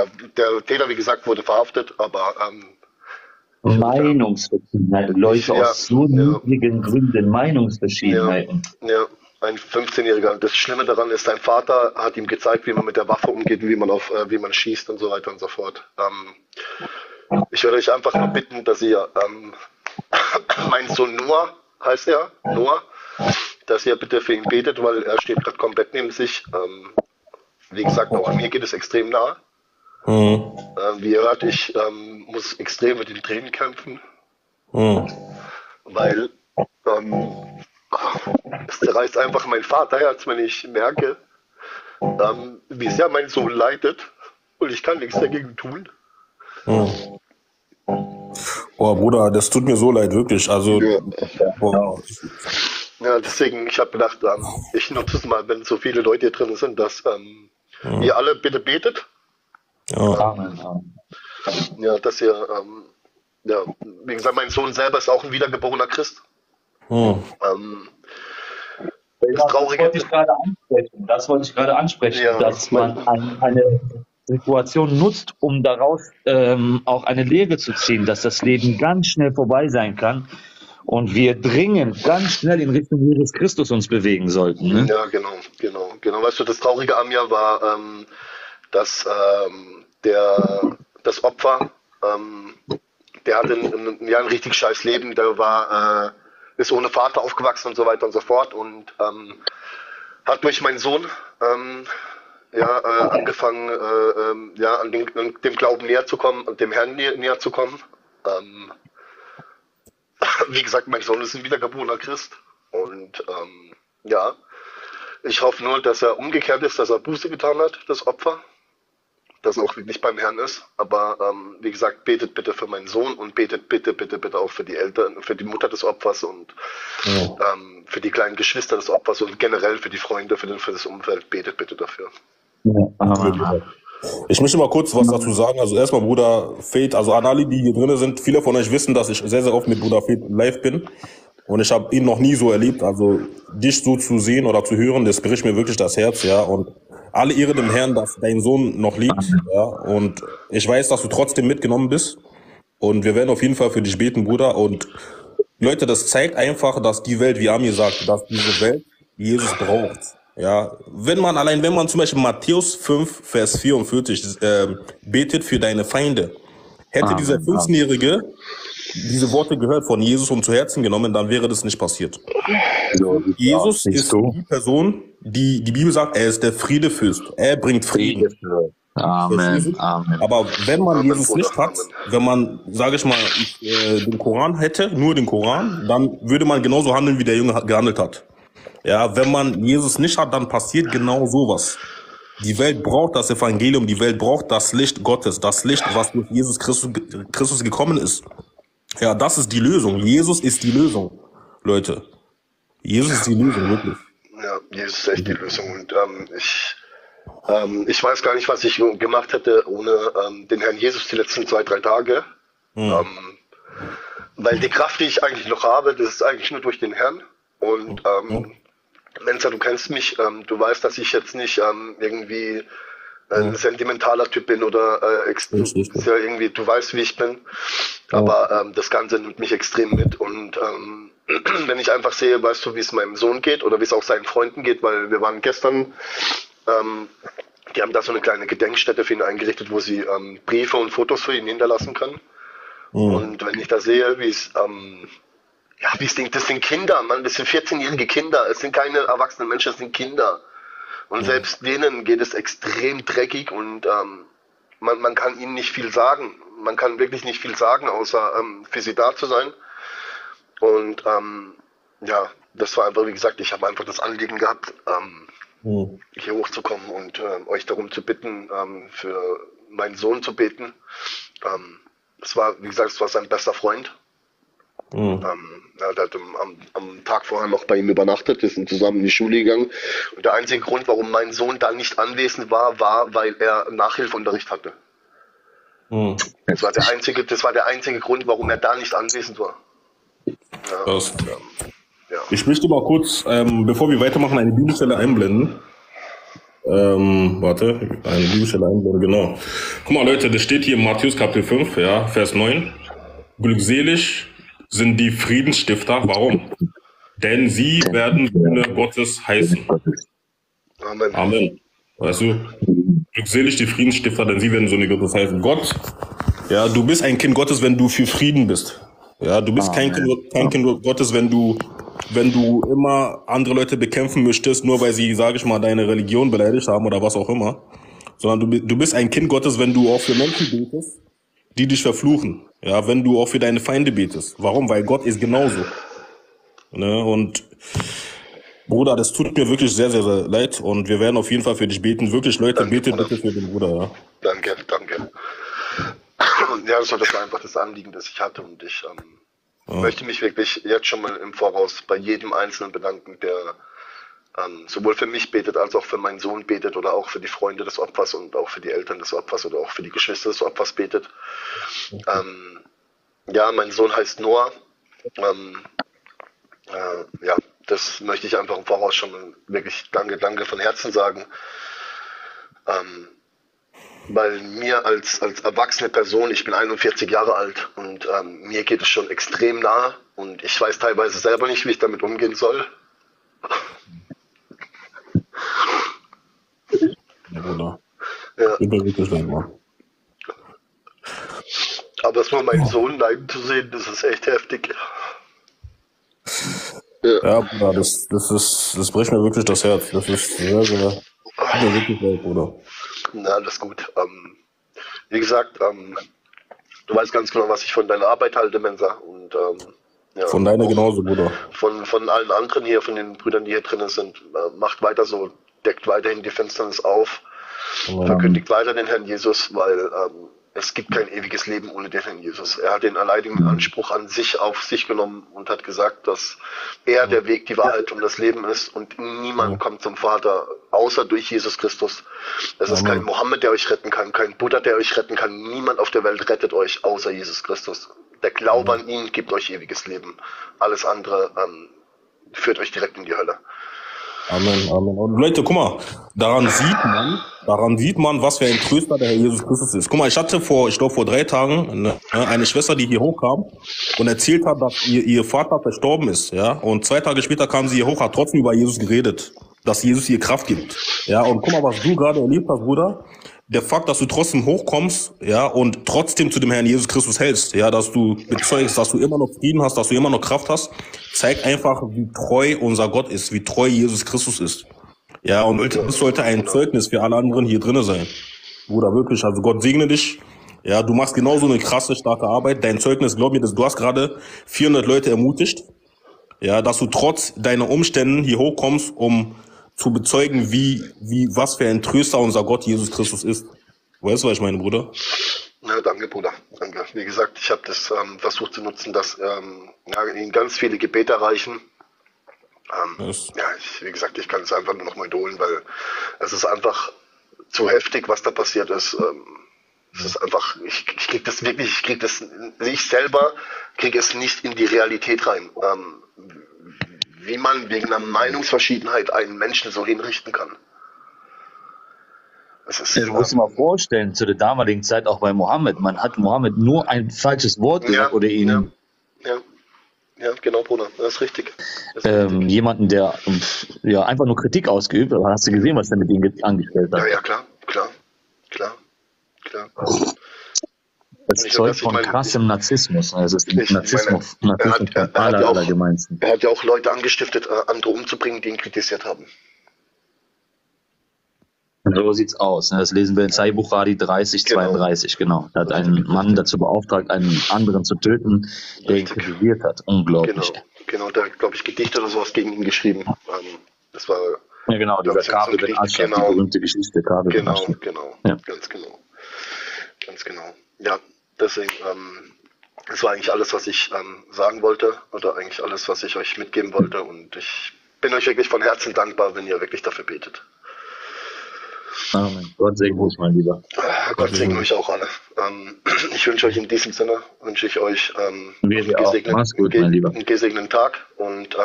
Täter, wie gesagt, wurde verhaftet, aber... Meinungsverschiedenheiten, Leute aus so niedrigen Gründen, Meinungsverschiedenheiten. Ja, ein 15-Jähriger. Das Schlimme daran ist, sein Vater hat ihm gezeigt, wie man mit der Waffe umgeht, wie man schießt und so weiter und so fort. Ich würde euch einfach nur bitten, dass ihr mein Sohn Noah, heißt er, Noah, dass ihr bitte für ihn betet, weil er steht gerade komplett neben sich. Wie gesagt, auch mir geht es extrem nahe. Mhm. Wie ihr hört, ich muss extrem mit den Tränen kämpfen, weil es zerreißt einfach mein Vaterherz, wenn ich merke, wie sehr mein Sohn leidet und ich kann nichts dagegen tun. Mhm. Oh Bruder, das tut mir so leid, wirklich. Also, ja. Boah. Ja, deswegen, ich habe gedacht, ich nutze es mal, wenn so viele Leute hier drin sind, dass ihr alle bitte betet. Ja, ja, dass ihr, ja, wie gesagt, mein Sohn selber ist auch ein wiedergeborener Christ. Das Traurige, das wollte ich gerade ansprechen, ja, dass man eine Situation nutzt, um daraus auch eine Lehre zu ziehen, dass das Leben ganz schnell vorbei sein kann und wir dringend ganz schnell in Richtung Jesus Christus uns bewegen sollten. Ne? Ja, genau. Weißt du, das Traurige an mir war, dass das Opfer, der hatte ein richtig scheiß Leben, der war, ist ohne Vater aufgewachsen und so weiter und so fort und hat durch meinen Sohn angefangen, an dem Glauben näher zu kommen und dem Herrn näher zu kommen. Wie gesagt, mein Sohn ist ein wiedergeborener Christ und ich hoffe nur, dass er umgekehrt ist, dass er Buße getan hat, das Opfer, dass er auch wirklich beim Herrn ist. Aber wie gesagt, betet bitte für meinen Sohn und betet bitte auch für die Eltern, für die Mutter des Opfers und für die kleinen Geschwister des Opfers und generell für die Freunde, für das Umfeld. Betet bitte dafür. Ja. Ich möchte mal kurz was dazu sagen. Also erstmal Bruder Feth, also an alle, die hier drin sind, viele von euch wissen, dass ich sehr, sehr oft mit Bruder Feth live bin. Und ich habe ihn noch nie so erlebt, also dich so zu sehen oder zu hören, das bricht mir wirklich das Herz, ja. Und alle Ehren dem Herrn, dass dein Sohn noch liebt, ja. Und ich weiß, dass du trotzdem mitgenommen bist. Und wir werden auf jeden Fall für dich beten, Bruder. Und Leute, das zeigt einfach, dass die Welt, wie Amir sagt, dass diese Welt Jesus braucht, ja. Wenn man zum Beispiel Matthäus 5, Vers 44 betet für deine Feinde, hätte dieser 15-Jährige diese Worte gehört von Jesus und zu Herzen genommen, dann wäre das nicht passiert. Ja, Jesus ist die Person, die Bibel sagt, er ist der Friedefürst. Er bringt Frieden. Amen. Amen. Aber wenn man Jesus nicht hat, wenn man, sage ich mal, den Koran hätte, nur den Koran, dann würde man genauso handeln, wie der Junge gehandelt hat. Ja, wenn man Jesus nicht hat, dann passiert genau sowas. Die Welt braucht das Evangelium, die Welt braucht das Licht Gottes, das Licht, was durch Jesus Christus gekommen ist. Ja, das ist die Lösung. Jesus ist die Lösung, Leute. Jesus ist die Lösung, wirklich. Ja, Jesus ist echt die Lösung. Und ich weiß gar nicht, was ich gemacht hätte ohne den Herrn Jesus die letzten 2, 3 Tage. Weil die Kraft, die ich eigentlich noch habe, das ist eigentlich nur durch den Herrn. Und Mensa, du kennst mich, du weißt, dass ich jetzt nicht irgendwie ein sentimentaler Typ bin oder ja irgendwie, du weißt, wie ich bin. Aber das Ganze nimmt mich extrem mit und wenn ich einfach sehe, weißt du, wie es meinem Sohn geht oder wie es auch seinen Freunden geht, weil wir waren gestern, die haben da so eine kleine Gedenkstätte für ihn eingerichtet, wo sie Briefe und Fotos für ihn hinterlassen können. Und wenn ich da sehe, wie es das sind Kinder, Mann, das sind 14-jährige Kinder, es sind keine erwachsenen Menschen, es sind Kinder. Und selbst denen geht es extrem dreckig und man kann ihnen nicht viel sagen. Man kann wirklich nicht viel sagen, außer für sie da zu sein. Und das war einfach, wie gesagt, ich habe einfach das Anliegen gehabt, hier hochzukommen und euch darum zu bitten, für meinen Sohn zu beten. Es war, wie gesagt, es war sein bester Freund. Er hat am Tag vorher noch bei ihm übernachtet, wir sind zusammen in die Schule gegangen und der einzige Grund, warum mein Sohn da nicht anwesend war, war, weil er Nachhilfeunterricht hatte. Das war der einzige Grund, warum er da nicht anwesend war. Ich möchte mal kurz, bevor wir weitermachen, eine Bibelstelle einblenden. Eine Bibelstelle einblenden, genau. Guck mal Leute, das steht hier in Matthäus Kapitel 5, ja, Vers 9. Glückselig sind die Friedensstifter. Warum? denn sie werden Söhne Gottes heißen. Amen. Amen. Weißt du, glückselig die Friedensstifter, denn sie werden Söhne Gottes heißen. Gott, ja, du bist ein Kind Gottes, wenn du für Frieden bist. Ja, du bist kein Kind Gottes, wenn du immer andere Leute bekämpfen möchtest, nur weil sie, sage ich mal, deine Religion beleidigt haben oder was auch immer. Sondern du bist ein Kind Gottes, wenn du auch für Menschen betest, die dich verfluchen. Ja, wenn du auch für deine Feinde betest. Warum? Weil Gott ist genauso. Ne? Und Bruder, das tut mir wirklich sehr, sehr, sehr leid. Und wir werden auf jeden Fall für dich beten. Wirklich, Leute, danke, betet bitte für den Bruder. Ja? Danke, danke. Ja, das war einfach das Anliegen, das ich hatte. Und ich möchte mich wirklich jetzt schon mal im Voraus bei jedem Einzelnen bedanken, der sowohl für mich betet, als auch für meinen Sohn betet oder auch für die Freunde des Opfers und auch für die Eltern des Opfers oder auch für die Geschwister des Opfers betet. Ja, mein Sohn heißt Noah. Ja, das möchte ich einfach im Voraus schon wirklich danke von Herzen sagen. Weil mir als erwachsene Person, ich bin 41 Jahre alt und mir geht es schon extrem nahe und ich weiß teilweise selber nicht, wie ich damit umgehen soll. Ja, ja. Aber es war mein Sohn leiden zu sehen, das ist echt heftig. Ja, Bruder, das bricht mir wirklich das Herz. Das ist sehr, sehr, sehr wirklich leid, Bruder. Na, das ist gut. Wie gesagt, du weißt ganz genau, was ich von deiner Arbeit halte, Mensa. Und, ja, von deiner genauso, Bruder. Von allen anderen hier, von den Brüdern, die hier drin sind. Macht weiter so, deckt weiterhin die Finsternis auf, verkündigt weiter den Herrn Jesus, weil es gibt kein ewiges Leben ohne den Herrn Jesus. Er hat den alleinigen Anspruch an sich auf sich genommen und hat gesagt, dass er der Weg, die Wahrheit und das Leben ist und niemand kommt zum Vater, außer durch Jesus Christus. Es ist kein Mohammed, der euch retten kann, kein Buddha, der euch retten kann. Niemand auf der Welt rettet euch, außer Jesus Christus. Der Glaube an ihn gibt euch ewiges Leben. Alles andere führt euch direkt in die Hölle. Amen, Amen. Und Leute, guck mal, daran sieht man, was für ein Tröster der Herr Jesus Christus ist. Guck mal, ich hatte vor 3 Tagen eine Schwester, die hier hochkam und erzählt hat, dass ihr Vater verstorben ist, ja. Und 2 Tage später kam sie hier hoch, hat trotzdem über Jesus geredet, dass Jesus ihr Kraft gibt, ja. Und guck mal, was du gerade erlebt hast, Bruder. Der Fakt, dass du trotzdem hochkommst, ja, und trotzdem zu dem Herrn Jesus Christus hältst, ja, dass du bezeugst, dass du immer noch Frieden hast, dass du immer noch Kraft hast, zeigt einfach, wie treu unser Gott ist, wie treu Jesus Christus ist. Ja, und das sollte ein Zeugnis für alle anderen hier drinnen sein. Bruder, wirklich, also Gott segne dich. Ja, du machst genauso eine krasse, starke Arbeit. Dein Zeugnis, glaub mir, du hast gerade 400 Leute ermutigt, ja, dass du trotz deiner Umständen hier hochkommst, um zu bezeugen, was für ein Tröster unser Gott Jesus Christus ist. Weißt du, was ich meine, Bruder? Ja, danke, Bruder. Danke. Wie gesagt, ich habe das versucht zu nutzen, dass Ihnen ganz viele Gebete erreichen. Wie gesagt, ich kann es einfach nur noch mal wiederholen, weil es ist einfach zu heftig, was da passiert ist. Es ist einfach, ich kriege das wirklich, ich selber kriege es nicht in die Realität rein. Wie man wegen einer Meinungsverschiedenheit einen Menschen so hinrichten kann. Das ist, du musst dir mal vorstellen, zu der damaligen Zeit auch bei Mohammed, man hat Mohammed nur ein falsches Wort gesagt oder ihn. Ja, genau, Bruder, das ist richtig. Jemanden, der einfach nur Kritik ausgeübt hat, hast du gesehen, was er mit ihm angestellt hat? Ja, klar. Das Zeug von krassem Narzissmus. Also Narzissmus. Er hat ja auch Leute angestiftet, andere umzubringen, die ihn kritisiert haben. So sieht's aus. Das lesen wir in Sahih Bukhari 30:32. Genau. Da hat ein Mann dazu beauftragt, einen anderen zu töten, der ihn kritisiert hat. Unglaublich. Genau. Da hat, glaube ich, Gedichte oder sowas gegen ihn geschrieben. Das war. Ja, genau. Dieser Kabel bin Aschad, die berühmte Geschichte. Ganz genau. Ja, deswegen, das war eigentlich alles, was ich sagen wollte oder eigentlich alles, was ich euch mitgeben wollte und ich bin euch wirklich von Herzen dankbar, wenn ihr wirklich dafür betet. Amen. Gott segne euch, mein Lieber. Gott segne euch auch alle. Ich wünsche euch in diesem Sinne, einen gesegneten Tag und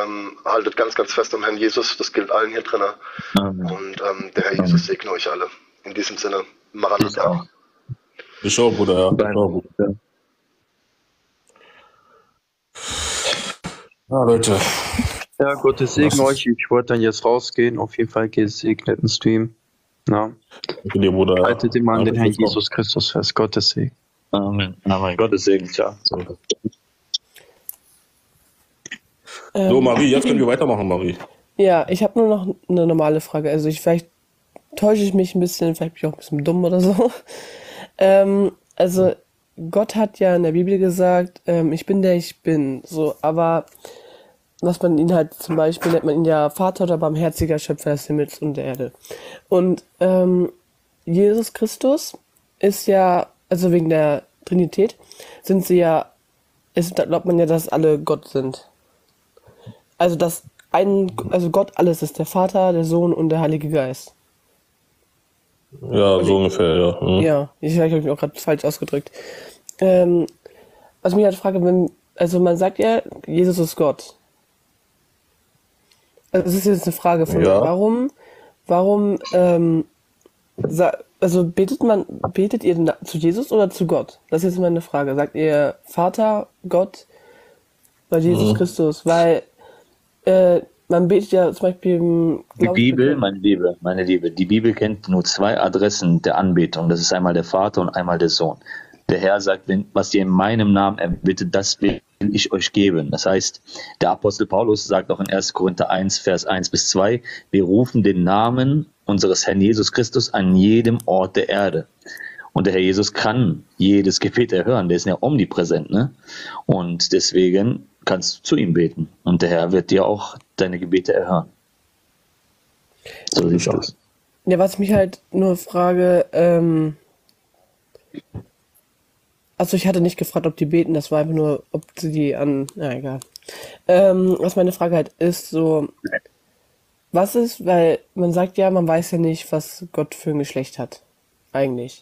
haltet ganz, ganz fest am Herrn Jesus, das gilt allen hier drinnen. Und der Herr Jesus segne euch alle. In diesem Sinne, Maranatha. Ich auch, Bruder, ja. Ja, Leute. Ja, Gottes Segen euch. Ich wollte dann jetzt rausgehen. Auf jeden Fall gesegneten Stream. Ja. Haltet immer an den Herrn Jesus Christus fest. Gottes Segen. Amen. Amen. Gottes Segen. Ciao. So, Marie, jetzt können wir weitermachen, Marie. Ja, ich habe nur noch eine normale Frage. Also vielleicht täusche ich mich ein bisschen, vielleicht bin ich auch ein bisschen dumm oder so. Also Gott hat ja in der Bibel gesagt, ich bin der ich bin. So, aber was man ihn halt zum Beispiel nennt man ihn ja Vater oder barmherziger Schöpfer des Himmels und der Erde. Und Jesus Christus ist ja, also wegen der Trinität sind sie ja, es glaubt man ja, dass alle Gott sind. Also dass Gott alles ist, der Vater, der Sohn und der Heilige Geist. Ja, so ungefähr, ja. Mhm. Ja, ich habe mich auch gerade falsch ausgedrückt. Was mich halt frage, also man sagt ja, Jesus ist Gott. Also es ist jetzt eine Frage von mir, warum betet ihr denn zu Jesus oder zu Gott? Das ist jetzt meine Frage. Sagt ihr Vater, Gott, bei Jesus Christus? Weil man betet ja zum Beispiel im Die Bibel, meine Liebe. Die Bibel kennt nur zwei Adressen der Anbetung. Das ist einmal der Vater und einmal der Sohn. Der Herr sagt, was ihr in meinem Namen erbittet, das will ich euch geben. Das heißt, der Apostel Paulus sagt auch in 1. Korinther 1, Vers 1-2, wir rufen den Namen unseres Herrn Jesus Christus an jedem Ort der Erde. Und der Herr Jesus kann jedes Gebet erhören. Der ist ja omnipräsent, ne? Und deswegen kannst du zu ihm beten. Und der Herr wird dir auch deine Gebete erhören. So sieht es aus. Ja, was mich halt nur frage, also ich hatte nicht gefragt, ob die beten, das war einfach nur, ob sie die an... Na, egal. Was meine Frage halt ist, so... Was ist, weil man sagt ja, man weiß ja nicht, was Gott für ein Geschlecht hat. Eigentlich.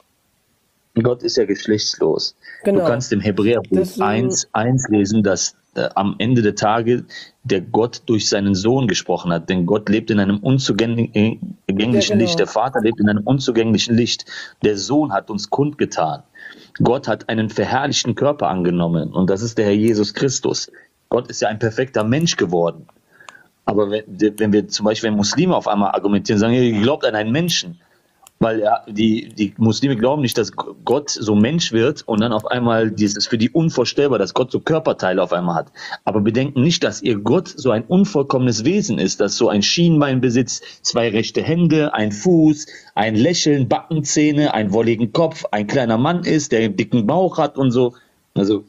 Gott ist ja geschlechtslos. Genau. Du kannst im Hebräerbuch 1 lesen, dass am Ende der Tage der Gott durch seinen Sohn gesprochen hat. Denn Gott lebt in einem unzugänglichen Licht. Der Vater lebt in einem unzugänglichen Licht. Der Sohn hat uns kundgetan. Gott hat einen verherrlichten Körper angenommen und das ist der Herr Jesus Christus. Gott ist ja ein perfekter Mensch geworden. Aber wenn wir zum Beispiel Muslime auf einmal argumentieren, sagen, ihr glaubt an einen Menschen, weil die Muslime glauben nicht, dass Gott so Mensch wird und dann auf einmal, das ist für die unvorstellbar, dass Gott so Körperteile auf einmal hat. Aber bedenken nicht, dass ihr Gott so ein unvollkommenes Wesen ist, dass so ein Schienbein besitzt, zwei rechte Hände, ein Fuß, ein Lächeln, Backenzähne, einen wolligen Kopf, ein kleiner Mann ist, der einen dicken Bauch hat und so. Also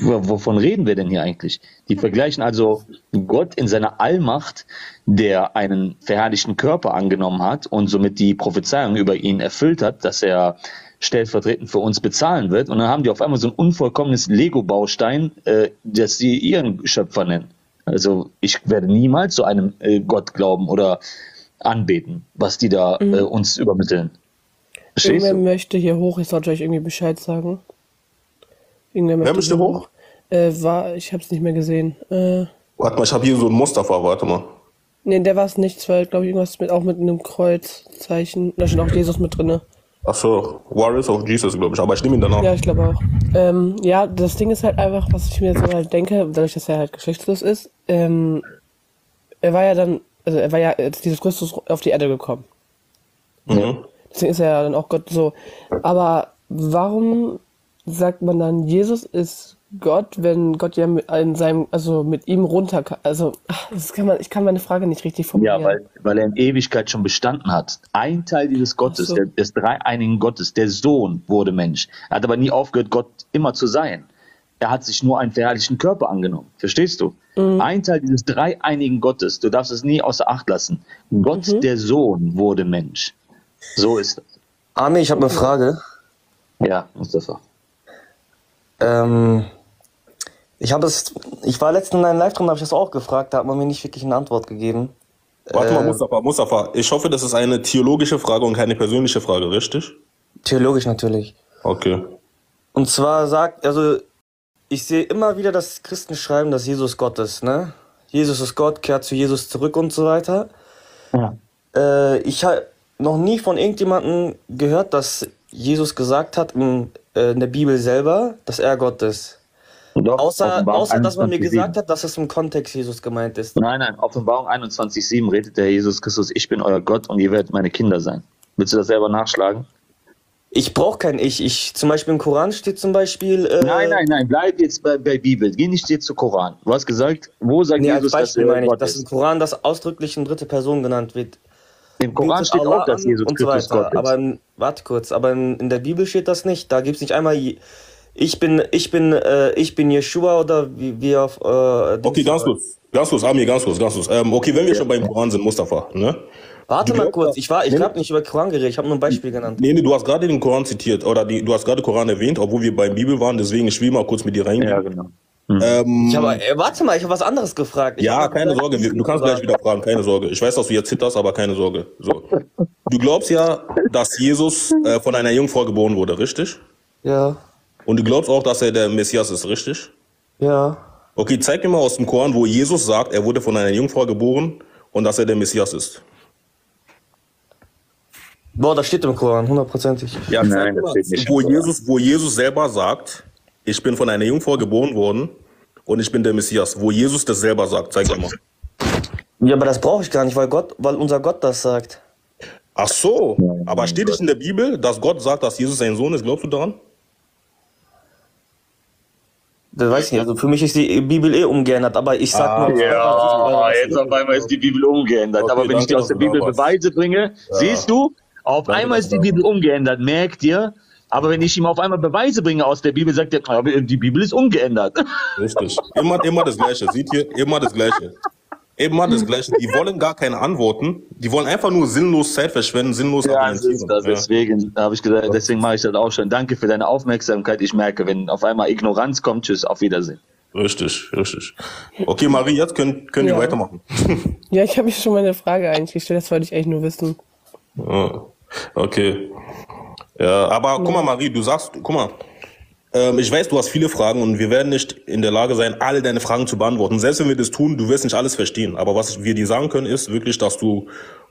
wovon reden wir denn hier eigentlich? Die vergleichen also Gott in seiner Allmacht, der einen verherrlichten Körper angenommen hat und somit die Prophezeiung über ihn erfüllt hat, dass er stellvertretend für uns bezahlen wird. Und dann haben die auf einmal so ein unvollkommenes Lego-Baustein, das sie ihren Schöpfer nennen. Also ich werde niemals so einem Gott glauben oder anbeten, was die da uns übermitteln. Irgendwer möchte hier hoch, ich sollte euch irgendwie Bescheid sagen. Wer möchte hoch? Ich hab's nicht mehr gesehen. Warte mal, ich habe hier so einen Mustafa, warte mal. Ne, der war es nicht, weil, glaube ich, irgendwas mit, auch mit einem Kreuzzeichen. Da steht auch Jesus mit drin. Ach so, Warriors of Jesus, glaube ich, aber ich nehme ihn dann auch. Ja, ich glaube auch. Ja, das Ding ist halt einfach, was ich mir jetzt halt denke, dadurch, dass er halt geschlechtslos ist, er war ja als Jesus Christus auf die Erde gekommen. Mhm. Deswegen ist er ja dann auch Gott so. Aber warum sagt man dann, Jesus ist Gott, wenn Gott ja mit ihm runter, ich kann meine Frage nicht richtig formulieren. Ja, weil er in Ewigkeit schon bestanden hat. Ein Teil dieses Gottes, des dreieinigen Gottes, der Sohn wurde Mensch. Er hat aber nie aufgehört, Gott immer zu sein. Er hat sich nur einen verherrlichten Körper angenommen. Verstehst du? Mhm. Ein Teil dieses dreieinigen Gottes, du darfst es nie außer Acht lassen. Gott, der Sohn, wurde Mensch. So ist das. Ami, ich habe eine Frage. Ja, Mustafa. Ich war letztens in einem Live-Drum, da habe ich das auch gefragt, da hat man mir nicht wirklich eine Antwort gegeben. Warte mal, Mustafa, ich hoffe, das ist eine theologische Frage und keine persönliche Frage, richtig? Theologisch natürlich. Okay. Und zwar ich sehe immer wieder, dass Christen schreiben, dass Jesus Gott ist, ne? Jesus ist Gott, kehrt zu Jesus zurück und so weiter. Ja. Ich habe noch nie von irgendjemandem gehört, dass Jesus gesagt hat, in der Bibel selber, dass er Gott ist. Doch, außer dass man mir gesagt hat, dass das im Kontext Jesus gemeint ist. Nein, Offenbarung 21,7 redet der Jesus Christus, ich bin euer Gott und ihr werdet meine Kinder sein. Willst du das selber nachschlagen? Ich brauche kein Ich. Zum Beispiel im Koran steht zum Beispiel... Nein, bleib jetzt bei Bibel. Geh nicht jetzt zu Koran. Du hast gesagt, wo sagt Jesus, dass er Gott ist? Dass im Koran das ausdrücklich in dritte Person genannt wird. Im Koran steht auch, dass Jesus Christus Gott ist. Aber in der Bibel steht das nicht. Da gibt es nicht einmal... Ich bin Yeshua oder wie auf... okay, ganz kurz, Amir. Okay, wenn wir schon beim Koran sind, Mustafa, ne? Warte mal kurz, ich habe nicht über Koran geredet, ich habe nur ein Beispiel genannt. Nee, du hast gerade den Koran zitiert, oder du hast gerade Koran erwähnt, obwohl wir bei Bibel waren, deswegen ich will mal kurz mit dir reingehen. Ja, genau. Ich habe was anderes gefragt. Keine Sorge, du kannst gleich wieder fragen, keine Sorge. Ich weiß, dass du jetzt zitterst, aber keine Sorge. So. Du glaubst ja, dass Jesus von einer Jungfrau geboren wurde, richtig? Ja. Und du glaubst auch, dass er der Messias ist, richtig? Ja. Okay, zeig mir mal aus dem Koran, wo Jesus sagt, er wurde von einer Jungfrau geboren und dass er der Messias ist. Boah, das steht im Koran, hundertprozentig. Ja, nein, das steht nicht. Wo Jesus selber sagt, ich bin von einer Jungfrau geboren worden und ich bin der Messias. Wo Jesus das selber sagt, zeig mir mal. Ja, aber das brauche ich gar nicht, weil unser Gott das sagt. Ach so, aber steht nicht in der Bibel, dass Gott sagt, dass Jesus sein Sohn ist? Glaubst du daran? Das weiß ich nicht, also für mich ist die Bibel umgeändert, aber ich sag mal... Ja, jetzt auf einmal ist die Bibel umgeändert, okay, aber wenn ich dir aus der Bibel Beweise bringe, siehst du, auf einmal ist die Bibel umgeändert, merkt ihr? Aber wenn ich ihm auf einmal Beweise bringe aus der Bibel, sagt er, die Bibel ist umgeändert. Richtig. Immer das Gleiche. Seht ihr? Immer das Gleiche. Immer das Gleiche. Die wollen gar keine Antworten. Die wollen einfach nur sinnlos Zeit verschwenden, sinnlos argumentieren. Ja, deswegen habe ich gesagt, deswegen mache ich das auch schon. Danke für deine Aufmerksamkeit. Ich merke, wenn auf einmal Ignoranz kommt, tschüss, auf Wiedersehen. Richtig. Okay, Marie, jetzt können wir weitermachen. Ja, ich habe mir schon mal eine Frage eigentlich gestellt. Das wollte ich eigentlich nur wissen. Ja. Okay. Ja, aber guck mal, Marie, du sagst, ich weiß, du hast viele Fragen und wir werden nicht in der Lage sein, alle deine Fragen zu beantworten. Selbst wenn wir das tun, du wirst nicht alles verstehen. Aber was wir dir sagen können, ist wirklich, dass du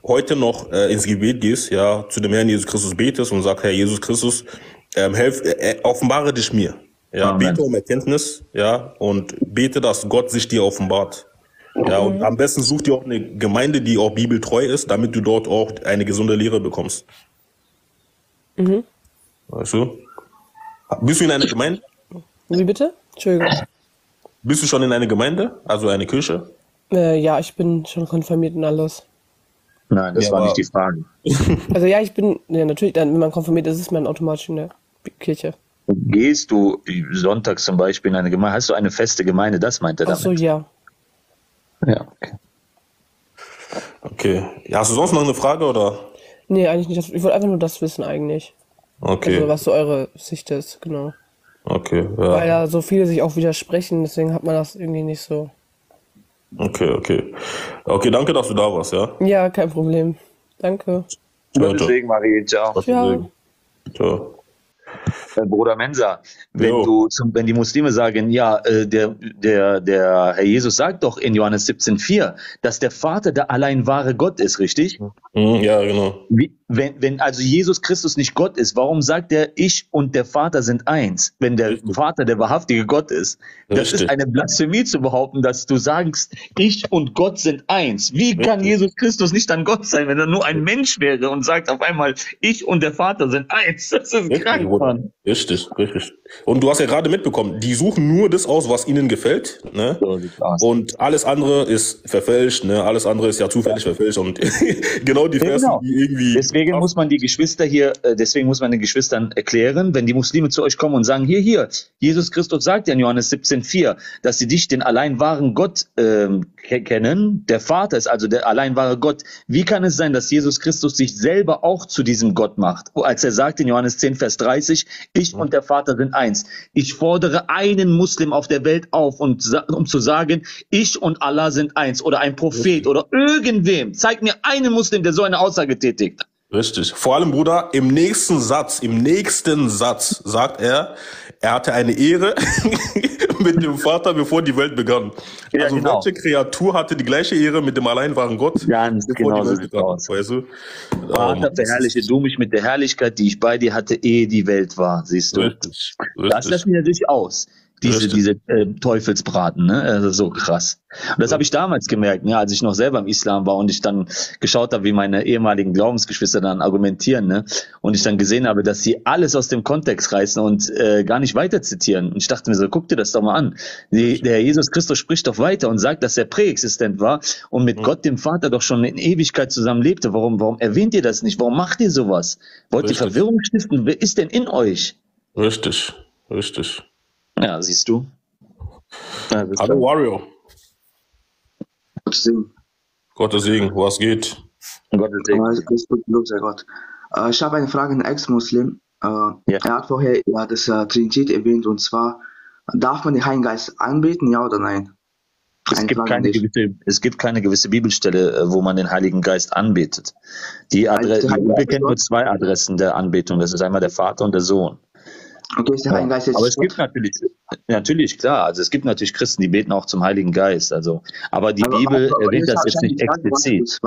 heute noch ins Gebet gehst, ja, zu dem Herrn Jesus Christus betest und sagst, Herr Jesus Christus, offenbare dich mir. Ja, Amen. Bete um Erkenntnis, ja, und bete, dass Gott sich dir offenbart. Ja, und am besten such dir auch eine Gemeinde, die auch bibeltreu ist, damit du dort auch eine gesunde Lehre bekommst. Mhm. Weißt du? Bist du in einer Gemeinde? Wie bitte? Entschuldigung. Bist du schon in einer Gemeinde? Also eine Kirche? Ja, ich bin schon konfirmiert und alles. Nein, das war nicht die Frage. Also ja, natürlich, wenn man konfirmiert ist, ist man automatisch in der Kirche. Gehst du sonntags zum Beispiel in eine Gemeinde? Hast du eine feste Gemeinde? Das meint er damit. Ach so, ja. Ja, okay. Ja, hast du sonst noch eine Frage, oder? Nee, eigentlich nicht. Ich wollte einfach nur das wissen, eigentlich. Okay. Also, was so eure Sicht ist, genau. Okay, ja. Weil ja so viele sich auch widersprechen, deswegen hat man das irgendwie nicht so. Okay. Okay, danke, dass du da warst, ja? Ja, kein Problem. Danke. Deswegen, Marie, ciao. Ciao. Bruder Mensa, wenn die Muslime sagen, ja, der Herr Jesus sagt doch in Johannes 17,4, dass der Vater der allein wahre Gott ist, richtig? Ja, genau. Wenn also Jesus Christus nicht Gott ist, warum sagt er, ich und der Vater sind eins, wenn der Vater der wahrhaftige Gott ist? Das ist eine Blasphemie zu behaupten, dass du sagst, ich und Gott sind eins. Wie kann Jesus Christus nicht dann Gott sein, wenn er nur ein Mensch wäre und sagt auf einmal, ich und der Vater sind eins? Das ist krank, Mann. Richtig. Und du hast ja gerade mitbekommen, die suchen nur das aus, was ihnen gefällt, ne? Und alles andere ist verfälscht, ne? Alles andere ist ja zufällig verfälscht und genau die Versen, die irgendwie... Deswegen muss man die Geschwister den Geschwistern erklären, wenn die Muslime zu euch kommen und sagen, hier, Jesus Christus sagt ja in Johannes 17,4, dass sie dich, den allein wahren Gott kennen, der Vater ist also der allein wahre Gott. Wie kann es sein, dass Jesus Christus sich selber auch zu diesem Gott macht? Als er sagt in Johannes 10, Vers 30, ich und der Vater sind eins. Ich fordere einen Muslim auf der Welt auf, um zu sagen, ich und Allah sind eins. Oder ein Prophet oder irgendwem. Zeig mir einen Muslim, der so eine Aussage tätigt. Richtig. Vor allem, Bruder, im nächsten Satz sagt er, er hatte eine Ehre mit dem Vater, bevor die Welt begann. Ja, also welche Kreatur hatte die gleiche Ehre mit dem allein wahren Gott? Ganz genau so sieht es aus. Weißt du? Vater, verherrliche du mich mit der Herrlichkeit, die ich bei dir hatte, ehe die Welt war. Siehst du? Richtig. Das lässt mich natürlich aus. diese Teufelsbraten, ne? Also so krass. Und das habe ich damals gemerkt, ne, als ich noch selber im Islam war und ich dann geschaut habe, wie meine ehemaligen Glaubensgeschwister dann argumentieren, ne? Und ich dann gesehen habe, dass sie alles aus dem Kontext reißen und gar nicht weiter zitieren. Und ich dachte mir so, guck dir das doch mal an. Der Jesus Christus spricht doch weiter und sagt, dass er präexistent war und mit Gott dem Vater doch schon in Ewigkeit zusammen lebte. Warum erwähnt ihr das nicht? Warum macht ihr sowas? Wollt ihr Verwirrung stiften? Wer ist denn in euch? Richtig. Ja, siehst du. Ja, hallo Wario. Gottes Segen, was geht? Gottes Segen. Ich habe eine Frage an einen Ex-Muslim. Ja. Er hat vorher das Trinität erwähnt, und zwar, darf man den Heiligen Geist anbeten, ja oder nein? Es gibt keine gewisse Bibelstelle, wo man den Heiligen Geist anbetet. Die Bibel kennt nur zwei Adressen der Anbetung. Das ist einmal der Vater und der Sohn. Okay, ist der Heilige Geist jetzt aber es gibt natürlich, klar, also es gibt natürlich Christen, die beten auch zum Heiligen Geist, also, aber die Bibel erwähnt das jetzt nicht explizit.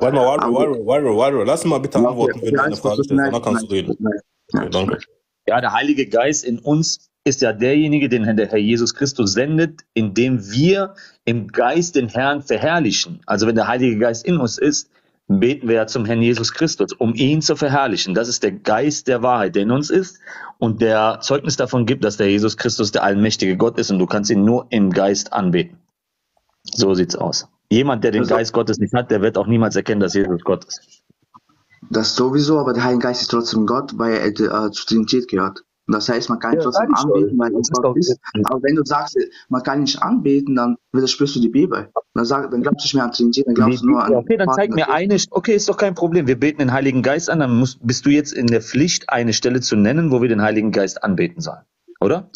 Warte mal, Wario, lass mal bitte antworten, wenn du eine Frage stellst, dann kannst du reden. Okay, danke. Ja, der Heilige Geist in uns ist ja derjenige, den der Herr Jesus Christus sendet, indem wir im Geist den Herrn verherrlichen. Also wenn der Heilige Geist in uns ist, beten wir ja zum Herrn Jesus Christus, um ihn zu verherrlichen. Das ist der Geist der Wahrheit, der in uns ist und der Zeugnis davon gibt, dass der Jesus Christus der allmächtige Gott ist und du kannst ihn nur im Geist anbeten. So sieht's aus. Jemand, der den Geist Gottes nicht hat, der wird auch niemals erkennen, dass Jesus Gott ist. Das sowieso, aber der Heilige Geist ist trotzdem Gott, weil er zur Trinität gehört. Das heißt, man kann ihn trotzdem anbeten, weil er Gott ist. Aber wenn du sagst, man kann ihn nicht anbeten, dann widersprichst du die Bibel. Dann glaubst du nicht mehr an Trinität, dann glaubst du nur an... Okay, dann zeig mir eine... Okay, ist doch kein Problem. Wir beten den Heiligen Geist an, dann bist du jetzt in der Pflicht, eine Stelle zu nennen, wo wir den Heiligen Geist anbeten sollen. Oder?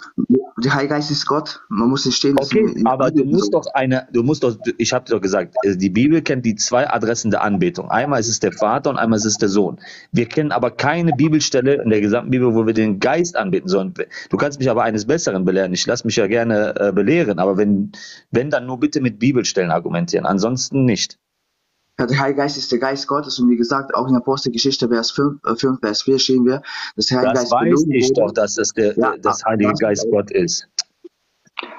Der Heilige Geist ist Gott. Man muss nicht stehen. Okay, aber ich habe doch gesagt, die Bibel kennt die zwei Adressen der Anbetung. Einmal ist es der Vater und einmal ist es der Sohn. Wir kennen aber keine Bibelstelle in der gesamten Bibel, wo wir den Geist anbeten sollen. Du kannst mich aber eines Besseren belehren. Ich lasse mich ja gerne belehren, aber wenn dann nur bitte mit Bibelstellen argumentieren. Ansonsten nicht. Ja, der Heilige Geist ist der Geist Gottes und wie gesagt, auch in der Apostelgeschichte, Vers 5, Vers 4 stehen wir, dass der Heilige Geist weiß ich doch, dass es das Heilige Geist Gott ist.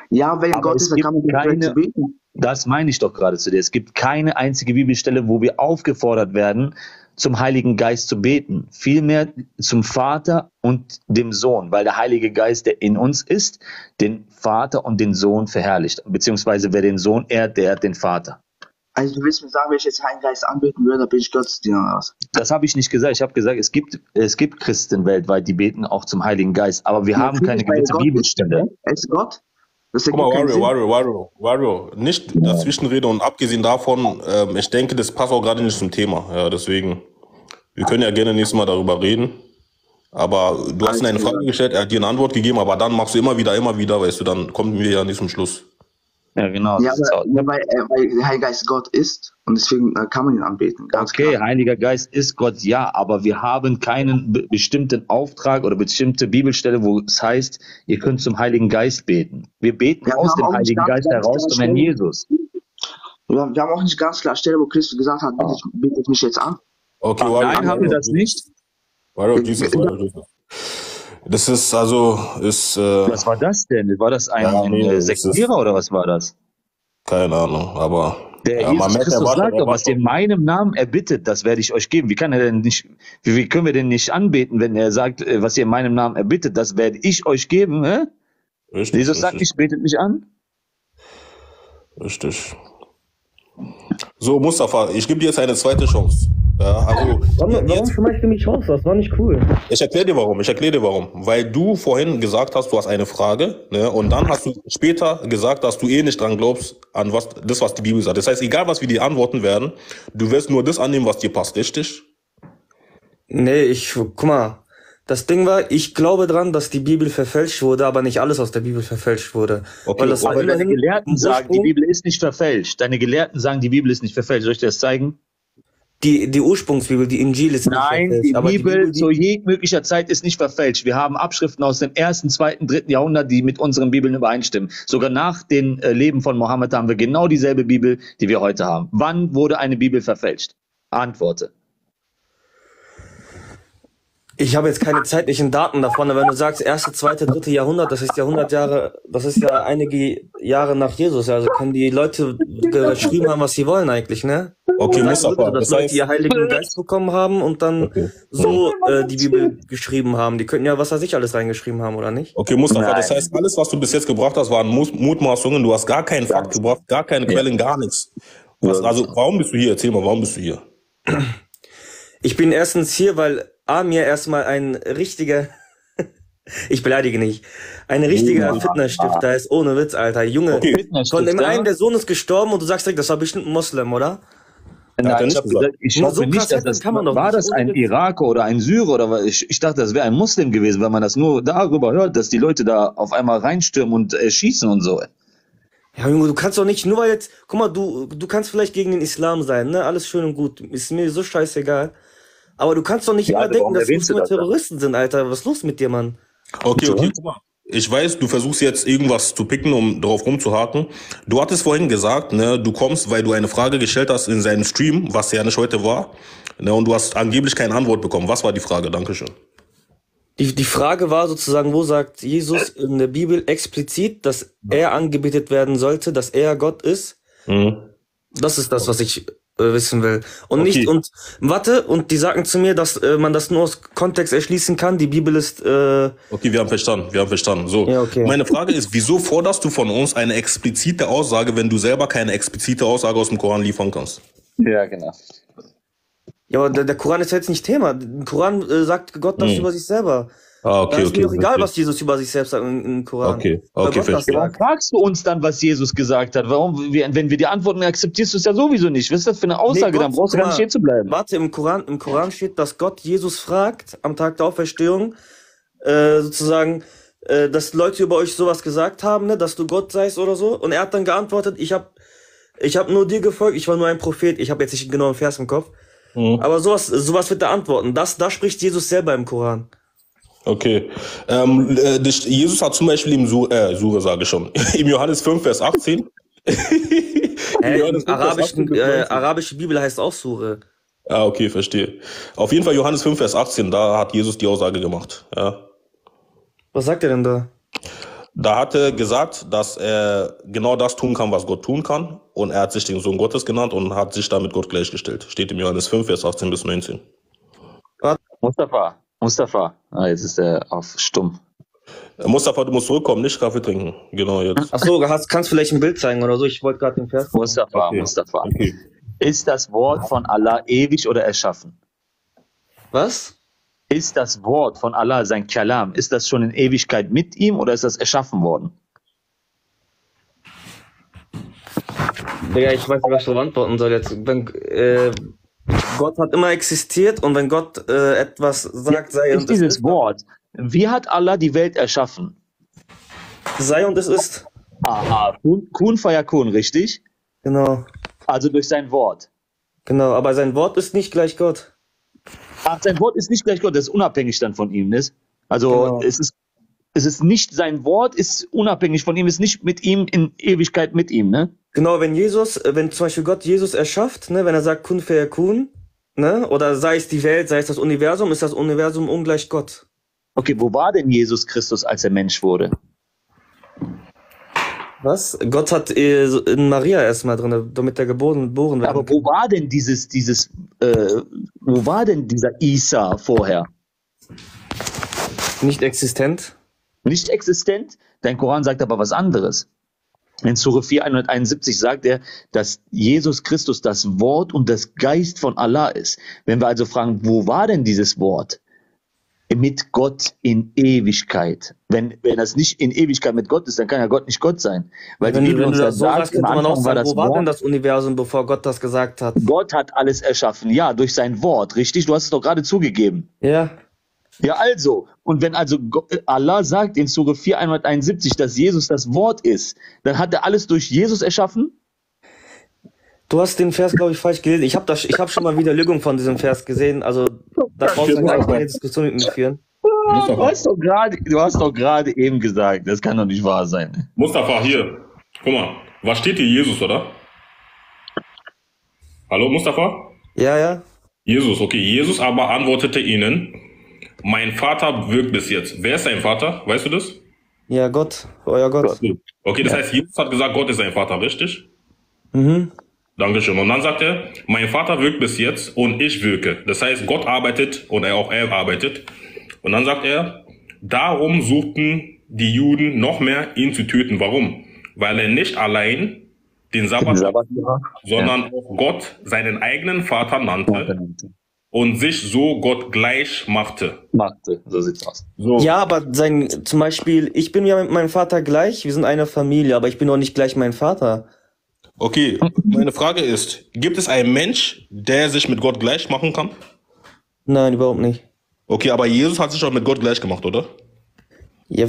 Ja, wenn Gott ist, dann kann man nicht beten. Das meine ich doch gerade zu dir. Es gibt keine einzige Bibelstelle, wo wir aufgefordert werden, zum Heiligen Geist zu beten. Vielmehr zum Vater und dem Sohn, weil der Heilige Geist, der in uns ist, den Vater und den Sohn verherrlicht. Beziehungsweise wer den Sohn ehrt, der ehrt den Vater. Also du willst mir sagen, wenn ich jetzt Heiligen Geist anbeten würde, dann bin ich Götzendiener aus. Das habe ich nicht gesagt. Ich habe gesagt, es gibt Christen weltweit, die beten auch zum Heiligen Geist. Aber wir haben keine gewisse Bibelstelle. Es ist Gott. Guck mal, Wario, nicht dazwischenrede und abgesehen davon, ich denke, das passt auch gerade nicht zum Thema. Ja, deswegen, wir können ja gerne nächstes Mal darüber reden. Aber du hast ihm eine Frage gestellt, er hat dir eine Antwort gegeben, aber dann machst du immer wieder, weißt du, dann kommen wir ja nicht zum Schluss. Ja, genau. Ja, weil der Heilige Geist Gott ist und deswegen kann man ihn anbeten. Okay, klar. Heiliger Geist ist Gott, ja, aber wir haben keinen bestimmten Auftrag oder bestimmte Bibelstelle, wo es heißt, ihr könnt zum Heiligen Geist beten. Wir beten aus dem Heiligen Geist heraus zum Herrn Jesus. Wir haben auch nicht ganz klar Stelle, wo Christus gesagt hat, betet mich jetzt an. Okay, nein, haben wir das nicht? Das ist also... was war das denn? War das ein Sektierer oder was war das? Keine Ahnung, aber... Der Jesus Christus sagt doch, was ihr in meinem Namen erbittet, das werde ich euch geben. Wie können wir denn nicht anbeten, wenn er sagt, was ihr in meinem Namen erbittet, das werde ich euch geben? Hä? Richtig, Jesus sagt nicht, betet mich an. Richtig. So, Mustafa, ich gebe dir jetzt eine zweite Chance. Ja, also, warum schmeißt du mich raus? Das war nicht cool. Ich erkläre dir warum. Weil du vorhin gesagt hast, du hast eine Frage, ne? Und dann hast du später gesagt, dass du eh nicht dran glaubst, an was die Bibel sagt. Das heißt, egal was wir dir antworten werden, du wirst nur das annehmen, was dir passt, richtig? Nee, guck mal, das Ding war, ich glaube dran, dass die Bibel verfälscht wurde, aber nicht alles aus der Bibel verfälscht wurde. Okay, weil das aber deine Gelehrten sagen, die Bibel ist nicht verfälscht. Soll ich dir das zeigen? Die Ursprungsbibel, die Injil ist nicht verfälscht. Nein, die Bibel zu jegmöglicher Zeit ist nicht verfälscht. Wir haben Abschriften aus dem 1., 2., 3. Jahrhundert, die mit unseren Bibeln übereinstimmen. Sogar nach dem Leben von Mohammed haben wir genau dieselbe Bibel, die wir heute haben. Wann wurde eine Bibel verfälscht? Antworte. Ich habe jetzt keine zeitlichen Daten davon, aber wenn du sagst, 1., 2., 3. Jahrhundert, das ist ja 100 Jahre, das ist ja einige Jahre nach Jesus, also können die Leute geschrieben haben, was sie wollen eigentlich, ne? Okay, muss aber, dass Leute ihr Heiligen Geist bekommen haben und dann so die Bibel geschrieben haben. Die könnten ja, was weiß ich, alles reingeschrieben haben, oder nicht? Okay, Mustafa, das heißt, alles, was du bis jetzt gebracht hast, waren Mutmaßungen, du hast gar keinen Fakt gebracht, gar keine Quellen, gar nichts. Also, warum bist du hier? Erzähl mal, warum bist du hier? Ich bin erstens hier, weil mir erstmal ein richtiger, ich beleidige nicht, ein richtiger Fitnessstifter ist, ohne Witz, Alter. Junge, okay. Von dem einen, der Sohn ist gestorben und du sagst direkt, das war bestimmt ein Moslem, oder? Nein, ich hoffe nicht, dass das, war das ein Iraker oder ein Syrer oder was? Ich dachte, das wäre ein Muslim gewesen, weil man das nur darüber hört, dass die Leute da auf einmal reinstürmen und schießen und so. Ja, Junge, du kannst doch nicht, nur weil jetzt, guck mal, du kannst vielleicht gegen den Islam sein, ne? Alles schön und gut, ist mir so scheißegal. Aber du kannst doch nicht immer denken, dass Muslime Terroristen sind, Alter. Was ist los mit dir, Mann? Okay, guck mal. Ich weiß, du versuchst jetzt irgendwas zu picken, um drauf rumzuhaken. Du hattest vorhin gesagt, ne, du kommst, weil du eine Frage gestellt hast in seinem Stream, was ja nicht heute war. Ne, und du hast angeblich keine Antwort bekommen. Was war die Frage? Dankeschön. Die Frage war sozusagen, wo sagt Jesus in der Bibel explizit, dass er angebetet werden sollte, dass er Gott ist? Mhm. Das ist das, was ich wissen will. Und nicht, und warte, und die sagen zu mir, dass man das nur aus Kontext erschließen kann, die Bibel ist... Okay, wir haben verstanden. So, ja, okay. Meine Frage ist, wieso forderst du von uns eine explizite Aussage, wenn du selber keine explizite Aussage aus dem Koran liefern kannst? Ja, genau. Ja, aber der Koran ist jetzt nicht Thema. Der Koran sagt Gott das über sich selber. Ah, okay, ist mir doch egal, was Jesus über sich selbst sagt im Koran. Okay, verstehe. Warum fragst du uns dann, was Jesus gesagt hat? Warum, wenn wir die Antworten akzeptierst du es ja sowieso nicht. Was ist das für eine Aussage? Dann brauchst du gar nicht stehen zu bleiben. Warte, im Koran steht, dass Gott Jesus fragt, am Tag der Auferstehung, sozusagen, dass Leute über euch sowas gesagt haben, ne, dass du Gott seist oder so. Und er hat dann geantwortet, ich hab nur dir gefolgt, ich war nur ein Prophet. Ich habe jetzt nicht genau einen Vers im Kopf. Mhm. Aber sowas wird er antworten. Da spricht Jesus selber im Koran. Okay. Jesus hat zum Beispiel im im Johannes 5, Vers 18. Arabische Bibel heißt auch Sure. Ah, okay, verstehe. Auf jeden Fall Johannes 5, Vers 18, da hat Jesus die Aussage gemacht. Ja. Was sagt er denn da? Da hat er gesagt, dass er genau das tun kann, was Gott tun kann. Und er hat sich den Sohn Gottes genannt und hat sich damit Gott gleichgestellt. Steht im Johannes 5, Vers 18 bis 19. Mustafa. Ah, jetzt ist er auf stumm. Mustafa, du musst zurückkommen, nicht Kaffee trinken. Genau, jetzt. Achso, kannst vielleicht ein Bild zeigen oder so? Ich wollte gerade den Vers. Mustafa. Okay. Ist das Wort von Allah ewig oder erschaffen? Was? Ist das Wort von Allah, sein Kalam, ist das schon in Ewigkeit mit ihm oder ist das erschaffen worden? Digga, ich weiß nicht, was ich so antworten soll jetzt. Gott hat immer existiert und wenn Gott etwas sagt, sei und es ist. Dieses Wort. Wie hat Allah die Welt erschaffen? Sei und es ist. Aha, Kun Fayakun, richtig? Genau. Also durch sein Wort. Genau, aber sein Wort ist nicht gleich Gott. Ach, sein Wort ist nicht gleich Gott, das ist unabhängig dann von ihm, ne? Also genau. Es ist nicht sein Wort, ist unabhängig von ihm, ist nicht mit ihm in Ewigkeit mit ihm, ne? Genau, wenn zum Beispiel Gott Jesus erschafft, ne, wenn er sagt Kun Fayakun, ne, oder sei es die Welt, sei es das Universum, ist das Universum ungleich Gott. Okay, wo war denn Jesus Christus, als er Mensch wurde? Was? Gott hat in Maria erstmal drin, damit er geboren wird. Aber wo war denn dieser Isa vorher? Nicht existent. Nicht existent? Dein Koran sagt aber was anderes. In Sure 4, 171 sagt er, dass Jesus Christus das Wort und das Geist von Allah ist. Wenn wir also fragen, wo war denn dieses Wort? Mit Gott in Ewigkeit. Wenn das nicht in Ewigkeit mit Gott ist, dann kann ja Gott nicht Gott sein. Weil die Bibel uns das sagt, kann man auch sagen, wo war denn das Universum, bevor Gott das gesagt hat? Gott hat alles erschaffen, ja, durch sein Wort, richtig? Du hast es doch gerade zugegeben. Ja. Ja, also, und wenn also Allah sagt in Sure 4, 171, dass Jesus das Wort ist, dann hat er alles durch Jesus erschaffen? Du hast den Vers, glaube ich, falsch gelesen. Ich hab schon mal Widerlegung von diesem Vers gesehen, also da brauchst du eigentlich keine Diskussion mit mir führen. Du hast doch gerade eben gesagt, das kann doch nicht wahr sein. Mustafa, hier, guck mal, was steht hier? Jesus, oder? Hallo, Mustafa? Ja. Jesus, okay, Jesus aber antwortete ihnen, Mein Vater wirkt bis jetzt. Wer ist dein Vater? Weißt du das? Ja, Gott, euer Gott. Okay, das heißt, Jesus hat gesagt, Gott ist sein Vater, richtig? Mhm. Dankeschön. Und dann sagt er, mein Vater wirkt bis jetzt und ich wirke. Das heißt, Gott arbeitet und er arbeitet. Und dann sagt er, darum suchten die Juden noch mehr, ihn zu töten. Warum? Weil er nicht allein den Sabbat, sondern auch Gott, seinen eigenen Vater nannte. Und sich so Gott gleich machte. So sieht's aus. So. Ja, aber zum Beispiel, ich bin ja mit meinem Vater gleich, wir sind eine Familie, aber ich bin auch nicht gleich mein Vater. Okay, meine Frage ist, gibt es einen Mensch, der sich mit Gott gleich machen kann? Nein, überhaupt nicht. Okay, aber Jesus hat sich auch mit Gott gleich gemacht, oder? Ja,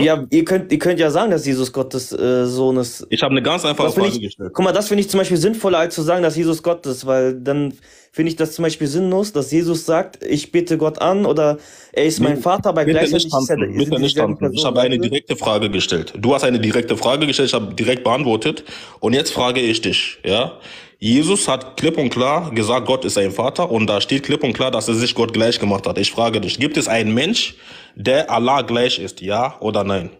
ihr könnt ja sagen, dass Jesus Gottes Sohn ist. Ich habe eine ganz einfache Frage gestellt. Guck mal, das finde ich zum Beispiel sinnvoller, als zu sagen, dass Jesus Gott ist, weil dann finde ich das zum Beispiel sinnlos, dass Jesus sagt, ich bete Gott an oder er ist mein Vater, aber gleichzeitig ist er nicht. Ich habe eine direkte Frage gestellt. Du hast eine direkte Frage gestellt, ich habe direkt beantwortet und jetzt frage ich dich, ja? Jesus hat klipp und klar gesagt, Gott ist sein Vater und da steht klipp und klar, dass er sich Gott gleich gemacht hat. Ich frage dich, gibt es einen Mensch, der Allah gleich ist, ja oder nein?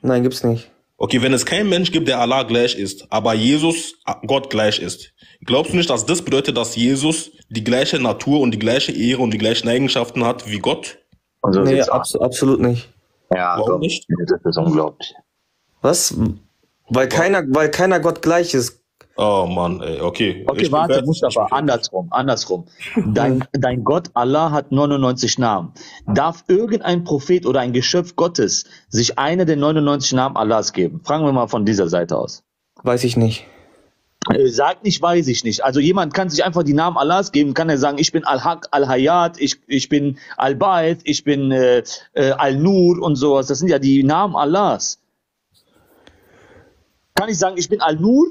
Nein, gibt's nicht. Okay, wenn es keinen Mensch gibt, der Allah gleich ist, aber Jesus Gott gleich ist, glaubst du nicht, dass das bedeutet, dass Jesus die gleiche Natur und die gleiche Ehre und die gleichen Eigenschaften hat wie Gott? Also nee, absolut nicht. Ja, warum nicht? Das ist unglaublich. Was? Weil keiner Gott gleich ist. Oh Mann, ey, okay. Okay, warte, Mustafa, andersrum. Dein Gott Allah hat 99 Namen. Darf irgendein Prophet oder ein Geschöpf Gottes sich eine der 99 Namen Allahs geben? Fragen wir mal von dieser Seite aus. Weiß ich nicht. Sag nicht, weiß ich nicht. Also jemand kann sich einfach die Namen Allahs geben, kann er sagen, ich bin Al-Haq, Al-Hayat, ich bin Al-Ba'ith, ich bin Al-Nur und sowas. Das sind ja die Namen Allahs. Kann ich sagen, ich bin Al-Nur?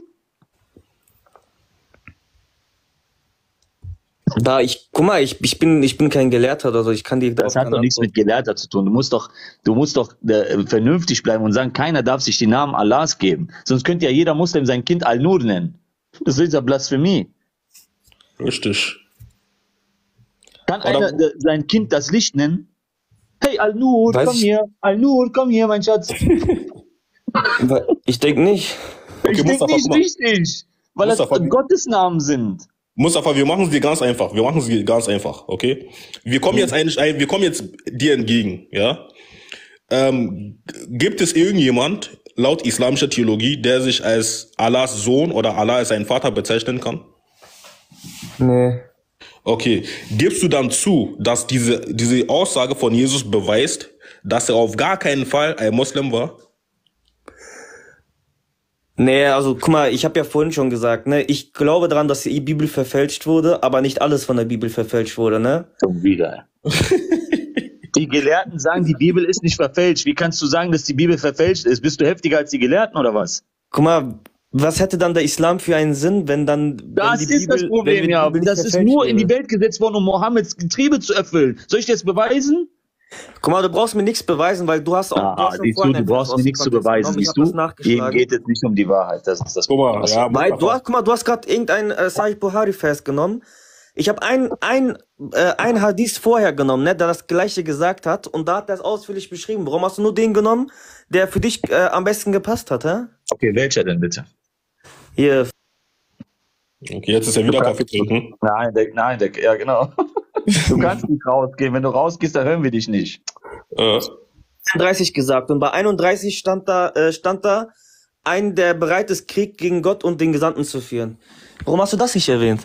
Guck mal, ich bin kein Gelehrter oder so, ich kann dir das hat doch nichts mit Gelehrter zu tun. Du musst doch vernünftig bleiben und sagen, keiner darf sich die Namen Allahs geben. Sonst könnte ja jeder Muslim sein Kind Al-Nur nennen. Das ist ja Blasphemie. Richtig. Kann einer sein Kind das Licht nennen? Hey Al-Nur, komm hier. Al-Nur, komm hier, mein Schatz. Ich denke nicht. Ich denke nicht richtig, weil das Gottesnamen sind. Mustafa, wir machen es dir ganz einfach. Okay? Wir kommen jetzt dir entgegen, ja? Gibt es irgendjemand laut islamischer Theologie, der sich als Allahs Sohn oder Allah als sein Vater bezeichnen kann? Nee. Okay. Gibst du dann zu, dass diese Aussage von Jesus beweist, dass er auf gar keinen Fall ein Muslim war? Nee, also guck mal, ich habe ja vorhin schon gesagt, ne, ich glaube daran, dass die Bibel verfälscht wurde, aber nicht alles von der Bibel verfälscht wurde, ne? Schon wieder. Die Gelehrten sagen, die Bibel ist nicht verfälscht. Wie kannst du sagen, dass die Bibel verfälscht ist? Bist du heftiger als die Gelehrten oder was? Guck mal, was hätte dann der Islam für einen Sinn, wenn die Bibel das ist nur in die Welt gesetzt worden, um Mohammeds Getriebe zu erfüllen. Soll ich das beweisen? Guck mal, du brauchst mir nichts beweisen, weil du hast auch... du brauchst mir nichts zu beweisen, siehst du? Ihnen geht es nicht um die Wahrheit, das ist das Problem. Du hast gerade irgendein Sahih Bukhari festgenommen. Ich habe ein Hadith vorher genommen, ne, der das Gleiche gesagt hat und da hat er es ausführlich beschrieben. Warum hast du nur den genommen, der für dich am besten gepasst hat? Hä? Okay, welcher denn bitte? Hier. Okay, jetzt ist er wieder Kaffee trinken. Nein, ja genau. Du kannst nicht rausgehen. Wenn du rausgehst, dann hören wir dich nicht. 32 gesagt. Und bei 31 stand da, ein, der bereit ist, Krieg gegen Gott und den Gesandten zu führen. Warum hast du das nicht erwähnt?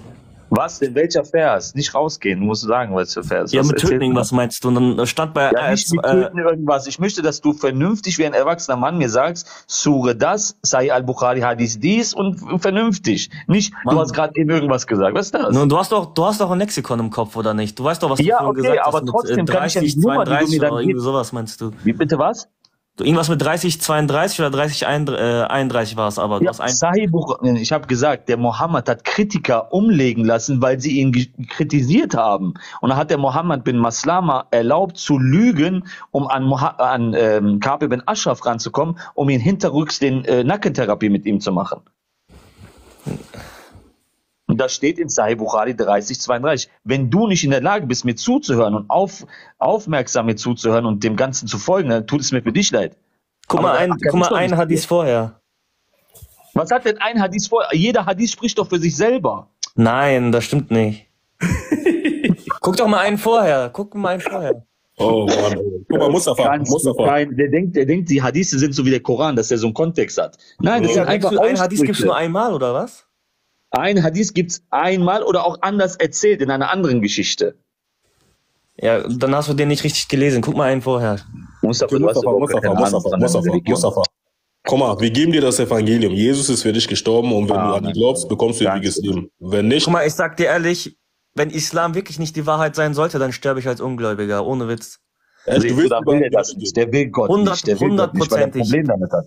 Was denn? Welcher Vers? Nicht rausgehen. Du musst sagen, welcher Vers. Ja, mit Töten, was meinst du? Und dann stand bei... Ja, nicht mit Töten irgendwas. Ich möchte, dass du vernünftig wie ein erwachsener Mann mir sagst, Sure das, Sahih al-Bukhari, Hadith dies und vernünftig. Nicht, Mann, du hast gerade eben irgendwas gesagt. Was ist das? Nun, du hast doch ein Lexikon im Kopf, oder nicht? Du weißt doch, was du vorhin gesagt hast. Ja, aber trotzdem 30, kann ich ja nicht nur, die du mir dann irgendwie sowas meinst du. Wie bitte was? Irgendwas mit 30, 32 oder 30, 31 war es aber. Ja, ich habe gesagt, der Mohammed hat Kritiker umlegen lassen, weil sie ihn kritisiert haben. Und dann hat der Mohammed bin Maslama erlaubt zu lügen, um an Ka'b bin Ashraf ranzukommen, um ihn hinterrücks den Nackentherapie mit ihm zu machen. das steht in Sahih Bukhari 30,32. Wenn du nicht in der Lage bist, mir zuzuhören und aufmerksam mir zuzuhören und dem Ganzen zu folgen, dann tut es mir für dich leid. Guck mal, ein Hadith vorher. Was hat denn ein Hadith vorher? Jeder Hadith spricht doch für sich selber. Nein, das stimmt nicht. Guck doch mal einen vorher. Guck mal einen vorher. Oh Mann. Guck mal, Mustafa. Nein, der denkt, die Hadithe sind so wie der Koran, dass der so einen Kontext hat. Nein, das ist einfach ein Hadith gibt es nur einmal, oder was? Ein Hadith gibt es einmal oder auch anders erzählt in einer anderen Geschichte. Ja, dann hast du den nicht richtig gelesen. Guck mal einen vorher. Mustafa. Guck mal, wir geben dir das Evangelium. Jesus ist für dich gestorben und wenn du an ihn glaubst, bekommst du ewiges Leben. Wenn nicht... Guck mal, ich sag dir ehrlich, wenn Islam wirklich nicht die Wahrheit sein sollte, dann sterbe ich als Ungläubiger, ohne Witz. Also du willst, will das nicht. Der will Gott nicht. Der will Gott nicht, weil er ein Problem damit hat.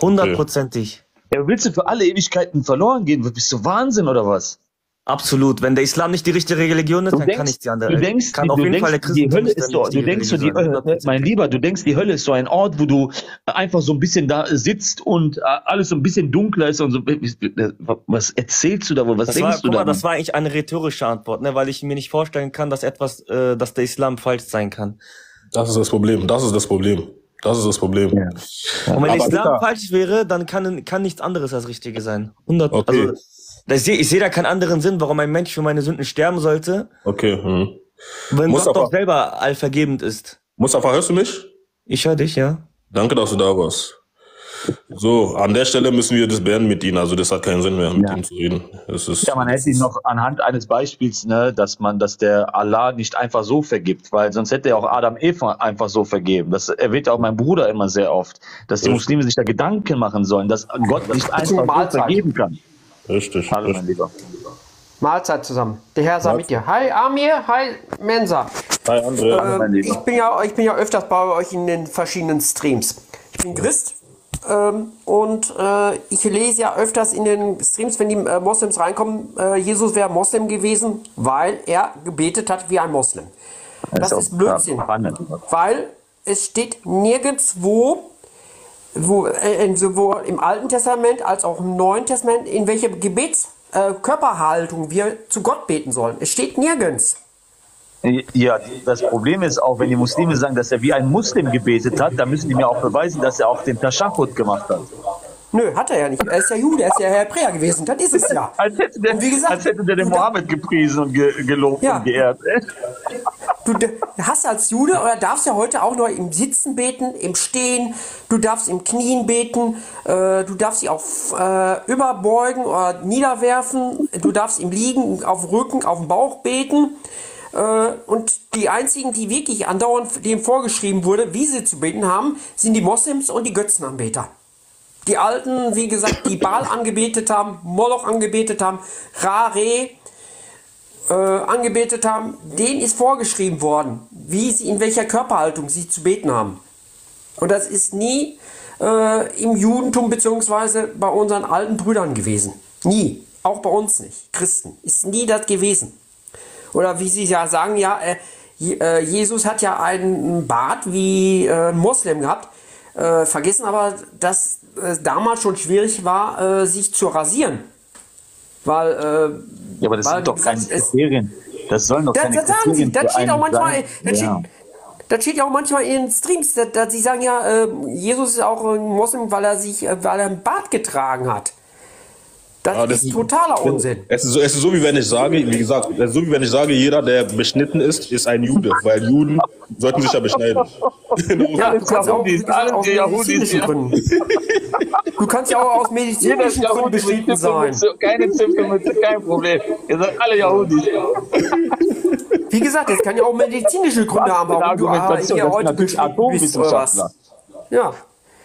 100%. Ja, willst du für alle Ewigkeiten verloren gehen? Bist du Wahnsinn oder was? Absolut. Wenn der Islam nicht die richtige Religion ist, dann kann ich die andere. Du denkst, die Hölle ist so ein Ort, wo du einfach so ein bisschen da sitzt und alles so ein bisschen dunkler ist und so. Was erzählst du da wohl? Was denkst du da? Das war eigentlich eine rhetorische Antwort, ne? Weil ich mir nicht vorstellen kann, dass dass der Islam falsch sein kann. Das ist das Problem. Ja. Und wenn der Islam falsch wäre, dann kann nichts anderes als Richtige sein. 100%. Okay. Also, ich sehe da keinen anderen Sinn, warum ein Mensch für meine Sünden sterben sollte. Okay. Wenn Mustafa, Gott doch selber allvergebend ist. Mustafa, hörst du mich? Ich höre dich, ja. Danke, dass du da warst. So, an der Stelle müssen wir das beenden mit ihm. Also das hat keinen Sinn mehr, mit ihm zu reden. Man hätte ihn noch anhand eines Beispiels, ne, dass der Allah nicht einfach so vergibt, weil sonst hätte er auch Adam Eva einfach so vergeben. Das erwähnt auch mein Bruder immer sehr oft, dass die Muslime sich da Gedanken machen sollen, dass Gott nicht einfach so vergeben kann. Richtig. Hallo, mein Lieber. Mahlzeit zusammen. Der Herr sei mit dir. Hi Amir, hi Mensa. Hi André. Hallo, mein Lieber. Ich bin ja öfters bei euch in den verschiedenen Streams. Ich bin Christ. Und ich lese ja öfters in den Streams, wenn die Moslems reinkommen, Jesus wäre Moslem gewesen, weil er gebetet hat wie ein Moslem. Das ist Blödsinn, weil es steht nirgendwo, sowohl im Alten Testament als auch im Neuen Testament, in welcher Gebetskörperhaltung wir zu Gott beten sollen. Es steht nirgends. Ja, das Problem ist auch, wenn die Muslime sagen, dass er wie ein Muslim gebetet hat, dann müssen die mir auch beweisen, dass er auch den Taschahud gemacht hat. Nö, hat er ja nicht. Er ist ja Jude, er ist ja Hebräer gewesen, das ist es ja. Als hätte der den Mohammed gepriesen und gelobt und geehrt. Du hast als Jude oder darfst ja heute auch noch im Sitzen beten, im Stehen, du darfst im Knien beten, du darfst dich auch überbeugen oder niederwerfen, du darfst im Liegen, auf dem Rücken, auf dem Bauch beten. Und die einzigen, die wirklich andauernd dem vorgeschrieben wurde, wie sie zu beten haben, sind die Moslems und die Götzenanbeter. Die Alten, wie gesagt, die Baal angebetet haben, Moloch angebetet haben, Ra-Re angebetet haben, denen ist vorgeschrieben worden, wie sie, in welcher Körperhaltung sie zu beten haben. Und das ist nie im Judentum bzw. bei unseren alten Brüdern gewesen. Nie. Auch bei uns nicht. Christen. Ist nie das gewesen. Oder wie sie ja sagen, ja, Jesus hat ja einen Bart wie ein Moslem gehabt. Vergessen aber, dass es damals schon schwierig war, sich zu rasieren. Weil, ja, aber das sind doch keine Kriterien. Das sollen doch keine Kriterien sein. Das steht ja auch manchmal in den Streams, dass sie sagen, ja, Jesus ist auch ein Moslem, weil er einen Bart getragen hat. Das ist totaler Unsinn. Es ist so, wie wenn ich sage, wie gesagt, es ist so, wie wenn ich sage, jeder, der beschnitten ist, ist ein Jude, weil Juden sollten sich ja beschneiden. Ja, du kannst auch aus medizinischen Gründen. Du kannst ja auch aus medizinischen Gründen beschnitten sein. Keine Zipfelmütze, kein Problem. Ihr seid alle Juden. Wie gesagt, es kann ja auch medizinische Gründe haben, warum du hier heute beschnitten bist oder was. Ja,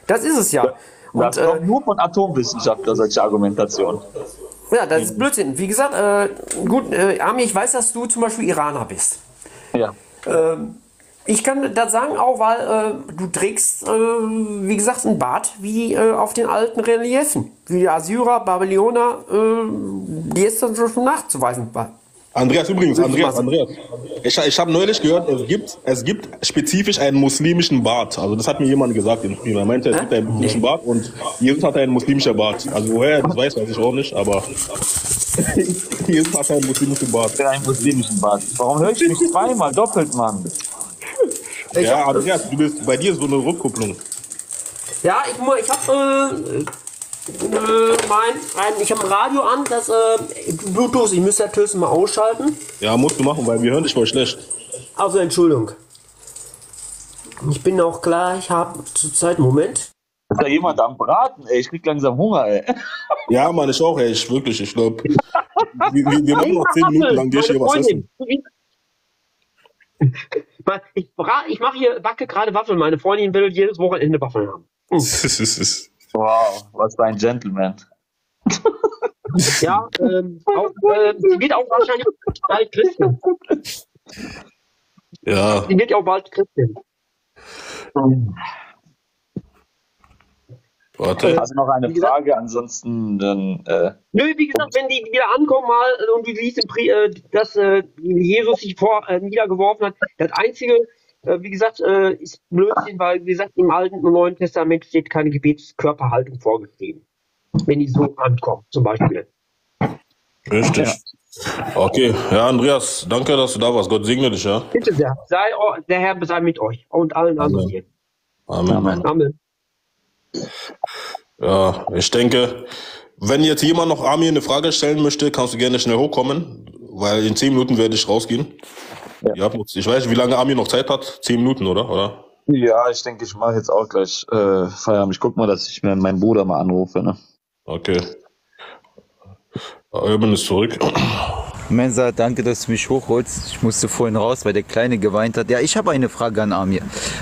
das ist es ja. Das kommt nur von Atomwissenschaftlern, solche Argumentation. Ja, das ist Blödsinn. Wie gesagt, gut, Ami, ich weiß, dass du zum Beispiel Iraner bist. Ja. Ich kann das sagen auch, weil du trägst, wie gesagt, einen Bart wie auf den alten Reliefen. Wie die Assyrer, Babylonier, die ist dann schon nachzuweisen. Andreas, übrigens, Andreas. Ich habe neulich gehört, es gibt spezifisch einen muslimischen Bart. Also das hat mir jemand gesagt im Stream. Er meinte, es gibt einen muslimischen Bart und Jesus hat einen muslimischen Bart. Also woher, das weiß ich auch nicht, aber Jesus hat einen muslimischen Bart. Einen muslimischen Bart. Warum höre ich mich zweimal doppelt, Mann? Ja, Andreas, du bist, bei dir ist so eine Rückkupplung. Ja, ich habe... ich habe ein Radio an, das Bluetooth, ich müsste ja höchstens mal ausschalten. Ja, musst du machen, weil wir hören dich voll schlecht. Also Entschuldigung. Ich bin auch klar, ich habe zurzeit, Moment. Ist da jemand am Braten, ey? Ich krieg langsam Hunger, ey. Ja, Mann, ich auch, ey. Ich glaube. Wir machen noch 10 Minuten lang durch hier was essen. Ich mache hier, backe gerade Waffeln. Meine Freundin will jedes Wochenende Waffeln haben. Wow, was für ein Gentleman. Ja, sie wird auch wahrscheinlich bald Christin. Ja. Sie wird ja auch bald Christin. Warte. Also noch eine Frage, gesagt, ansonsten dann... Nö, wie gesagt, wenn die wieder ankommen mal und du siehst, dass Jesus sich niedergeworfen hat, das Einzige... Wie gesagt, ist Blödsinn, weil, wie gesagt, im Alten und Neuen Testament steht keine Gebetskörperhaltung vorgeschrieben. Wenn die so ankommt, zum Beispiel. Richtig. Ja. Okay, ja, Andreas, danke, dass du da warst. Gott segne dich, ja. Bitte sehr. Der Herr sei mit euch und allen anderen hier. Amen. Amen. Amen. Ja, ich denke, wenn jetzt jemand noch Amir eine Frage stellen möchte, kannst du gerne schnell hochkommen, weil in 10 Minuten werde ich rausgehen. Ja. Ich weiß nicht, wie lange Amir noch Zeit hat. 10 Minuten, oder? Ja, ich denke, ich mache jetzt auch gleich Feierabend. Ich guck mal, dass ich meinen Bruder mal anrufe. Ne? Okay. Urban ist zurück. Mensa, danke, dass du mich hochholst. Ich musste vorhin raus, weil der Kleine geweint hat. Ja, ich habe eine Frage an Amir.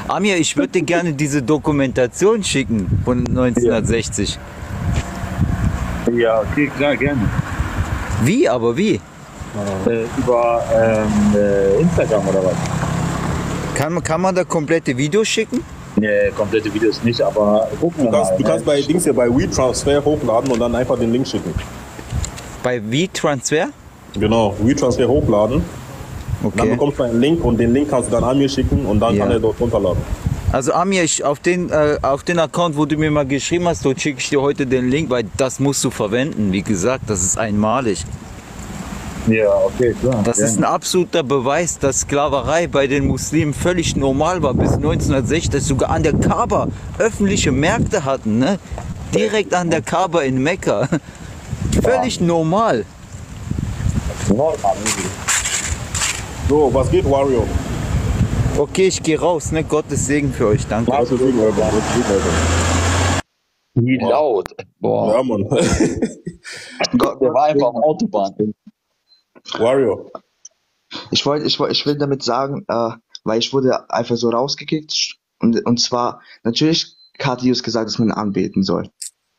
Amir, ich würde dir gerne diese Dokumentation schicken von 1960. Ja, okay, klar, gerne. Wie, aber wie? Über Instagram oder was? Kann man da komplette Videos schicken? Nee, komplette Videos nicht, aber gucken wir mal. Du kannst bei Dings hier bei WeTransfer hochladen und dann einfach den Link schicken. Bei WeTransfer? Genau, WeTransfer hochladen. Okay. Dann bekommst du einen Link und den Link kannst du dann Amir schicken und dann kann er dort runterladen. Also Amir, auf den Account, wo du mir mal geschrieben hast, dort schicke ich dir heute den Link, weil das musst du verwenden. Wie gesagt, das ist einmalig. Ja, okay, klar. Das ist ein absoluter Beweis, dass Sklaverei bei den Muslimen völlig normal war bis 1960, sogar an der Kaaba öffentliche Märkte hatten, ne? Direkt an der Kaaba in Mekka. Völlig normal. So, was geht, Wario? Okay, ich gehe raus, ne? Gottes Segen für euch, danke. Wie laut. Boah. Ja, Mann. Gott, der war einfach auf der Autobahn. Wario. Ich will damit sagen, weil ich wurde einfach so rausgekickt und zwar, natürlich hat Jesus gesagt, dass man anbeten soll.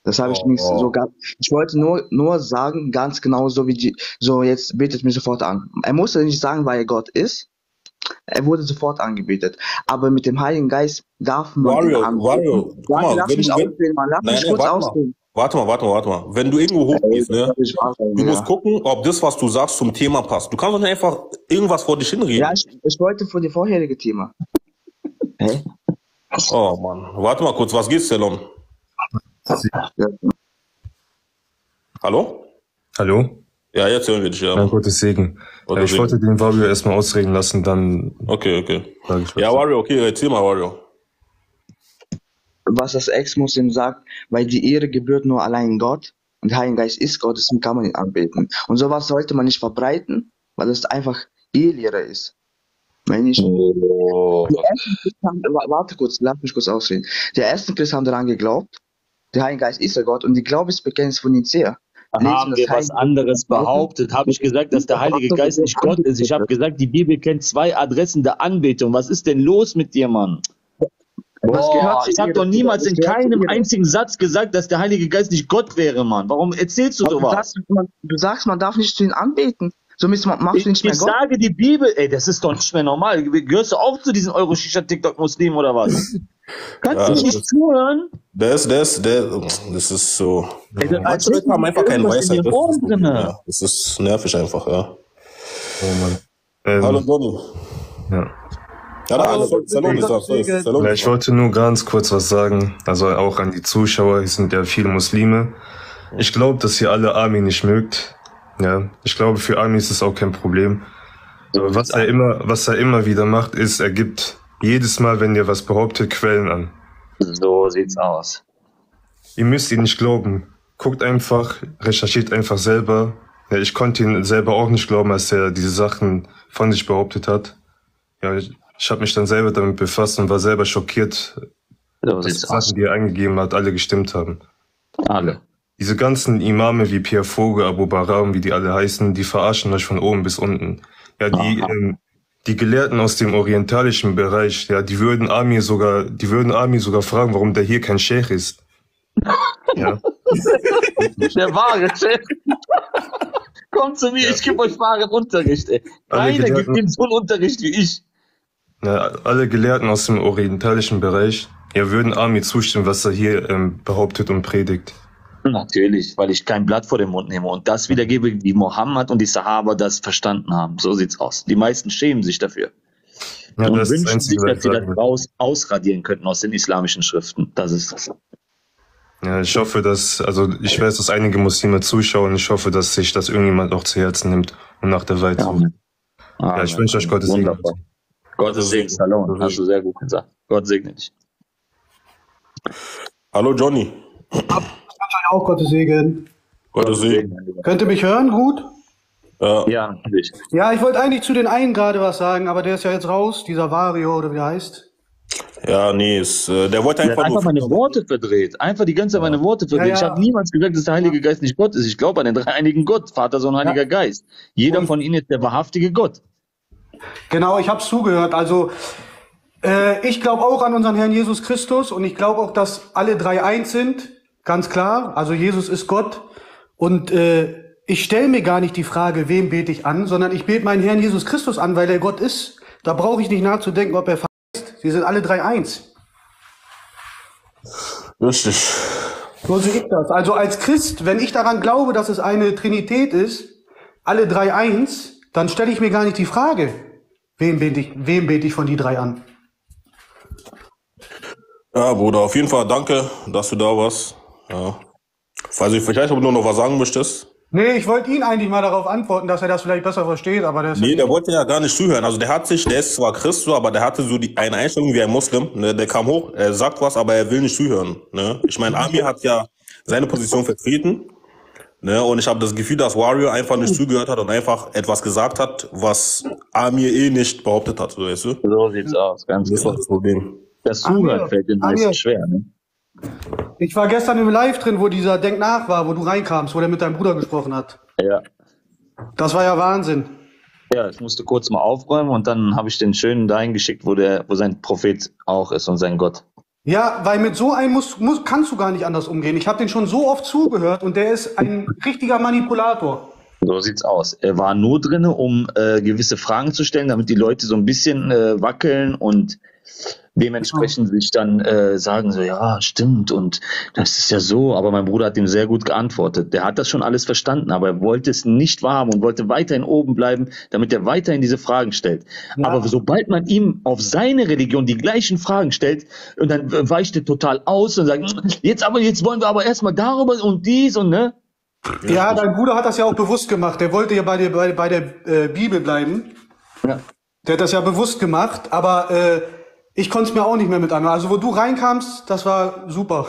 Das habe ich nicht so ganz. Ich wollte nur sagen, ganz genau so wie so jetzt betet mich sofort an. Er musste nicht sagen, weil er Gott ist. Er wurde sofort angebetet. Aber mit dem Heiligen Geist darf man anbeten. Wario, guck mal, warte mal. Wenn du irgendwo hochgehst, ne? Du musst gucken, ob das, was du sagst, zum Thema passt. Du kannst doch nicht einfach irgendwas vor dich hinreden. Ja, ich wollte vor dem vorherigen Thema. Hä? Oh Mann. Warte mal kurz, was geht's denn um? Hallo? Hallo? Ja, jetzt hören wir dich, ja. Gottes Segen. Ich wollte den Wario erstmal ausreden lassen, dann... Okay. Ja, Wario, okay, erzähl mal, Wario. Was das Ex-Muslim sagt, weil die Ehre gebührt nur allein Gott und der Heilige Geist ist Gott, deswegen kann man ihn anbeten. Und sowas sollte man nicht verbreiten, weil das einfach Ehelehre ist. Wenn ich warte kurz, lass mich kurz ausreden. Die ersten Christen haben daran geglaubt, der Heilige Geist ist der Gott und die Glaubensbekenntnis von Nicäa. Haben wir was anderes behauptet? Habe ich gesagt, dass der Heilige Geist nicht Gott ist? Ich habe gesagt, die Bibel kennt 2 Adressen der Anbetung. Was ist denn los mit dir, Mann? Boah, ich habe doch niemals in keinem einzigen Satz gesagt, dass der Heilige Geist nicht Gott wäre, Mann. Warum erzählst du sowas? Du sagst, man darf nicht zu ihm anbeten. So machst du nicht mehr Gott. Ich sage die Bibel, ey, das ist doch nicht mehr normal. Gehörst du auch zu diesen Euro-Shisha-TikTok-Muslimen oder was? Kannst du nicht zuhören? Das ist so. Manche Leute haben einfach keine Weisheit. Das ist nervig einfach, ja. Oh Mann. Hallo Donny. Ja. Ja, ich wollte nur ganz kurz was sagen, also auch an die Zuschauer, hier sind ja viele Muslime. Ich glaube, dass ihr alle Army nicht mögt. Ja, ich glaube, für Army ist es auch kein Problem. Aber was er immer wieder macht, ist, er gibt jedes Mal, wenn ihr was behauptet, Quellen an. So sieht's aus. Ihr müsst ihn nicht glauben. Guckt einfach, recherchiert einfach selber. Ja, ich konnte ihn selber auch nicht glauben, als er diese Sachen von sich behauptet hat. Ja, ich habe mich dann selber damit befasst und war selber schockiert, dass die Sachen, die er eingegeben hat, alle gestimmt haben. Alle. Diese ganzen Imame wie Pierre Vogel, Abu Baram, wie die alle heißen, die verarschen euch von oben bis unten. Ja, die Gelehrten aus dem orientalischen Bereich, ja, die würden Army sogar fragen, warum der hier kein Scheich ist. Ja. Der wahre Scheich. Kommt zu mir, ja. Ich gebe euch wahren Unterricht, ey. Keiner gibt ihm so einen Unterricht wie ich. Ja, alle Gelehrten aus dem orientalischen Bereich, ja, würden Army zustimmen, was er hier behauptet und predigt. Natürlich, weil ich kein Blatt vor den Mund nehme und das wiedergebe, wie Mohammed und die Sahaba das verstanden haben. So sieht's aus. Die meisten schämen sich dafür. Ja, und wünschen sich, dass sie das ausradieren könnten aus den islamischen Schriften. Das ist das. Ja, ich hoffe, dass, also ich weiß, dass einige Muslime zuschauen. Ich hoffe, dass sich das irgendjemand auch zu Herzen nimmt und nach der Weite sucht. Ja, ich wünsche euch Gottes Segen. Gottes Segen, Salon. Hast du sehr gut gesagt. Gott segne dich. Hallo Johnny. Auch Gottes Segen. Gottes Segen. Könnt ihr mich hören gut? Ja, natürlich. Ja, ich wollte eigentlich zu den einen gerade was sagen, aber der ist ja jetzt raus, dieser Vario oder wie der heißt. Ja, nee, der wollte einfach meine Worte verdreht. Einfach die ganze Zeit meine Worte verdreht. Ja, ja. Ich habe niemals gesagt, dass der Heilige Geist nicht Gott ist. Ich glaube an den dreieinigen Gott, Vater, Sohn, Heiliger Geist. Jeder von ihnen ist der wahrhaftige Gott. Genau, ich habe zugehört. Also ich glaube auch an unseren Herrn Jesus Christus und ich glaube auch, dass alle drei eins sind. Ganz klar, also Jesus ist Gott und ich stelle mir gar nicht die Frage, wem bete ich an, sondern ich bete meinen Herrn Jesus Christus an, weil er Gott ist. Da brauche ich nicht nachzudenken, ob er ist. Sie sind alle drei eins. Richtig. So sehe ich das. Also als Christ, wenn ich daran glaube, dass es eine Trinität ist, alle drei eins, dann stelle ich mir gar nicht die Frage, wem bete ich von die drei an. Ja, Bruder, auf jeden Fall danke, dass du da warst. Ja. Also vielleicht, ob du noch was sagen möchtest. Nee, ich wollte ihn eigentlich mal darauf antworten, dass er das vielleicht besser versteht, aber der ist der wollte ja gar nicht zuhören. Also der ist zwar Christ, aber der hatte so eine Einstellung wie ein Muslim. Ne? Der kam hoch, er sagt was, aber er will nicht zuhören. Ne? Ich meine, Amir hat ja seine Position vertreten. Ne? Und ich habe das Gefühl, dass Warrior einfach nicht zugehört hat und einfach etwas gesagt hat, was Amir nicht behauptet hat. Weißt du? So sieht's aus, ganz genau. Das war das Problem. Das Zuhören fällt den meisten schwer, ne? Ich war gestern im Live drin, wo dieser Denk nach war, wo du reinkamst, wo der mit deinem Bruder gesprochen hat. Ja. Das war ja Wahnsinn. Ja, ich musste kurz mal aufräumen und dann habe ich den Schönen dahin geschickt, wo sein Prophet auch ist und sein Gott. Ja, weil mit so einem kannst du gar nicht anders umgehen. Ich habe den schon so oft zugehört und der ist ein richtiger Manipulator. So sieht's aus. Er war nur drin, um gewisse Fragen zu stellen, damit die Leute so ein bisschen wackeln und dementsprechend sich dann sagen so, ja, stimmt und das ist ja so, aber mein Bruder hat ihm sehr gut geantwortet. Der hat das schon alles verstanden, aber er wollte es nicht wahrhaben und wollte weiterhin oben bleiben, damit er weiterhin diese Fragen stellt. Ja. Aber sobald man ihm auf seine Religion die gleichen Fragen stellt und dann weicht er total aus und sagt, jetzt wollen wir aber erstmal darüber und dies und ne. Ja, dein Bruder hat das ja auch bewusst gemacht. Der wollte ja bei der Bibel bleiben. Ja. Der hat das ja bewusst gemacht, aber ich konnte es mir auch nicht mehr mit anhören. Also wo du reinkamst, das war super.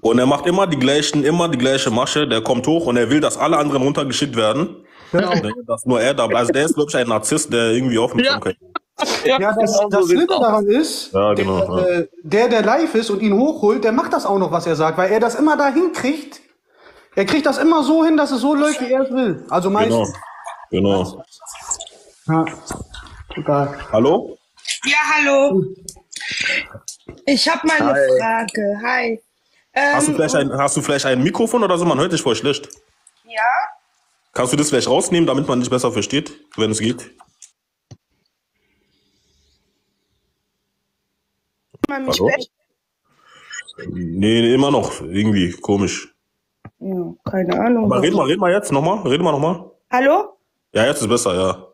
Und er macht immer die gleiche Masche. Der kommt hoch und er will, dass alle anderen runtergeschickt werden. Genau. Dass nur er da bleibt. Also der ist wirklich ein Narzisst, der irgendwie offen ist. Ja, das Schlimme daran ist, der live ist und ihn hochholt, der macht das auch noch, was er sagt, weil er das immer dahin kriegt. Er kriegt das immer so hin, dass es so läuft, wie er es will. Also meistens. Genau. Ja. Egal. Hallo? Ja, hallo. Ich habe mal eine Frage. Hi. Hast du vielleicht ein Mikrofon oder so? Man hört dich voll schlecht. Ja. Kannst du das vielleicht rausnehmen, damit man dich besser versteht, wenn es geht? Man mich hallo? Nee, immer noch. Irgendwie komisch. Ja, keine Ahnung. Aber red mal jetzt nochmal. Hallo? Ja, jetzt ist besser, ja.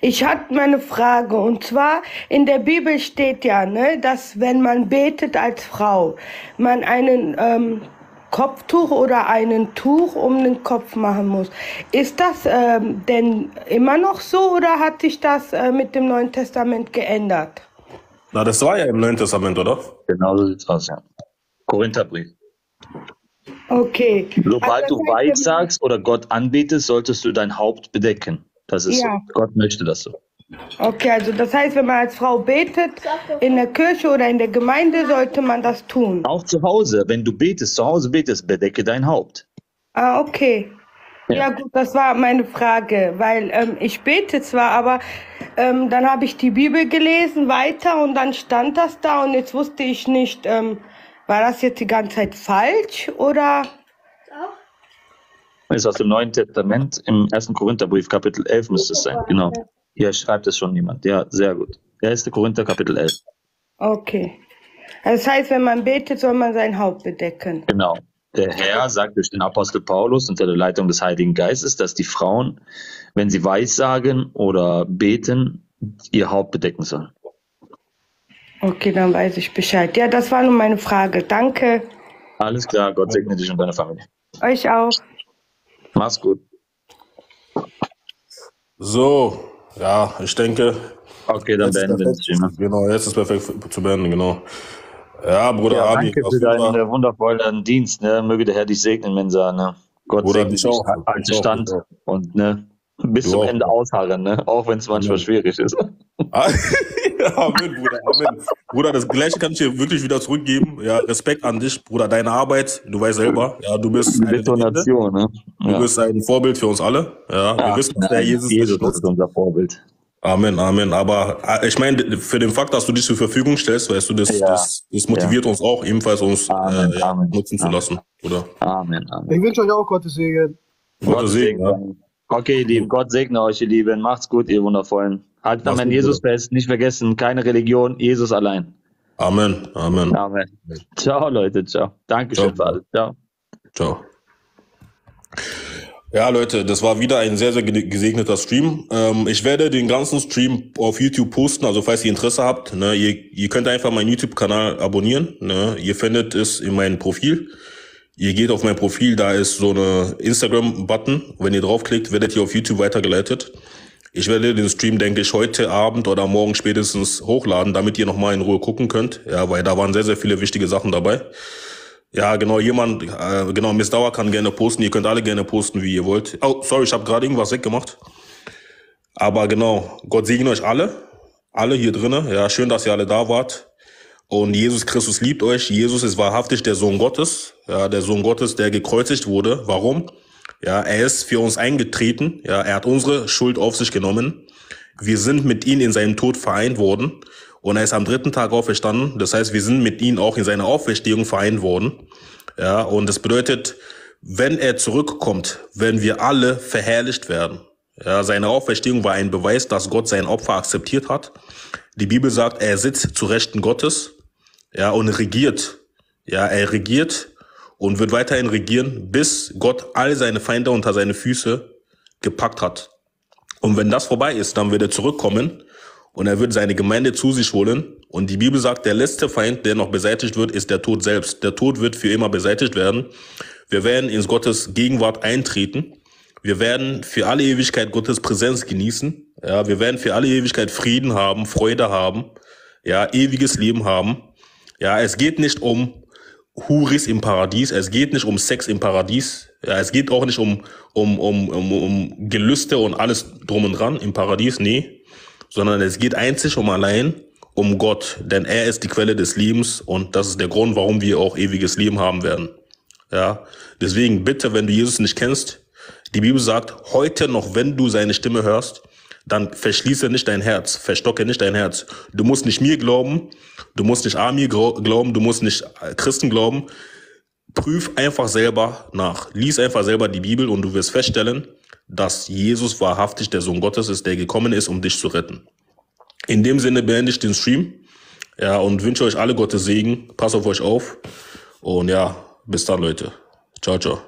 Ich hatte meine Frage, und zwar in der Bibel steht ja, ne, dass wenn man betet als Frau, man einen Kopftuch oder einen Tuch um den Kopf machen muss. Ist das denn immer noch so oder hat sich das mit dem Neuen Testament geändert? Na, das war ja im Neuen Testament, oder? Genau so sieht's aus, ja. Korintherbrief. Okay. Sobald also, du weit sagst oder Gott anbetest, solltest du dein Haupt bedecken. Das ist ja so. Gott möchte das so. Okay, also das heißt, wenn man als Frau betet, in der Kirche oder in der Gemeinde, sollte man das tun? Auch zu Hause, wenn du betest, zu Hause betest, bedecke dein Haupt. Ah, okay. Ja, ja gut, das war meine Frage, weil ich bete zwar, aber dann habe ich die Bibel gelesen weiter und dann stand das da und jetzt wusste ich nicht, war das jetzt die ganze Zeit falsch oder... Ist aus dem Neuen Testament, im 1. Korintherbrief, Kapitel 11 müsste es sein, genau. Hier schreibt es schon jemand, ja, sehr gut. 1. Korinther, Kapitel 11. Okay. Das heißt, wenn man betet, soll man sein Haupt bedecken. Genau. Der Herr sagt durch den Apostel Paulus unter der Leitung des Heiligen Geistes, dass die Frauen, wenn sie weissagen oder beten, ihr Haupt bedecken sollen. Okay, dann weiß ich Bescheid. Ja, das war nur meine Frage. Danke. Alles klar, Gott segne dich und deine Familie. Euch auch. Mach's gut. So, ja, ich denke... Okay, dann beenden wir das Thema. Genau, jetzt ist perfekt zu beenden, genau. Ja, Bruder ja, Abi. Danke für deinen wundervollen Dienst, ne? Möge der Herr dich segnen, Mensa, ne? Gott Bruder, segne dich auch. Alte Stand auch. Und, ne? Bis du zum auch. Ende ausharren, ne? Auch wenn es manchmal schwierig ist. Amen, Bruder, Amen. Bruder, das Gleiche kann ich dir wirklich wieder zurückgeben. Ja, Respekt an dich, Bruder, deine Arbeit. Du weißt selber, ja, du bist eine Detonation, ne? Ja. Du bist ein Vorbild für uns alle. Ja, ja, wir wissen, dass der Jesus ist unser Vorbild. Amen, Amen. Aber ich meine, für den Fakt, dass du dich zur Verfügung stellst, weißt du, das motiviert uns auch, ebenfalls uns nutzen zu lassen, oder? Amen, Amen. Ich wünsche euch auch Gottes Segen. Gottes Segen, ja. Okay, lieben, Gott segne euch, ihr Lieben. Macht's gut, ihr Wundervollen. Haltet am Herrn Jesus fest. Nicht vergessen, keine Religion, Jesus allein. Amen, Amen. Amen. Ciao, Leute, ciao. Dankeschön für alles. Ciao. Ciao. Ja, Leute, das war wieder ein sehr, sehr gesegneter Stream. Ich werde den ganzen Stream auf YouTube posten, also falls ihr Interesse habt, ne, ihr könnt einfach meinen YouTube-Kanal abonnieren. Ne, ihr findet es in meinem Profil. Ihr geht auf mein Profil, da ist so eine Instagram-Button. Wenn ihr draufklickt, werdet ihr auf YouTube weitergeleitet. Ich werde den Stream, denke ich, heute Abend oder morgen spätestens hochladen, damit ihr nochmal in Ruhe gucken könnt. Ja, weil da waren sehr, sehr viele wichtige Sachen dabei. Ja, genau, Miss Dauer kann gerne posten. Ihr könnt alle gerne posten, wie ihr wollt. Oh, sorry, ich habe gerade irgendwas weggemacht. Aber genau, Gott segne euch alle. Alle hier drinnen. Ja, schön, dass ihr alle da wart. Und Jesus Christus liebt euch. Jesus ist wahrhaftig der Sohn Gottes. Ja, der Sohn Gottes, der gekreuzigt wurde. Warum? Ja, er ist für uns eingetreten. Ja, er hat unsere Schuld auf sich genommen. Wir sind mit ihm in seinem Tod vereint worden. Und er ist am dritten Tag auferstanden. Das heißt, wir sind mit ihm auch in seiner Auferstehung vereint worden. Ja, und das bedeutet, wenn er zurückkommt, werden wir alle verherrlicht werden. Ja, seine Auferstehung war ein Beweis, dass Gott sein Opfer akzeptiert hat. Die Bibel sagt, er sitzt zu Rechten Gottes. Ja, und regiert. Ja, er regiert und wird weiterhin regieren, bis Gott all seine Feinde unter seine Füße gepackt hat. Und wenn das vorbei ist, dann wird er zurückkommen und er wird seine Gemeinde zu sich holen. Und die Bibel sagt, der letzte Feind, der noch beseitigt wird, ist der Tod selbst. Der Tod wird für immer beseitigt werden. Wir werden in Gottes Gegenwart eintreten. Wir werden für alle Ewigkeit Gottes Präsenz genießen. Ja, wir werden für alle Ewigkeit Frieden haben, Freude haben, ja, ewiges Leben haben. Ja, es geht nicht um Huris im Paradies, es geht nicht um Sex im Paradies, ja, es geht auch nicht um Gelüste und alles drum und dran im Paradies, nee, sondern es geht einzig und allein um Gott, denn er ist die Quelle des Lebens und das ist der Grund, warum wir auch ewiges Leben haben werden. Ja, deswegen bitte, wenn du Jesus nicht kennst, die Bibel sagt, heute noch, wenn du seine Stimme hörst, dann verschließe nicht dein Herz, verstocke nicht dein Herz. Du musst nicht mir glauben, du musst nicht Ami glauben, du musst nicht Christen glauben. Prüf einfach selber nach. Lies einfach selber die Bibel und du wirst feststellen, dass Jesus wahrhaftig der Sohn Gottes ist, der gekommen ist, um dich zu retten. In dem Sinne beende ich den Stream, ja, und wünsche euch alle Gottes Segen. Passt auf euch auf und ja, bis dann, Leute. Ciao, ciao.